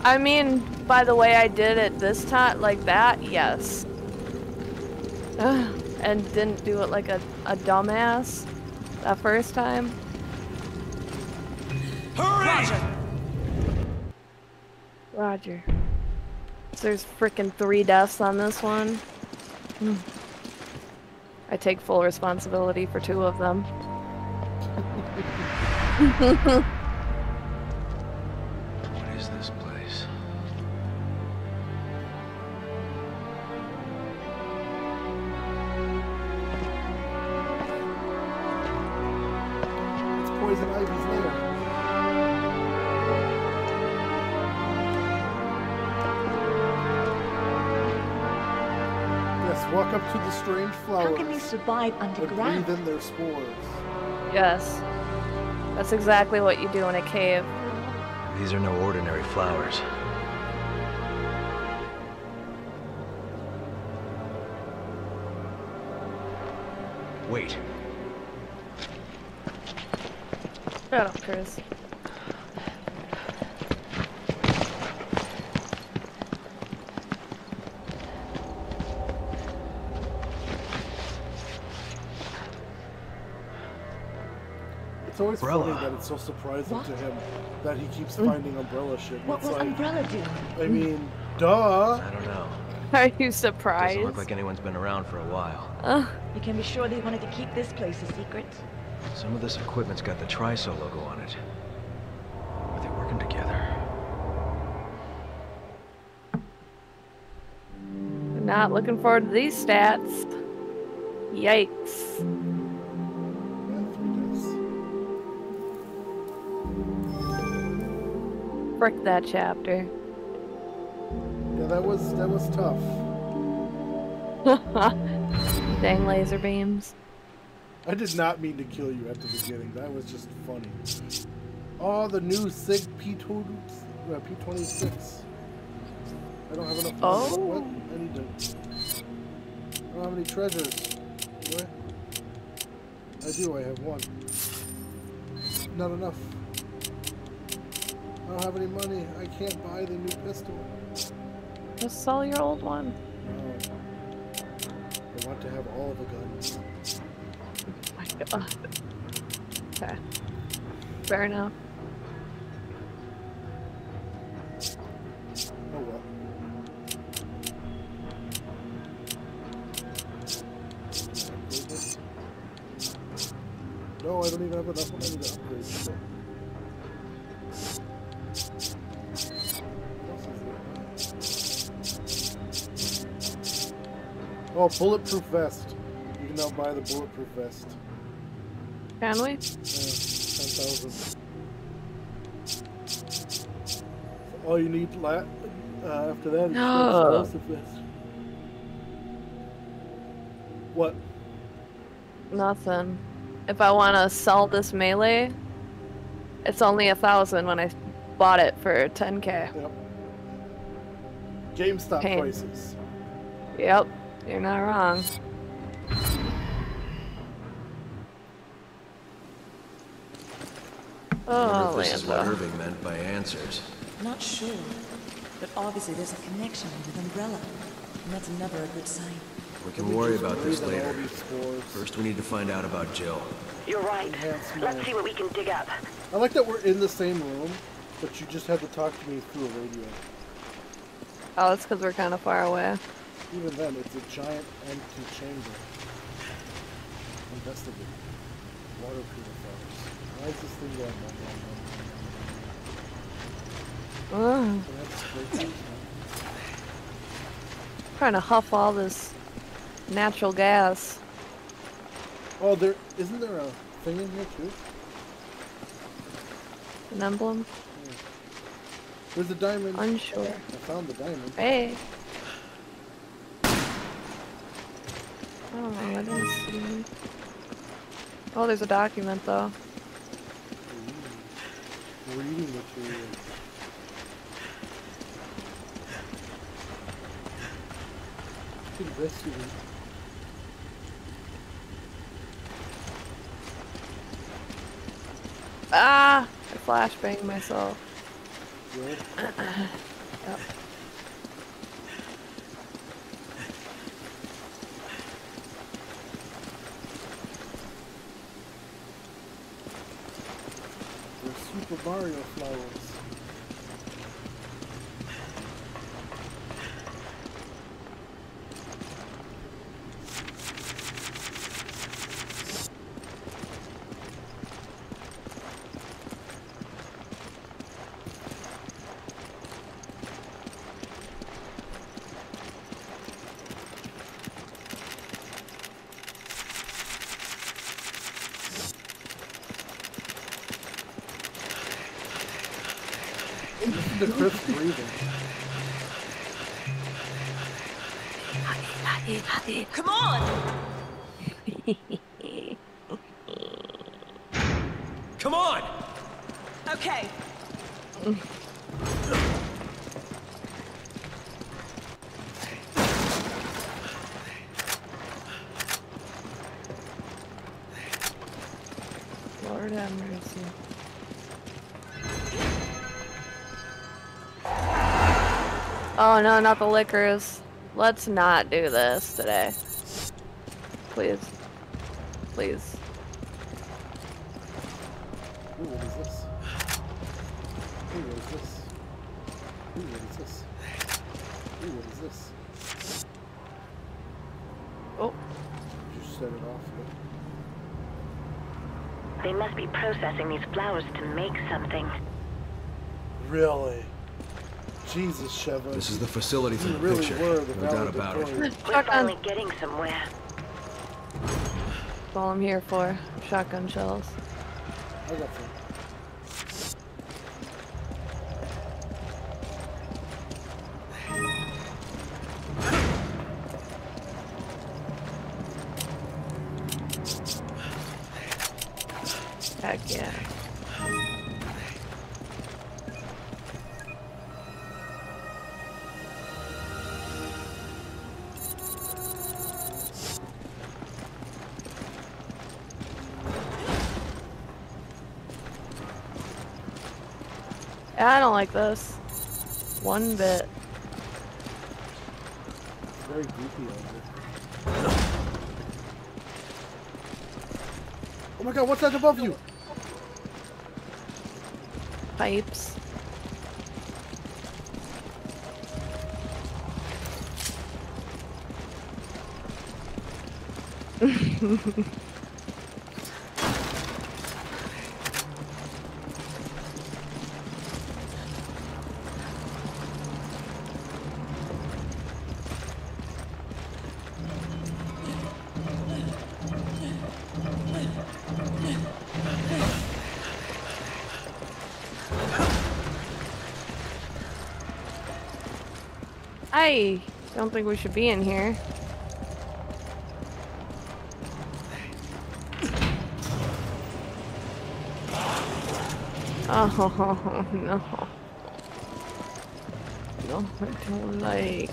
I mean, by the way I did it this time, like that, yes. And didn't do it like a dumbass that first time. Hurry! Roger! Roger. So there's frickin' 3 deaths on this one. I take full responsibility for 2 of them. What is this place? poison ivy's lair. Walk up to the strange flowers. How can they survive underground? Breathe in their spores. Yes. That's exactly what you do in a cave. These are no ordinary flowers. Wait. Shut up, Chris. It's always Umbrella. Funny that it's so surprising to him that he keeps finding Umbrella shit. What will Umbrella do? I mean, duh. I don't know. Are you surprised? Doesn't look like anyone's been around for a while. You can be sure they wanted to keep this place a secret. Some of this equipment's got the Tricell logo on it. Are they working together? Not looking forward to these stats. Yikes. Frick that chapter. Yeah, that was tough. Dang laser beams. I did not mean to kill you at the beginning. That was just funny. Oh, the new Sig P26. I don't have enough. Oh. What? I need to. I don't have any treasures. What? I do. I have one. Not enough. I don't have any money. I can't buy the new pistol. Just sell your old one. No. I want to have all the guns. Oh my god. Okay. Fair enough. Oh well. No, I don't even have enough money to upgrade this. Oh, bulletproof vest. You can now buy the bulletproof vest. Can we? 10,000. So all you need after that is bulletproof vest. What? Nothing. If I want to sell this melee, it's only 1,000 when I bought it for 10K. Yep. GameStop prices. Yep. You're not wrong. Oh, this is what Irving meant by answers. Not sure, but obviously there's a connection with Umbrella, and that's never a good sign. We can worry about this later. First, we need to find out about Jill. You're right. Let's see what we can dig up. I like that we're in the same room, but you just have to talk to me through a radio. Oh, that's because we're kind of far away. Even then, it's a giant empty chamber. Investigate. Water purifiers. Why is this thing going on? Trying to huff all this natural gas. Oh, there isn't there a thing in here too? An emblem? Yeah. Where's the diamond? Unsure. I found the diamond. Hey. I don't know what it is. Oh, there's a document though. Reading material. Could rescue me. Ah! I flashbanged myself. Good. Yep. Super Mario flowers. Listen to Chris breathing. Come on! Come on! Okay. Lord have mercy. Oh no, not the liquors. Let's not do this today. Please. Please. Ooh, what is this? Ooh, what is this? Ooh, what is this? Ooh, what is this? Oh. Did you set it off? But... They must be processing these flowers to make something. Really? Jesus, Sheva. This is the facility for the really picture. No doubt about it. We're finally getting somewhere. That's all I'm here for. Shotgun shells. I got them. Heck yeah. I don't like this one bit. It's very goofy on this. Oh my god, what's that above you? Pipes. I don't think we should be in here. Oh no. No, I don't like.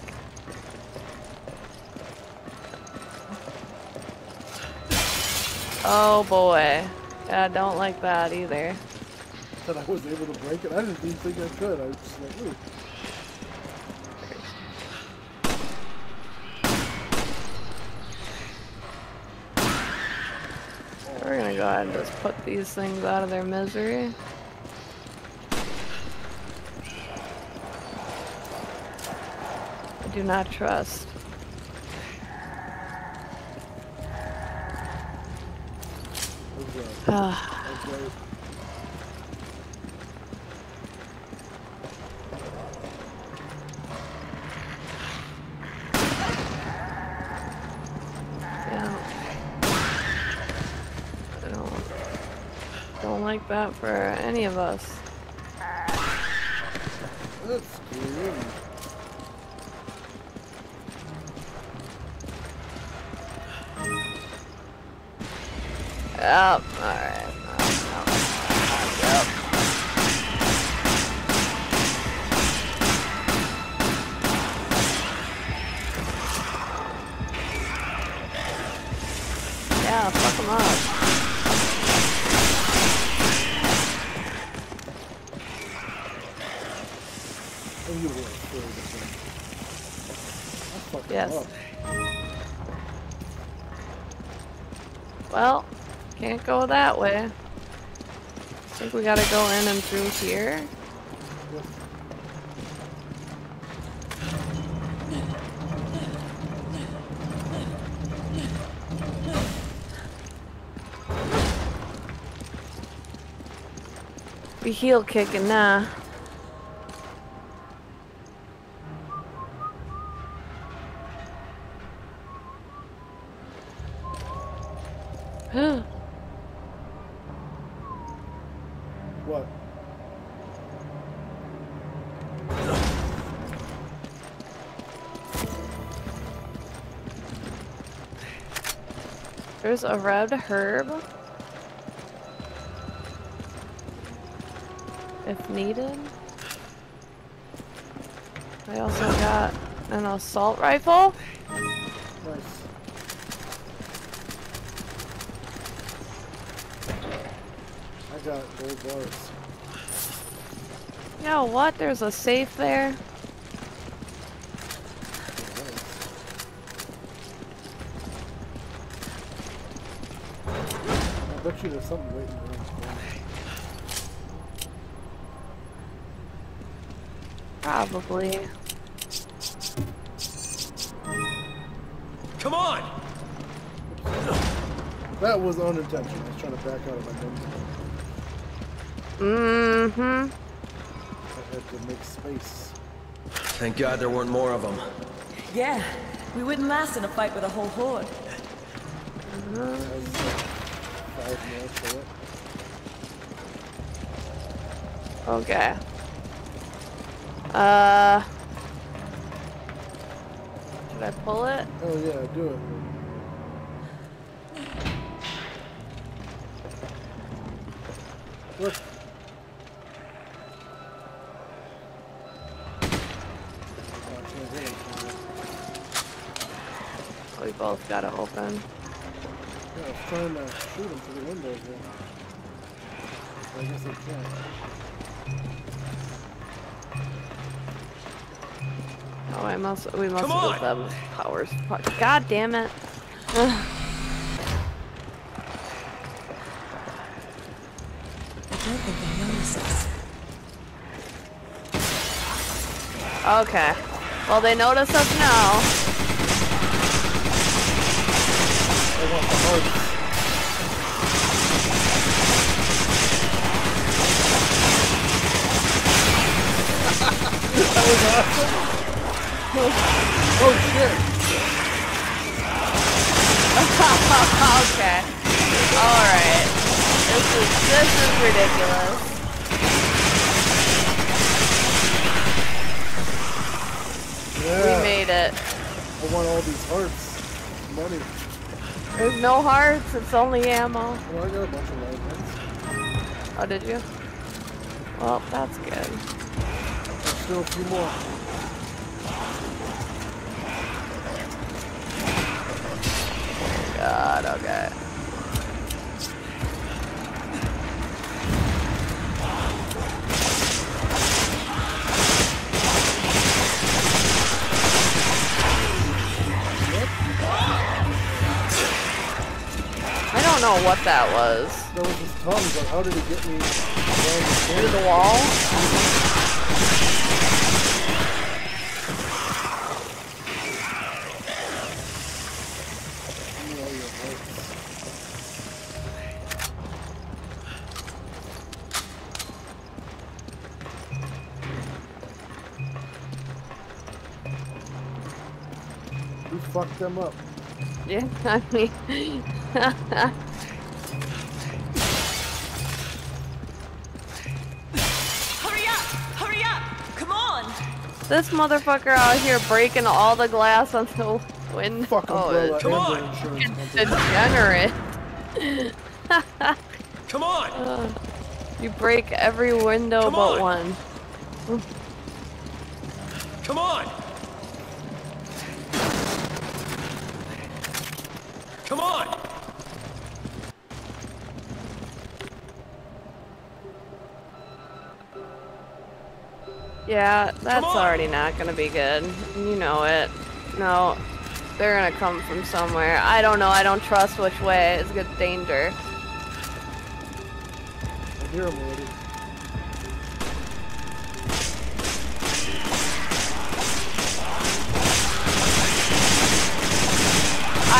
Oh boy. I don't like that either. But I was able to break it. I didn't even think I could. I was just like, ooh. We're gonna go ahead and just put these things out of their misery. I do not trust. Okay. Okay. Like that for any of us. That's good. Yep, alright. Yeah, fuck them up. Yes. Well, can't go that way. I think we gotta go in and through here. Be heel kicking now. There's a red herb. If needed. I also got an assault rifle. Nice. I got gold bars. You know what? There's a safe there. Nice. I bet you there's something waiting for me. Probably. Come on! That was unintentional. I was trying to back out of my gun. Mm-hmm. I had to make space. Thank God there weren't more of them. Yeah, we wouldn't last in a fight with a whole horde. Mm-hmm. Okay. Should I pull it? Oh yeah, do it. Look. We both got it open. Yeah, I was trying to shoot him through the windows there. I guess I can't. Oh, we must have them powers. God damn it. I don't think they notice us. Okay. Well, they notice us now. They want the horse. That was awesome. Oh shit! Okay. Alright. This is ridiculous. Yeah. We made it. I want all these hearts. Money. There's no hearts, it's only ammo. Well, I got a bunch of light ones. Oh, did you? Well, that's good. There's still a few more. God, okay. I don't know what that was. That was his tongue, but how did he get me through the wall? Fuck them up. Yeah, I mean. Hurry up! Hurry up! Come on! This motherfucker out here breaking all the glass on the window. Fuck Umbrella. Come on! It's degenerate. Come on! You break every window but one. Come on! Come on! Yeah, that's already not gonna be good. You know it. No, they're gonna come from somewhere. I don't know, I don't trust which way. It's good danger. I hear them already.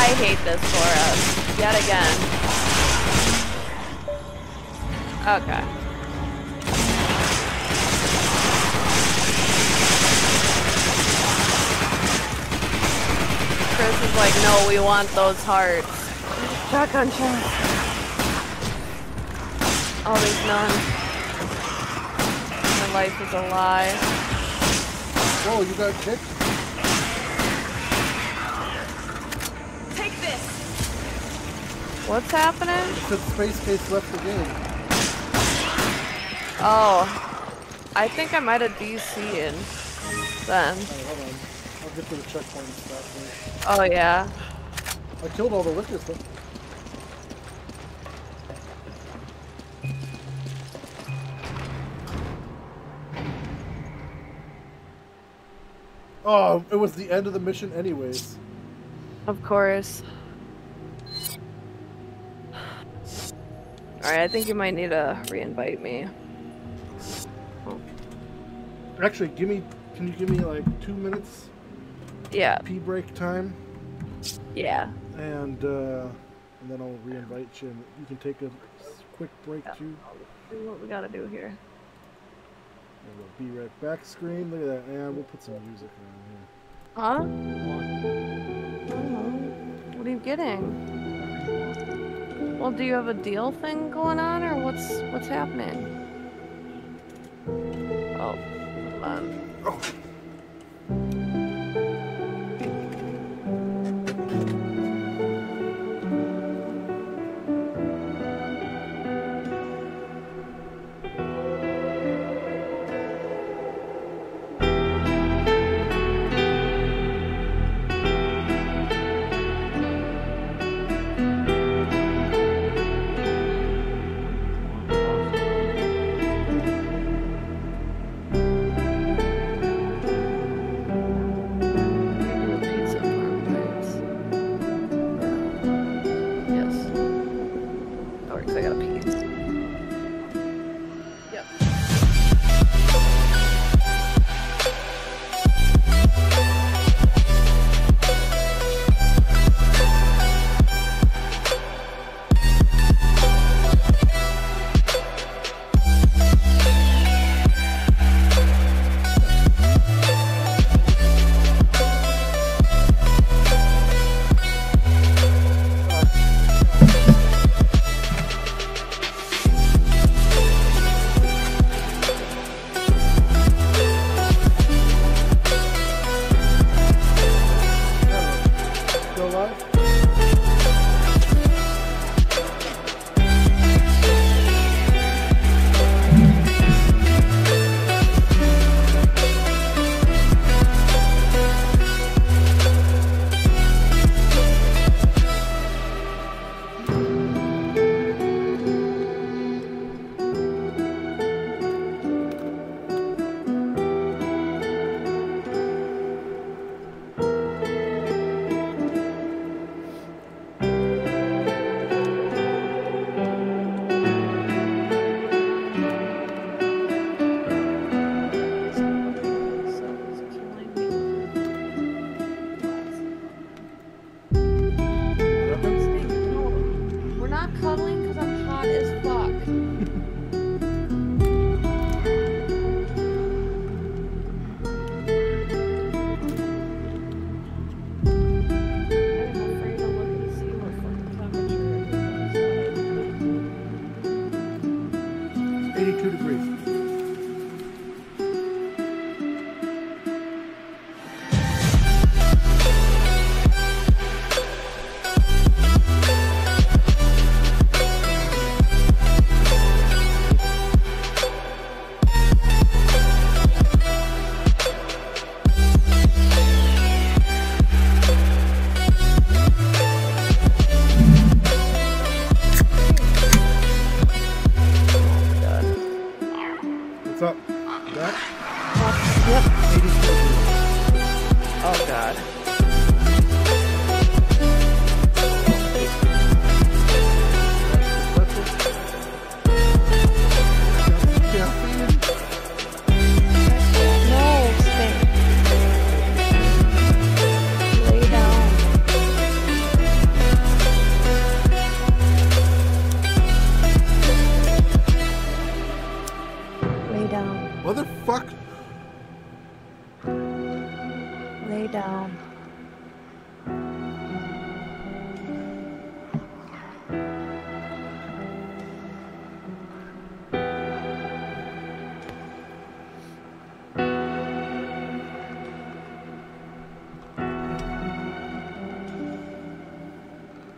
I hate this for us, yet again. Okay. Chris is like, no, we want those hearts. Shotgun shots. Oh, there's none. My life is a lie. Whoa, you got kicked? What's happening? The space case left the game. Oh. I think I might have DC'd then. Hold on. I'll get to the checkpoint stuff. Oh, yeah. I killed all the witches, though. Oh, it was the end of the mission anyways. Of course. Alright, I think you might need to re-invite me. Oh. Actually, can you give me like 2 minutes? Yeah. Pee break time? Yeah. And then I'll re-invite you and you can take a quick break too. I'll do what we gotta do here. And we'll be right back screen. Look at that. And we'll put some music around here. Huh? Oh. What are you getting? Well, do you have a deal thing going on, or what's happening? Oh, hold on. Oh.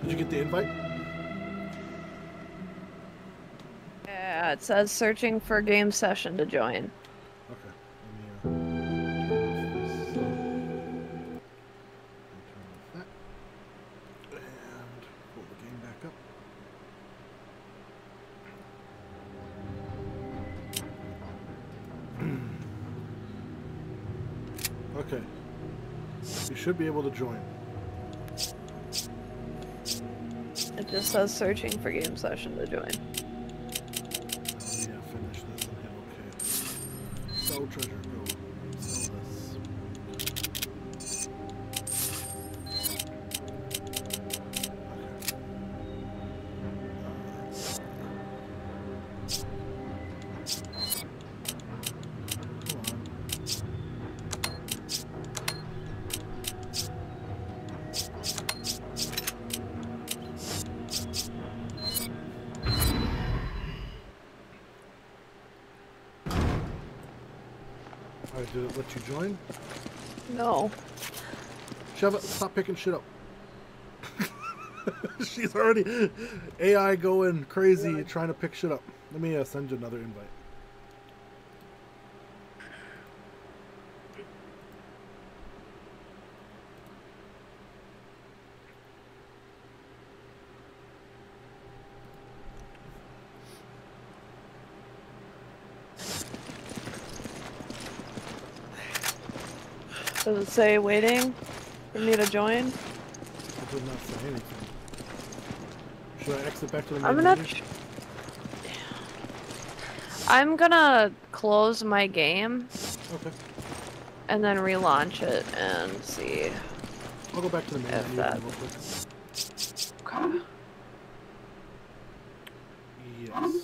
Did you get the invite? Yeah, it says searching for game session to join. Okay. Let me turn off that. And pull the game back up. Okay. You should be able to join. It just says searching for game session to join. Treasure go sell this. Did it let you join? No. Sheva, stop picking shit up. She's already AI going crazy trying to pick shit up. Let me send you another invite. Does it say waiting for me to join? It did not say anything. Should I exit back to the main menu? I'm gonna close my game. Okay. And then relaunch it and see. I'll go back to the main menu real quick. Okay. Yes.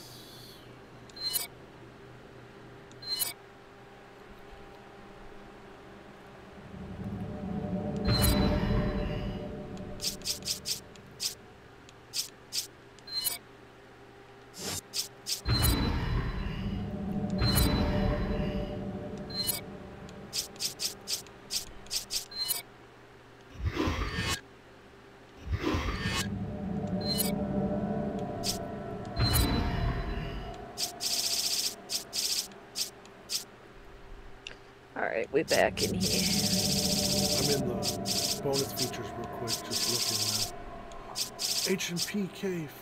Way back in here. I'm in the bonus features real quick, just looking at H&P cave.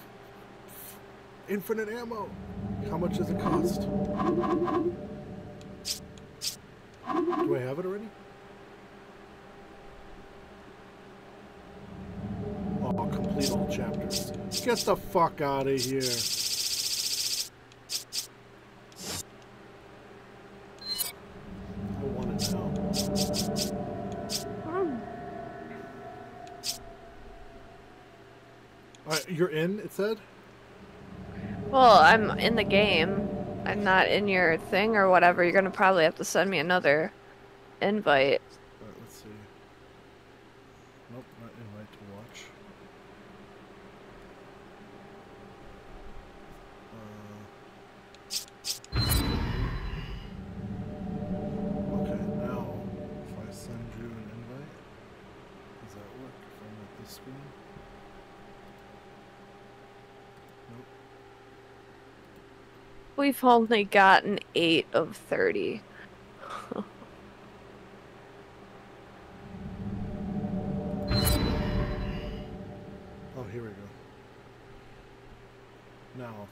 Infinite ammo. How much does it cost? Do I have it already? Oh, complete all chapters. Get the fuck out of here. You're in, it said? Well, I'm in the game. I'm not in your thing or whatever. You're gonna probably have to send me another invite. Alright, let's see. Nope, not invite to watch. Okay, now, if I send you an invite, does that work if I'm at this screen? We've only gotten 8 of 30. Oh, here we go. Now if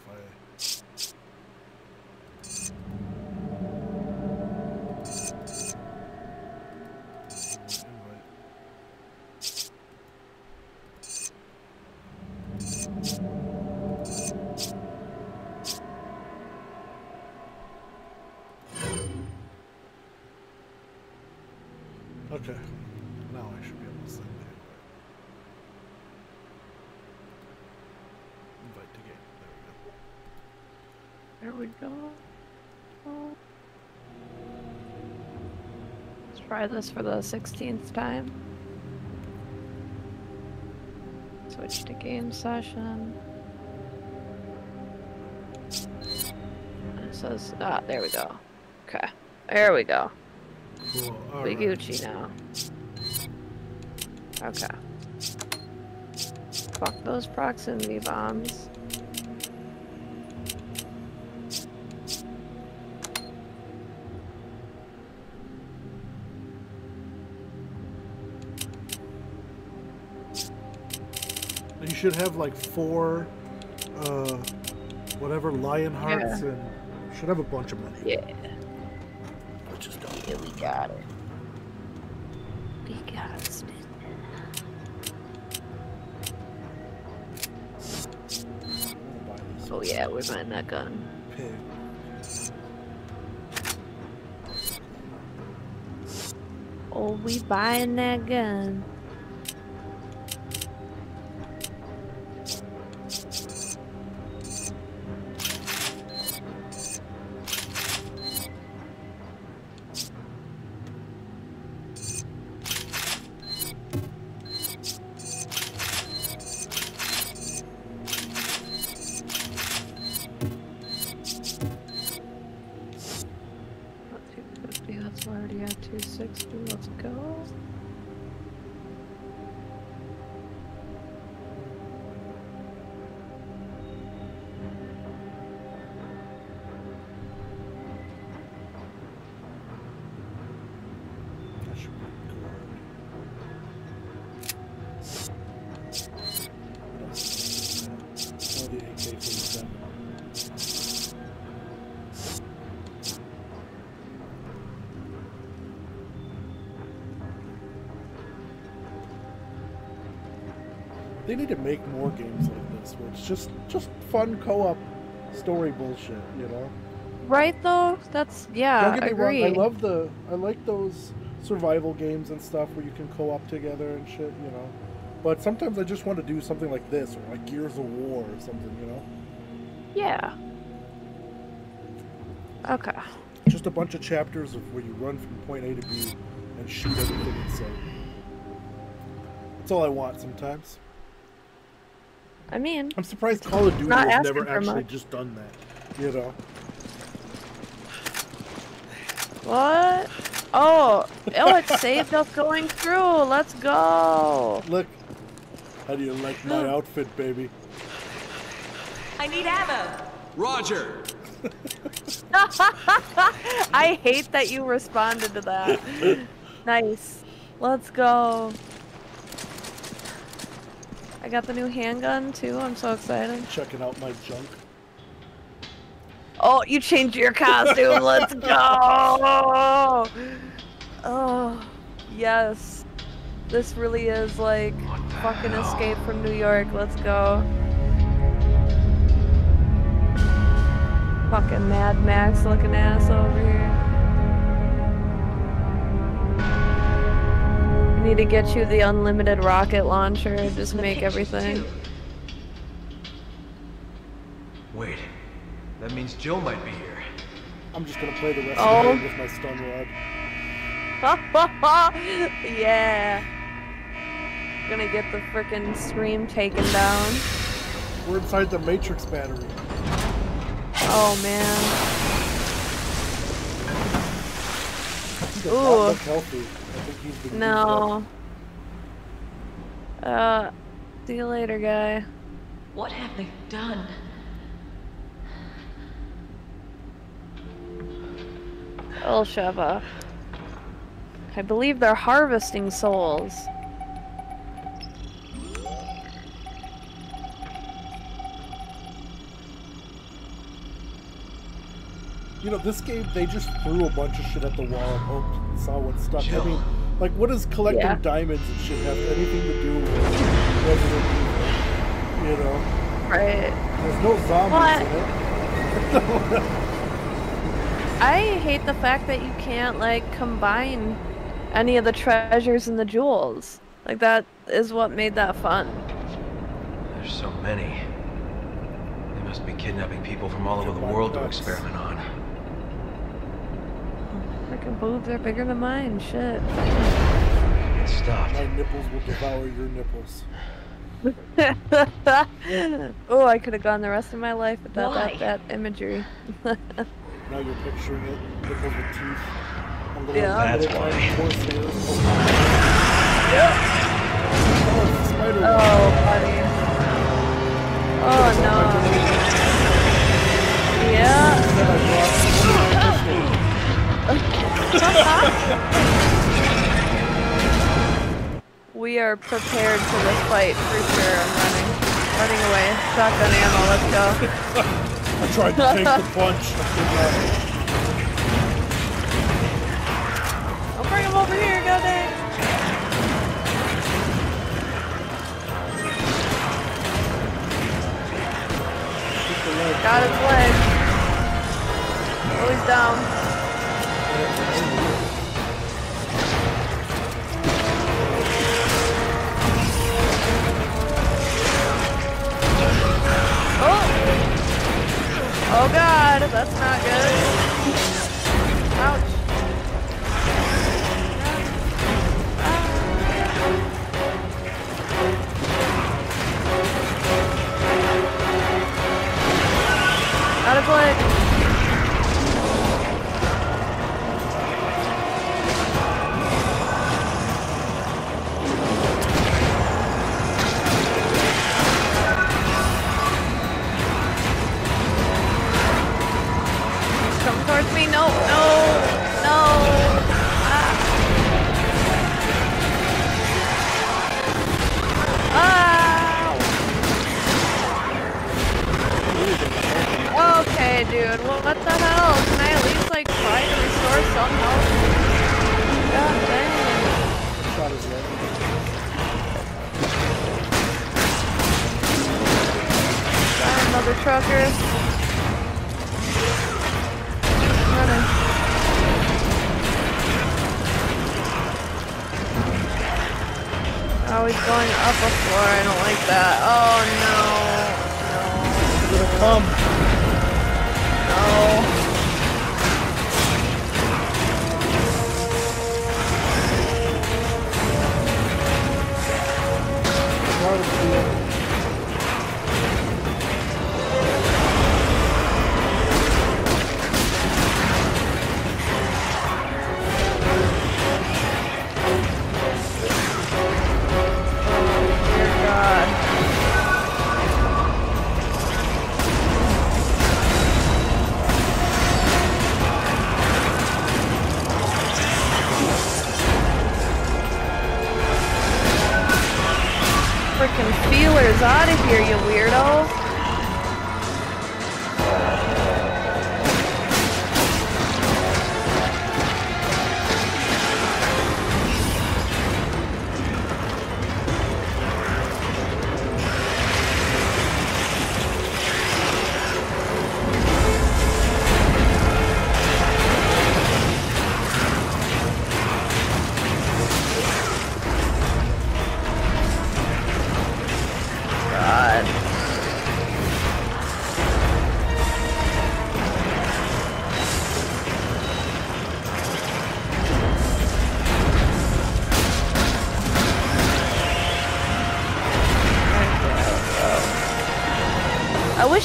try this for the 16th time. Switch to game session. It says, ah, there we go. Okay, there we go. Cool. We right. Gucci now. Okay. Fuck those proximity bombs. should have like 4 whatever lion hearts, yeah, and should have a bunch of money. Yeah. Which is dumb. Yeah, we got it. We got it, Smith. Oh yeah, we're buying that gun. Pig. Oh, we buying that gun. They need to make more games like this, where it's just fun co-op story bullshit, you know? Right, though? That's, yeah, I agree. Wrong. I like those survival games and stuff where you can co-op together and shit, you know? But sometimes I just want to do something like this, or like Gears of War or something, you know? Yeah. Okay. Just a bunch of chapters of where you run from point A to B and shoot everything in sight. That's all I want sometimes. I mean, I'm surprised Call of Duty has never actually just done that, you know. What? Oh, it saved us going through. Let's go. Look, how do you like my outfit, baby? I need ammo. Roger. I hate that you responded to that. Nice. Let's go. I got the new handgun too. I'm so excited. Checking out my junk. Oh, you changed your costume. Let's go. Oh, yes. This really is like fucking Escape from New York. Let's go. Fucking Mad Max looking ass over here. We need to get you the unlimited rocket launcher and just make everything. Wait, that means Jill might be here. I'm just gonna play the rest of the game with my stun rod. Yeah. Gonna get the frickin' stream taken down. We're inside the Matrix battery. Oh man. He does not look healthy. I think he's been see you later, guy. What have they done? Oh, Sheva. I believe they're harvesting souls. You know, this game, they just threw a bunch of shit at the wall and hoped and saw what stuck. Jill. I mean, like, what does collecting diamonds and shit have anything to do with Resident Evil? You know? Right. There's no zombies in it. I hate the fact that you can't, like, combine any of the treasures and the jewels. Like, that is what made that fun. There's so many. They must be kidnapping people from all over the world to experiment on. Freaking boobs are bigger than mine, shit. Stop. My nipples will devour your nipples. Oh, I could have gone the rest of my life without that imagery. Now you're picturing it, nipples with teeth. That's why. Oh, spider. Oh, buddy. Oh, no. Yeah. We are prepared for this fight for sure. I'm running. Running away. Shotgun ammo, let's go. I tried to take the punch. I'll bring him over here, go there. Got his leg. Oh, he's down. Oh god, that's not good. Ouch. Out of play. Dude, what the hell? Can I at least like try to restore some health? God dang. Shot his leg. Got another trucker. Running. Oh, he's going up a floor. I don't like that. Oh no. He's gonna come. Out of here, you weirdo.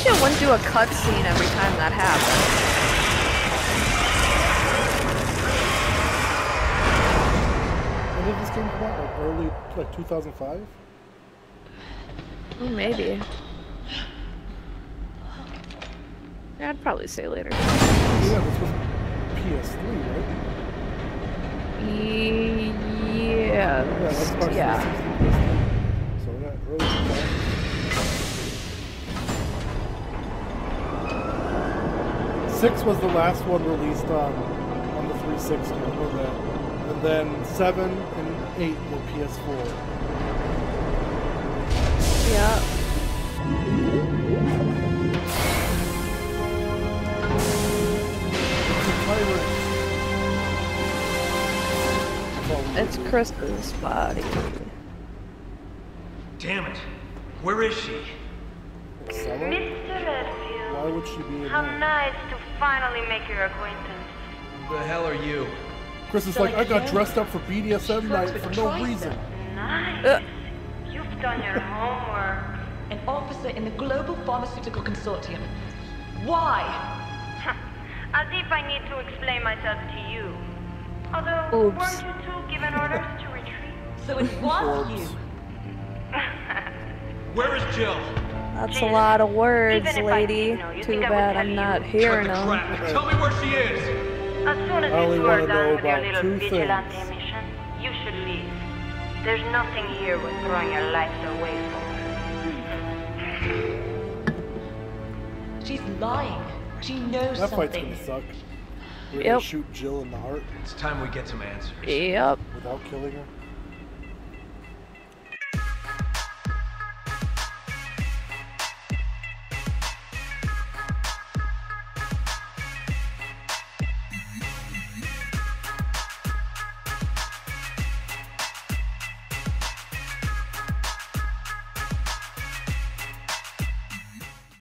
I wouldn't do a cutscene every time that happens. When did this game come out? Like early, like 2005? Maybe. Yeah, I'd probably say later. Yeah, this was PS3, right? Yeah. So we're not early 2005. Six was the last one released on the 360, and then 7 and 8 were PS4. Yeah. It's Chris's body. Damn it! Where is she? Why would she be in How here? Nice to finally make your acquaintance. Who the hell are you? Chris is like, I got dressed up for BDSM night for no reason. Nice. You've done your homework. An officer in the Global Pharmaceutical Consortium. Why? As if I need to explain myself to you. Although, weren't you two given orders to retreat? So it was you. Where is Jill? That's a lot of words, lady. Too bad I'm not hearing them. Tell me where she is. As soon as you are done with your little vigilante mission, you should leave. There's nothing here worth throwing your life away for. She's lying. She knows that something. That fight's gonna suck. We're gonna shoot Jill in the heart. It's time we get some answers. Yep. Without killing her.